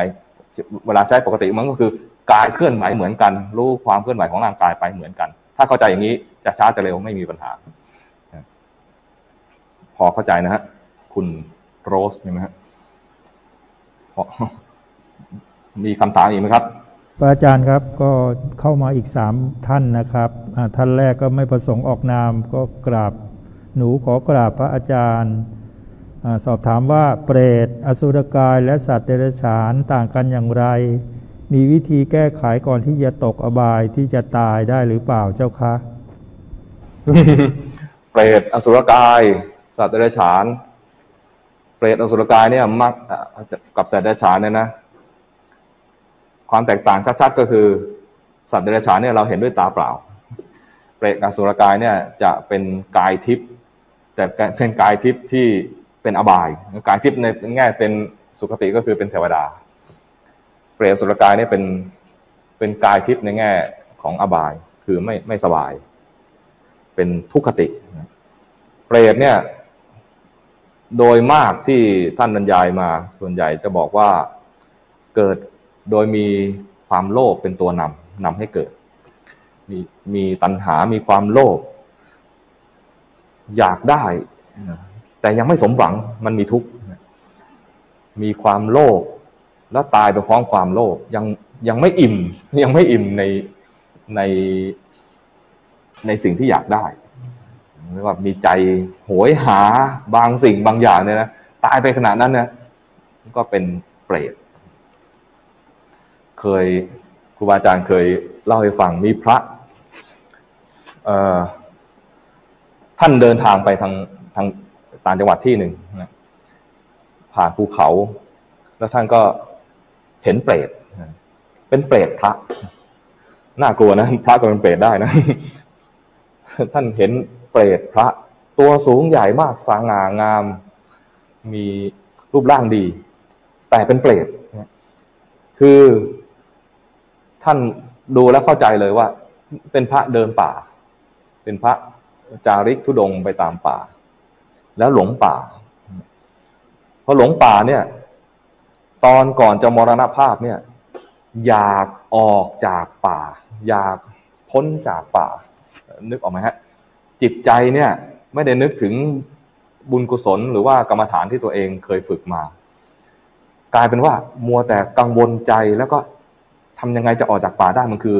เวลาใช้ปกติมันก็คือกายเคลื่อนไหวเหมือนกันรู้ความเคลื่อนไหวของร่างกายไปเหมือนกันถ้าเข้าใจอย่างนี้จะช้าจะเร็วไม่มีปัญหาพอเข้าใจนะฮะคุณโรสใช่ไหมฮะมีคำถามอีกไหมครับพระอาจารย์ครับก็เข้ามาอีก3ท่านนะครับท่านแรกก็ไม่ประสงค์ออกนามก็กราบหนูขอกราบพระอาจารย์สอบถามว่าเปรตอสุรกายและสัตว์เดรัจฉานต่างกันอย่างไรมีวิธีแก้ไขก่อนที่จะตกอบายที่จะตายได้หรือเปล่าเจ้าคะ เปรตอสุรกายสัตว์เดรัจฉานเปรตอสุรกายเนี่ยมักกับสัตว์เดรัจฉานเนี่ยนะความแตกต่างชัดๆก็คือสัตว์เดรัจฉานเนี่ยเราเห็นด้วยตาเปล่าเปรตอสุรกายเนี่ยจะเป็นกายทิพย์แต่เป็นกายทิพย์ที่เป็นอบายกายทิพย์ในแง่เป็นสุคติก็คือเป็นเทวดาเปรตอสุรกายเนี่ยเป็นกายทิพย์ในแง่ของอบายคือไม่สบายเป็นทุกขติเปรตเนี่ยโดยมากที่ท่านบรรยายมาส่วนใหญ่จะบอกว่าเกิดโดยมีความโลภเป็นตัวนำให้เกิดมีตัณหามีความโลภอยากได้แต่ยังไม่สมหวังมันมีทุกข์ มีความโลภแล้วตายไปพร้อมความโลภยังไม่อิ่มในสิ่งที่อยากได้หรือว่ามีใจโหยหาบางสิ่งบางอย่างเนี่ยนะตายไปขนาดนั้นนะก็เป็นเปรตเคยครูบาอาจารย์เคยเล่าให้ฟังมีพระท่านเดินทางไปทางต่างจังหวัดที่หนึ่งนะผ่านภูเขาแล้วท่านก็เห็นเปรตเป็นเปรตพระน่ากลัวนะพระก็เป็นเปรตได้นะท่านเห็นเปรตพระตัวสูงใหญ่มากสง่างามมีรูปร่างดีแต่เป็นเปรตคือท่านดูแล้วเข้าใจเลยว่าเป็นพระเดินป่าเป็นพระจาริกธุดงค์ไปตามป่าแล้วหลงป่าเพราะหลงป่าเนี่ยตอนก่อนจะมรณภาพเนี่ยอยากออกจากป่าอยากพ้นจากป่านึกออกไหมฮะจิตใจเนี่ยไม่ได้นึกถึงบุญกุศลหรือว่ากรรมฐานที่ตัวเองเคยฝึกมากลายเป็นว่ามัวแต่กังวลใจแล้วก็ทำยังไงจะออกจากป่าได้มันคือ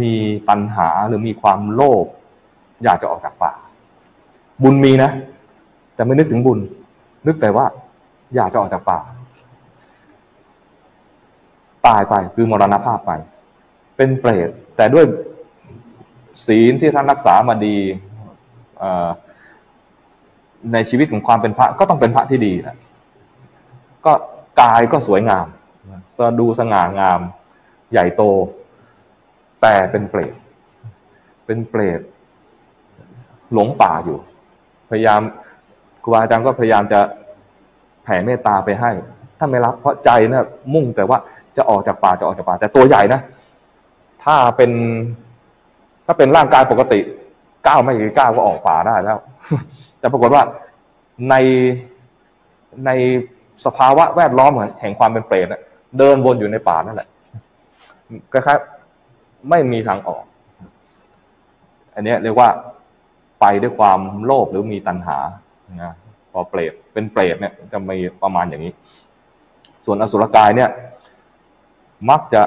มีตัณหาหรือมีความโลภอยากจะออกจากป่าบุญมีนะแต่ไม่นึกถึงบุญนึกแต่ว่าอยากจะออกจากป่าตายไปคือมรณภาพไปเป็นเปรตแต่ด้วยศีลที่ท่านรักษามาดีในชีวิตของความเป็นพระก็ต้องเป็นพระที่ดีนะก็กายก็สวยงามสะดูสง่างามใหญ่โตแต่เป็นเปรตหลงป่าอยู่พยายามครูบาอาจารย์ก็พยายามจะแผ่เมตตาไปให้ท่านไม่รับเพราะใจนะมุ่งแต่ว่าจะออกจากป่าแต่ตัวใหญ่นะถ้าเป็นร่างกายปกติก้าวไม่กี่ก้าวก็ออกป่าได้แล้วแต่ปรากฏว่าในสภาวะแวดล้อมแห่งความเป็นเปรตเดินวนอยู่ในป่านั่นแหละคล้ายๆไม่มีทางออกอันนี้เรียกว่าไปด้วยความโลภหรือมีตัณหานะพอเปรตเป็นเปรตเนี่ยจะมีประมาณอย่างนี้ส่วนอสุรกายเนี่ยมักจะ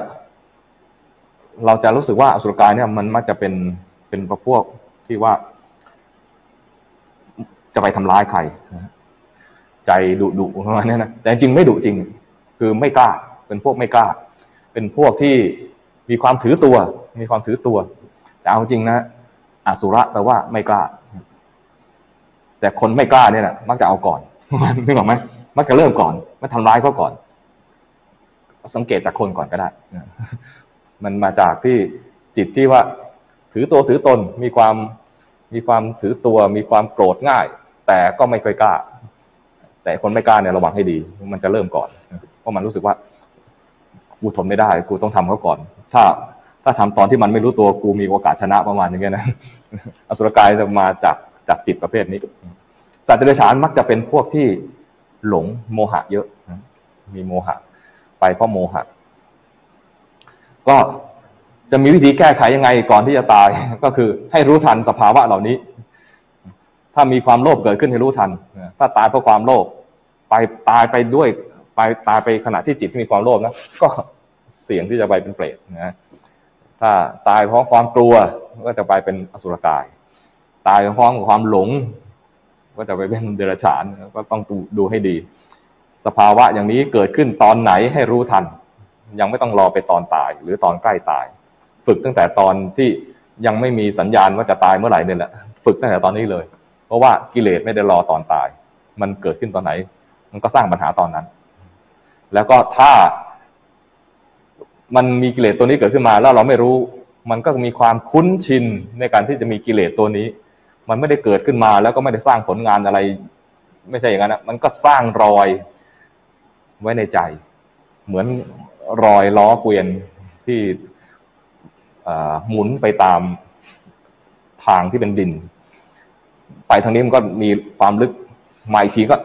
เราจะรู้สึกว่าอสุรกายเนี่ยมันมักจะเป็นพวกที่ว่าจะไปทำร้ายใครใจดุประมาณนี้นะแต่จริงไม่ดุจริงคือไม่กล้าเป็นพวกไม่กล้าเป็นพวกที่มีความถือตัวแต่เอาจริงนะอสุระแปลว่าไม่กล้าแต่คนไม่กล้าเนี่ยนะมักจะเอาก่อนนึกออกไหมมักจะเริ่มก่อนมักทำร้ายเขาก่อนสังเกตจากคนก่อนก็ได้มันมาจากที่จิตที่ว่าถือตัวถือตนมีความถือตัวมีความโกรธง่ายแต่ก็ไม่ค่อยกล้าแต่คนไม่กล้าเนี่ยระวังให้ดีมันจะเริ่มก่อนเพราะมันรู้สึกว่ากูทนไม่ได้กูต้องทำเขาก่อนถ้าทำตอนที่มันไม่รู้ตัวกูมีโอกาสชนะประมาณอย่างเงี้ยนะอสุรกายจะมาจากจิตประเภทนี้สัตว์เดรัจฉานมักจะเป็นพวกที่หลงโมหะเยอะมีโมหะไปเพราะโมหะก็จะมีวิธีแก้ไขยังไงก่อนที่จะตายก็คือให้รู้ทันสภาวะเหล่านี้ถ้ามีความโลภเกิดขึ้นให้รู้ทันถ้าตายเพราะความโลภตายไปขณะที่จิตที่มีความโลภนะก็เสี่ยงที่จะไปเป็นเปรตนะถ้าตายเพราะความกลัวก็จะไปเป็นอสุรกายตายเพราะความหลงก็จะไปเป็นเดรัจฉานก็ต้องดูให้ดีสภาวะอย่างนี้เกิดขึ้นตอนไหนให้รู้ทันยังไม่ต้องรอไปตอนตายหรือตอนใกล้ตายฝึกตั้งแต่ตอนที่ยังไม่มีสัญญาณว่าจะตายเมื่อไหร่เนี่ยแหละฝึกตั้งแต่ตอนนี้เลยเพราะว่ากิเลสไม่ได้รอตอนตายมันเกิดขึ้นตอนไหนมันก็สร้างปัญหาตอนนั้นแล้วก็ถ้ามันมีกิเลสตัวนี้เกิดขึ้นมาแล้วเราไม่รู้มันก็มีความคุ้นชินในการที่จะมีกิเลสตัวนี้มันไม่ได้เกิดขึ้นมาแล้วก็ไม่ได้สร้างผลงานอะไรไม่ใช่อย่างนั้นนะมันก็สร้างรอยไว้ในใจเหมือนรอยล้อเกวียนที่หมุนไปตามทางที่เป็นดินไปทางนี้มันก็มีความลึกมาอีกทีก็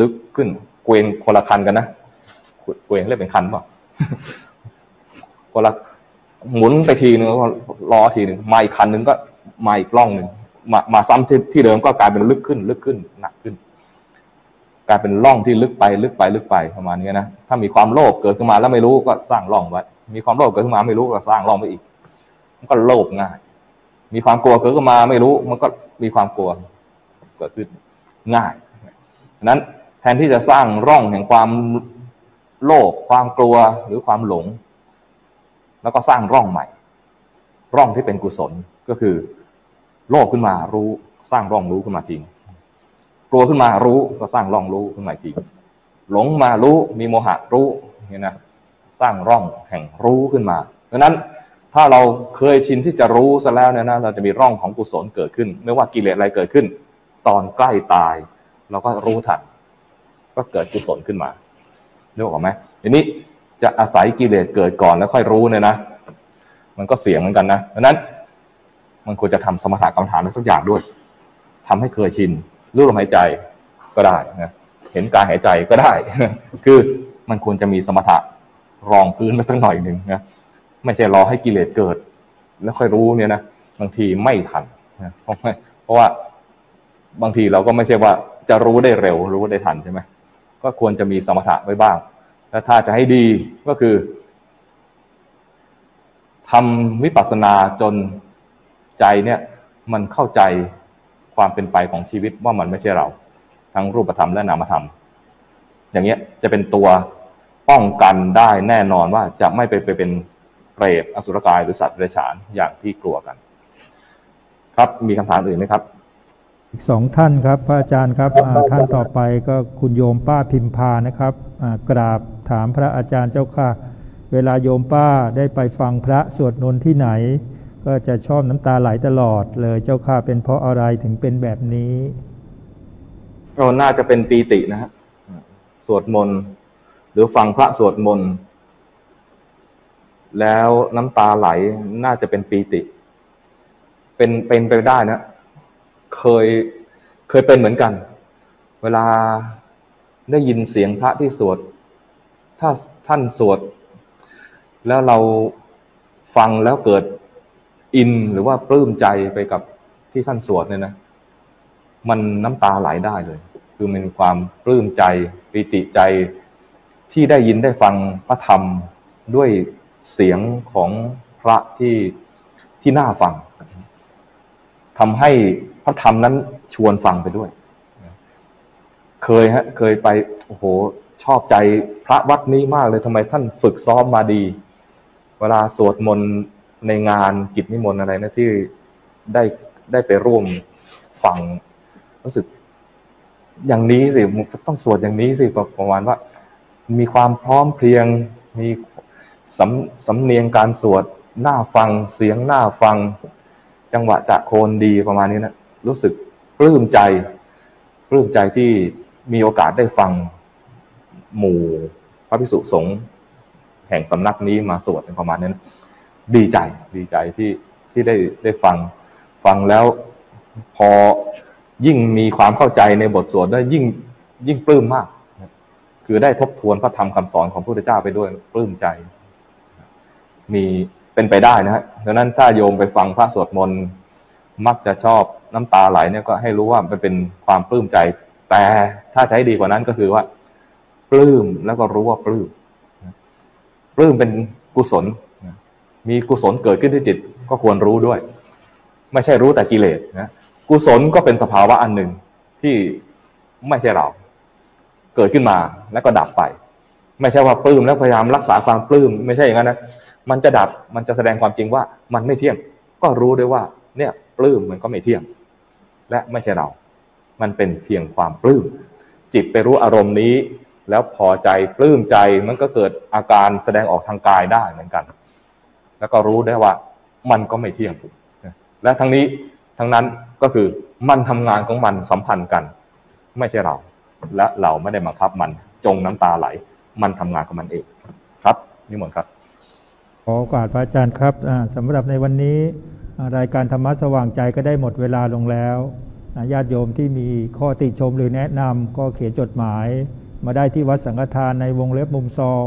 ลึกขึ้นเกวียนคนละคันกันนะเกวียนเรียกเป็นคันป่ะคนละหมุนไปทีหนึ่งก็ล้อทีหนึ่งมาอีกคันหนึ่งก็มาอีกล่องหนึ่งมาซ้ำที่เดิมก็กลายเป็นลึกขึ้นหนักขึ้น กลายเป็นร่องที่ลึกไปลึกไปลึกไปประมาณนี้นะถ้ามีความโลภเกิดขึ้นมาแล้วไม่รู้ก็สร้างร่องไว้มีความโลภเกิดขึ้นมาไม่รู้ก็สร้างร่องไปอีกมันก็โลภง่ายมีความกลัวเกิดขึ้นมาไม่รู้มันก็มีความกลัวเกิดขึ้นง่ายนั้นแทนที่จะสร้างร่องแห่งความโลภความกลัวหรือความหลงแล้วก็สร้างร่องใหม่ร่องที่เป็นกุศลก็คือโลภขึ้นมารู้สร้างร่องรู้ขึ้นมาจริงกลัวขึ้นมารู้ก็สร้างร่องรู้ขึ้นมาจริงหลงมารู้มีโมหะรู้นี่นะสร้างร่องแห่งรู้ขึ้นมาดังนั้นถ้าเราเคยชินที่จะรู้ซะแล้วเนี่ยนะเราจะมีร่องของกุศลเกิดขึ้นไม่ว่ากิเลสอะไรเกิดขึ้นตอนใกล้ตายเราก็รู้ทันก็เกิดกุศลขึ้นมานึกออกไหมทีนี้จะอาศัยกิเลสเกิดก่อนแล้วค่อยรู้เนี่ยนะมันก็เสี่ยงเหมือนกันนะดังนั้นมันควรจะทำสมถะกรรมฐานอะไรสักอย่างด้วยทำให้เคยชินรู้ลมหายใจก็ได้นะเห็นกายหายใจก็ได้คือมันควรจะมีสมถะรองพื้นมาสักหน่อยหนึ่งนะไม่ใช่รอให้กิเลสเกิดแล้วค่อยรู้เนี่ยนะบางทีไม่ทันนะเพราะว่าบางทีเราก็ไม่ใช่ว่าจะรู้ได้เร็วรู้ได้ทันใช่ไหมก็ควรจะมีสมถะไว้บ้างและถ้าจะให้ดีก็คือทำวิปัสสนาจนใจเนี่ยมันเข้าใจความเป็นไปของชีวิตว่ามันไม่ใช่เราทั้งรูปธรรมและนามธรรมอย่างเงี้ยจะเป็นตัวป้องกันได้แน่นอนว่าจะไม่ไปเป็นเปรตอสุรกายหรือสัตว์เดรัจฉานอย่างที่กลัวกันครับมีคำถามอื่นไหมครับอีกสองท่านครับพระอาจารย์ครับท่านต่อไปก็คุณโยมป้าพิมพานะครับกราบถามพระอาจารย์เจ้าค่ะเวลาโยมป้าได้ไปฟังพระสวดมนต์ที่ไหนก็จะชอบน้ำตาไหลตลอดเลยเจ้าค่ะเป็นเพราะอะไรถึงเป็นแบบนี้ก็น่าจะเป็นปีตินะฮะสวดมนต์หรือฟังพระสวดมนต์แล้วน้ำตาไหลน่าจะเป็นปีติเป็นไปได้นะเคยเป็นเหมือนกันเวลาได้ยินเสียงพระที่สวดถ้าท่านสวดแล้วเราฟังแล้วเกิดอินหรือว่าปลื้มใจไปกับที่ท่านสวดเนี่ยนะมันน้ำตาไหลได้เลยคือมันมีความปลื้มใจปิติใจที่ได้ยินได้ฟังพระธรรมด้วยเสียงของพระที่น่าฟังทำให้พระธรรมนั้นชวนฟังไปด้วยเคยไปโอ้โหชอบใจพระวัดนี้มากเลยทำไมท่านฝึกซ้อมมาดีเวลาสวดมนต์ในงานกิจนิมนต์อะไรนะที่ได้ไปร่วมฟังรู้สึกอย่างนี้สิต้องสวดอย่างนี้สิประมาณว่ามีความพร้อมเพรียงมีสำเนียงการสวดน่าฟังเสียงน่าฟังจังหวะจะโคนดีประมาณนี้นะรู้สึกปลื้มใจที่มีโอกาสได้ฟังหมู่พระภิกษุสงฆ์แห่งสำนักนี้มาสวดประมาณนี้นะดีใจที่ได้ฟังแล้วพอยิ่งมีความเข้าใจในบทสวดแล้วยิ่งปลื้มมากคือได้ทบทวนพระธรรมคำสอนของพระพุทธเจ้าไปด้วยปลื้มใจมีเป็นไปได้นะฮะดังนั้นถ้าโยมไปฟังพระสวดมนต์มักจะชอบน้ำตาไหลเนี่ยก็ให้รู้ว่ามันเป็นความปลื้มใจแต่ถ้าใช้ดีกว่านั้นก็คือว่าปลื้มแล้วก็รู้ว่าปลื้มเป็นกุศลมีกุศลเกิดขึ้นที่จิตก็ควรรู้ด้วยไม่ใช่รู้แต่กิเลสนะกุศลก็เป็นสภาวะอันหนึ่งที่ไม่ใช่เราเกิดขึ้นมาแล้วก็ดับไปไม่ใช่ว่าปลื้มแล้วพยายามรักษาความปลื้มไม่ใช่อย่างนั้นนะมันจะดับมันจะแสดงความจริงว่ามันไม่เที่ยงก็รู้ด้วยว่าเนี่ยปลื้มมันก็ไม่เที่ยงและไม่ใช่เรามันเป็นเพียงความปลื้มจิตไปรู้อารมณ์นี้แล้วพอใจปลื้มใจมันก็เกิดอาการแสดงออกทางกายได้เหมือนกันแล้วก็รู้ได้ว่ามันก็ไม่เที่ยงและทั้งนี้ทั้งนั้นก็คือมันทำงานของมันสัมพันธ์กันไม่ใช่เราและเราไม่ได้บังคับมันจงน้ำตาไหลมันทำงานของมันเองครับนี่หมดครับขอโอกาสพระอาจารย์ครับสำหรับในวันนี้รายการธรรมะสว่างใจก็ได้หมดเวลาลงแล้วญาติโยมที่มีข้อติชมหรือแนะนำก็เขียนจดหมายมาได้ที่วัดสังฆทานในวงเล็บมุมซอง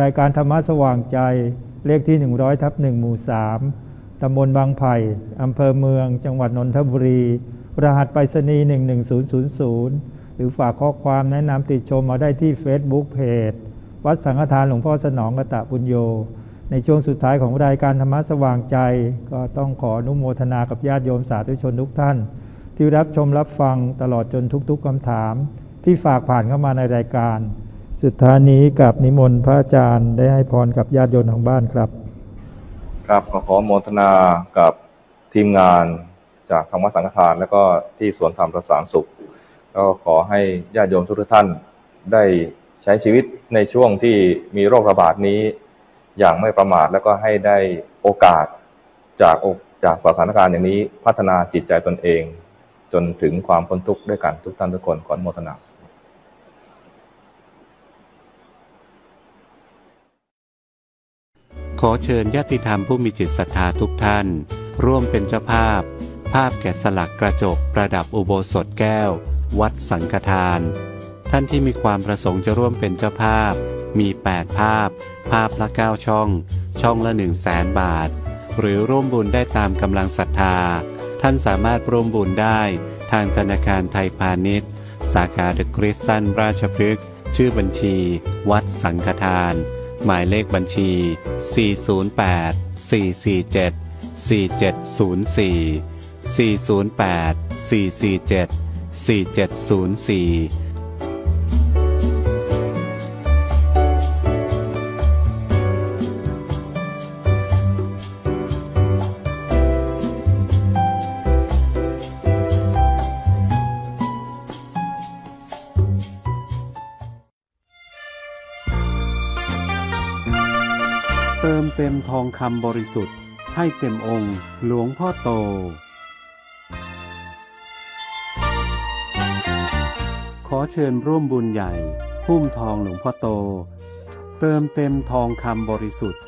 รายการธรรมะสว่างใจเลขที่ 100/1 หมู่ 3 ตำบลบางไผ่อำเภอเมืองจังหวัดนนทบุรีรหัสไปรษณีย์ 11000 หรือฝากข้อความแนะนำติชมมาได้ที่ Facebook เพจวัดสังฆทานหลวงพ่อสนองกตปุญโญในช่วงสุดท้ายของรายการธรรมะสว่างใจก็ต้องขออนุโมทนากับญาติโยมสาธุชนทุกท่านที่รับชมรับฟังตลอดจนทุกๆคำถามที่ฝากผ่านเข้ามาในรายการสุดท้ายนี้กับนิมนต์พระอาจารย์ได้ให้พรกับญาติโยมทางบ้านครับครับขอโมทนากับทีมงานจากธรรมะสังฆทานและก็ที่สวนธรรมประสานสุขก็ขอให้ญาติโยมทุกท่านได้ใช้ชีวิตในช่วงที่มีโรคระบาดนี้อย่างไม่ประมาทแล้วก็ให้ได้โอกาสจากสถานการณ์อย่างนี้พัฒนาจิตใจตนเองจนถึงความพ้นทุกข์ด้วยกันทุกท่านทุกคนขออนุโมทนาขอเชิญญาติธรรมผู้มีจิตศรัทธาทุกท่านร่วมเป็นเจ้าภาพแกะสลักกระจกประดับอุโบสถแก้ววัดสังฆทานท่านที่มีความประสงค์จะร่วมเป็นเจ้าภาพมี8ภาพละ9ช่องละ 100,000 บาทหรือร่วมบุญได้ตามกำลังศรัทธาท่านสามารถร่วมบุญได้ทางธนาคารไทยพาณิชย์สาขาเดอะคริสตันราชพฤกษ์ชื่อบัญชีวัดสังฆทานหมายเลขบัญชี408-447-4704 408-447-4704เต็มทองคำบริสุทธิ์ให้เต็มองค์หลวงพ่อโตขอเชิญร่วมบุญใหญ่พุ่มทองหลวงพ่อโตเติมเต็มทองคำบริสุทธิ์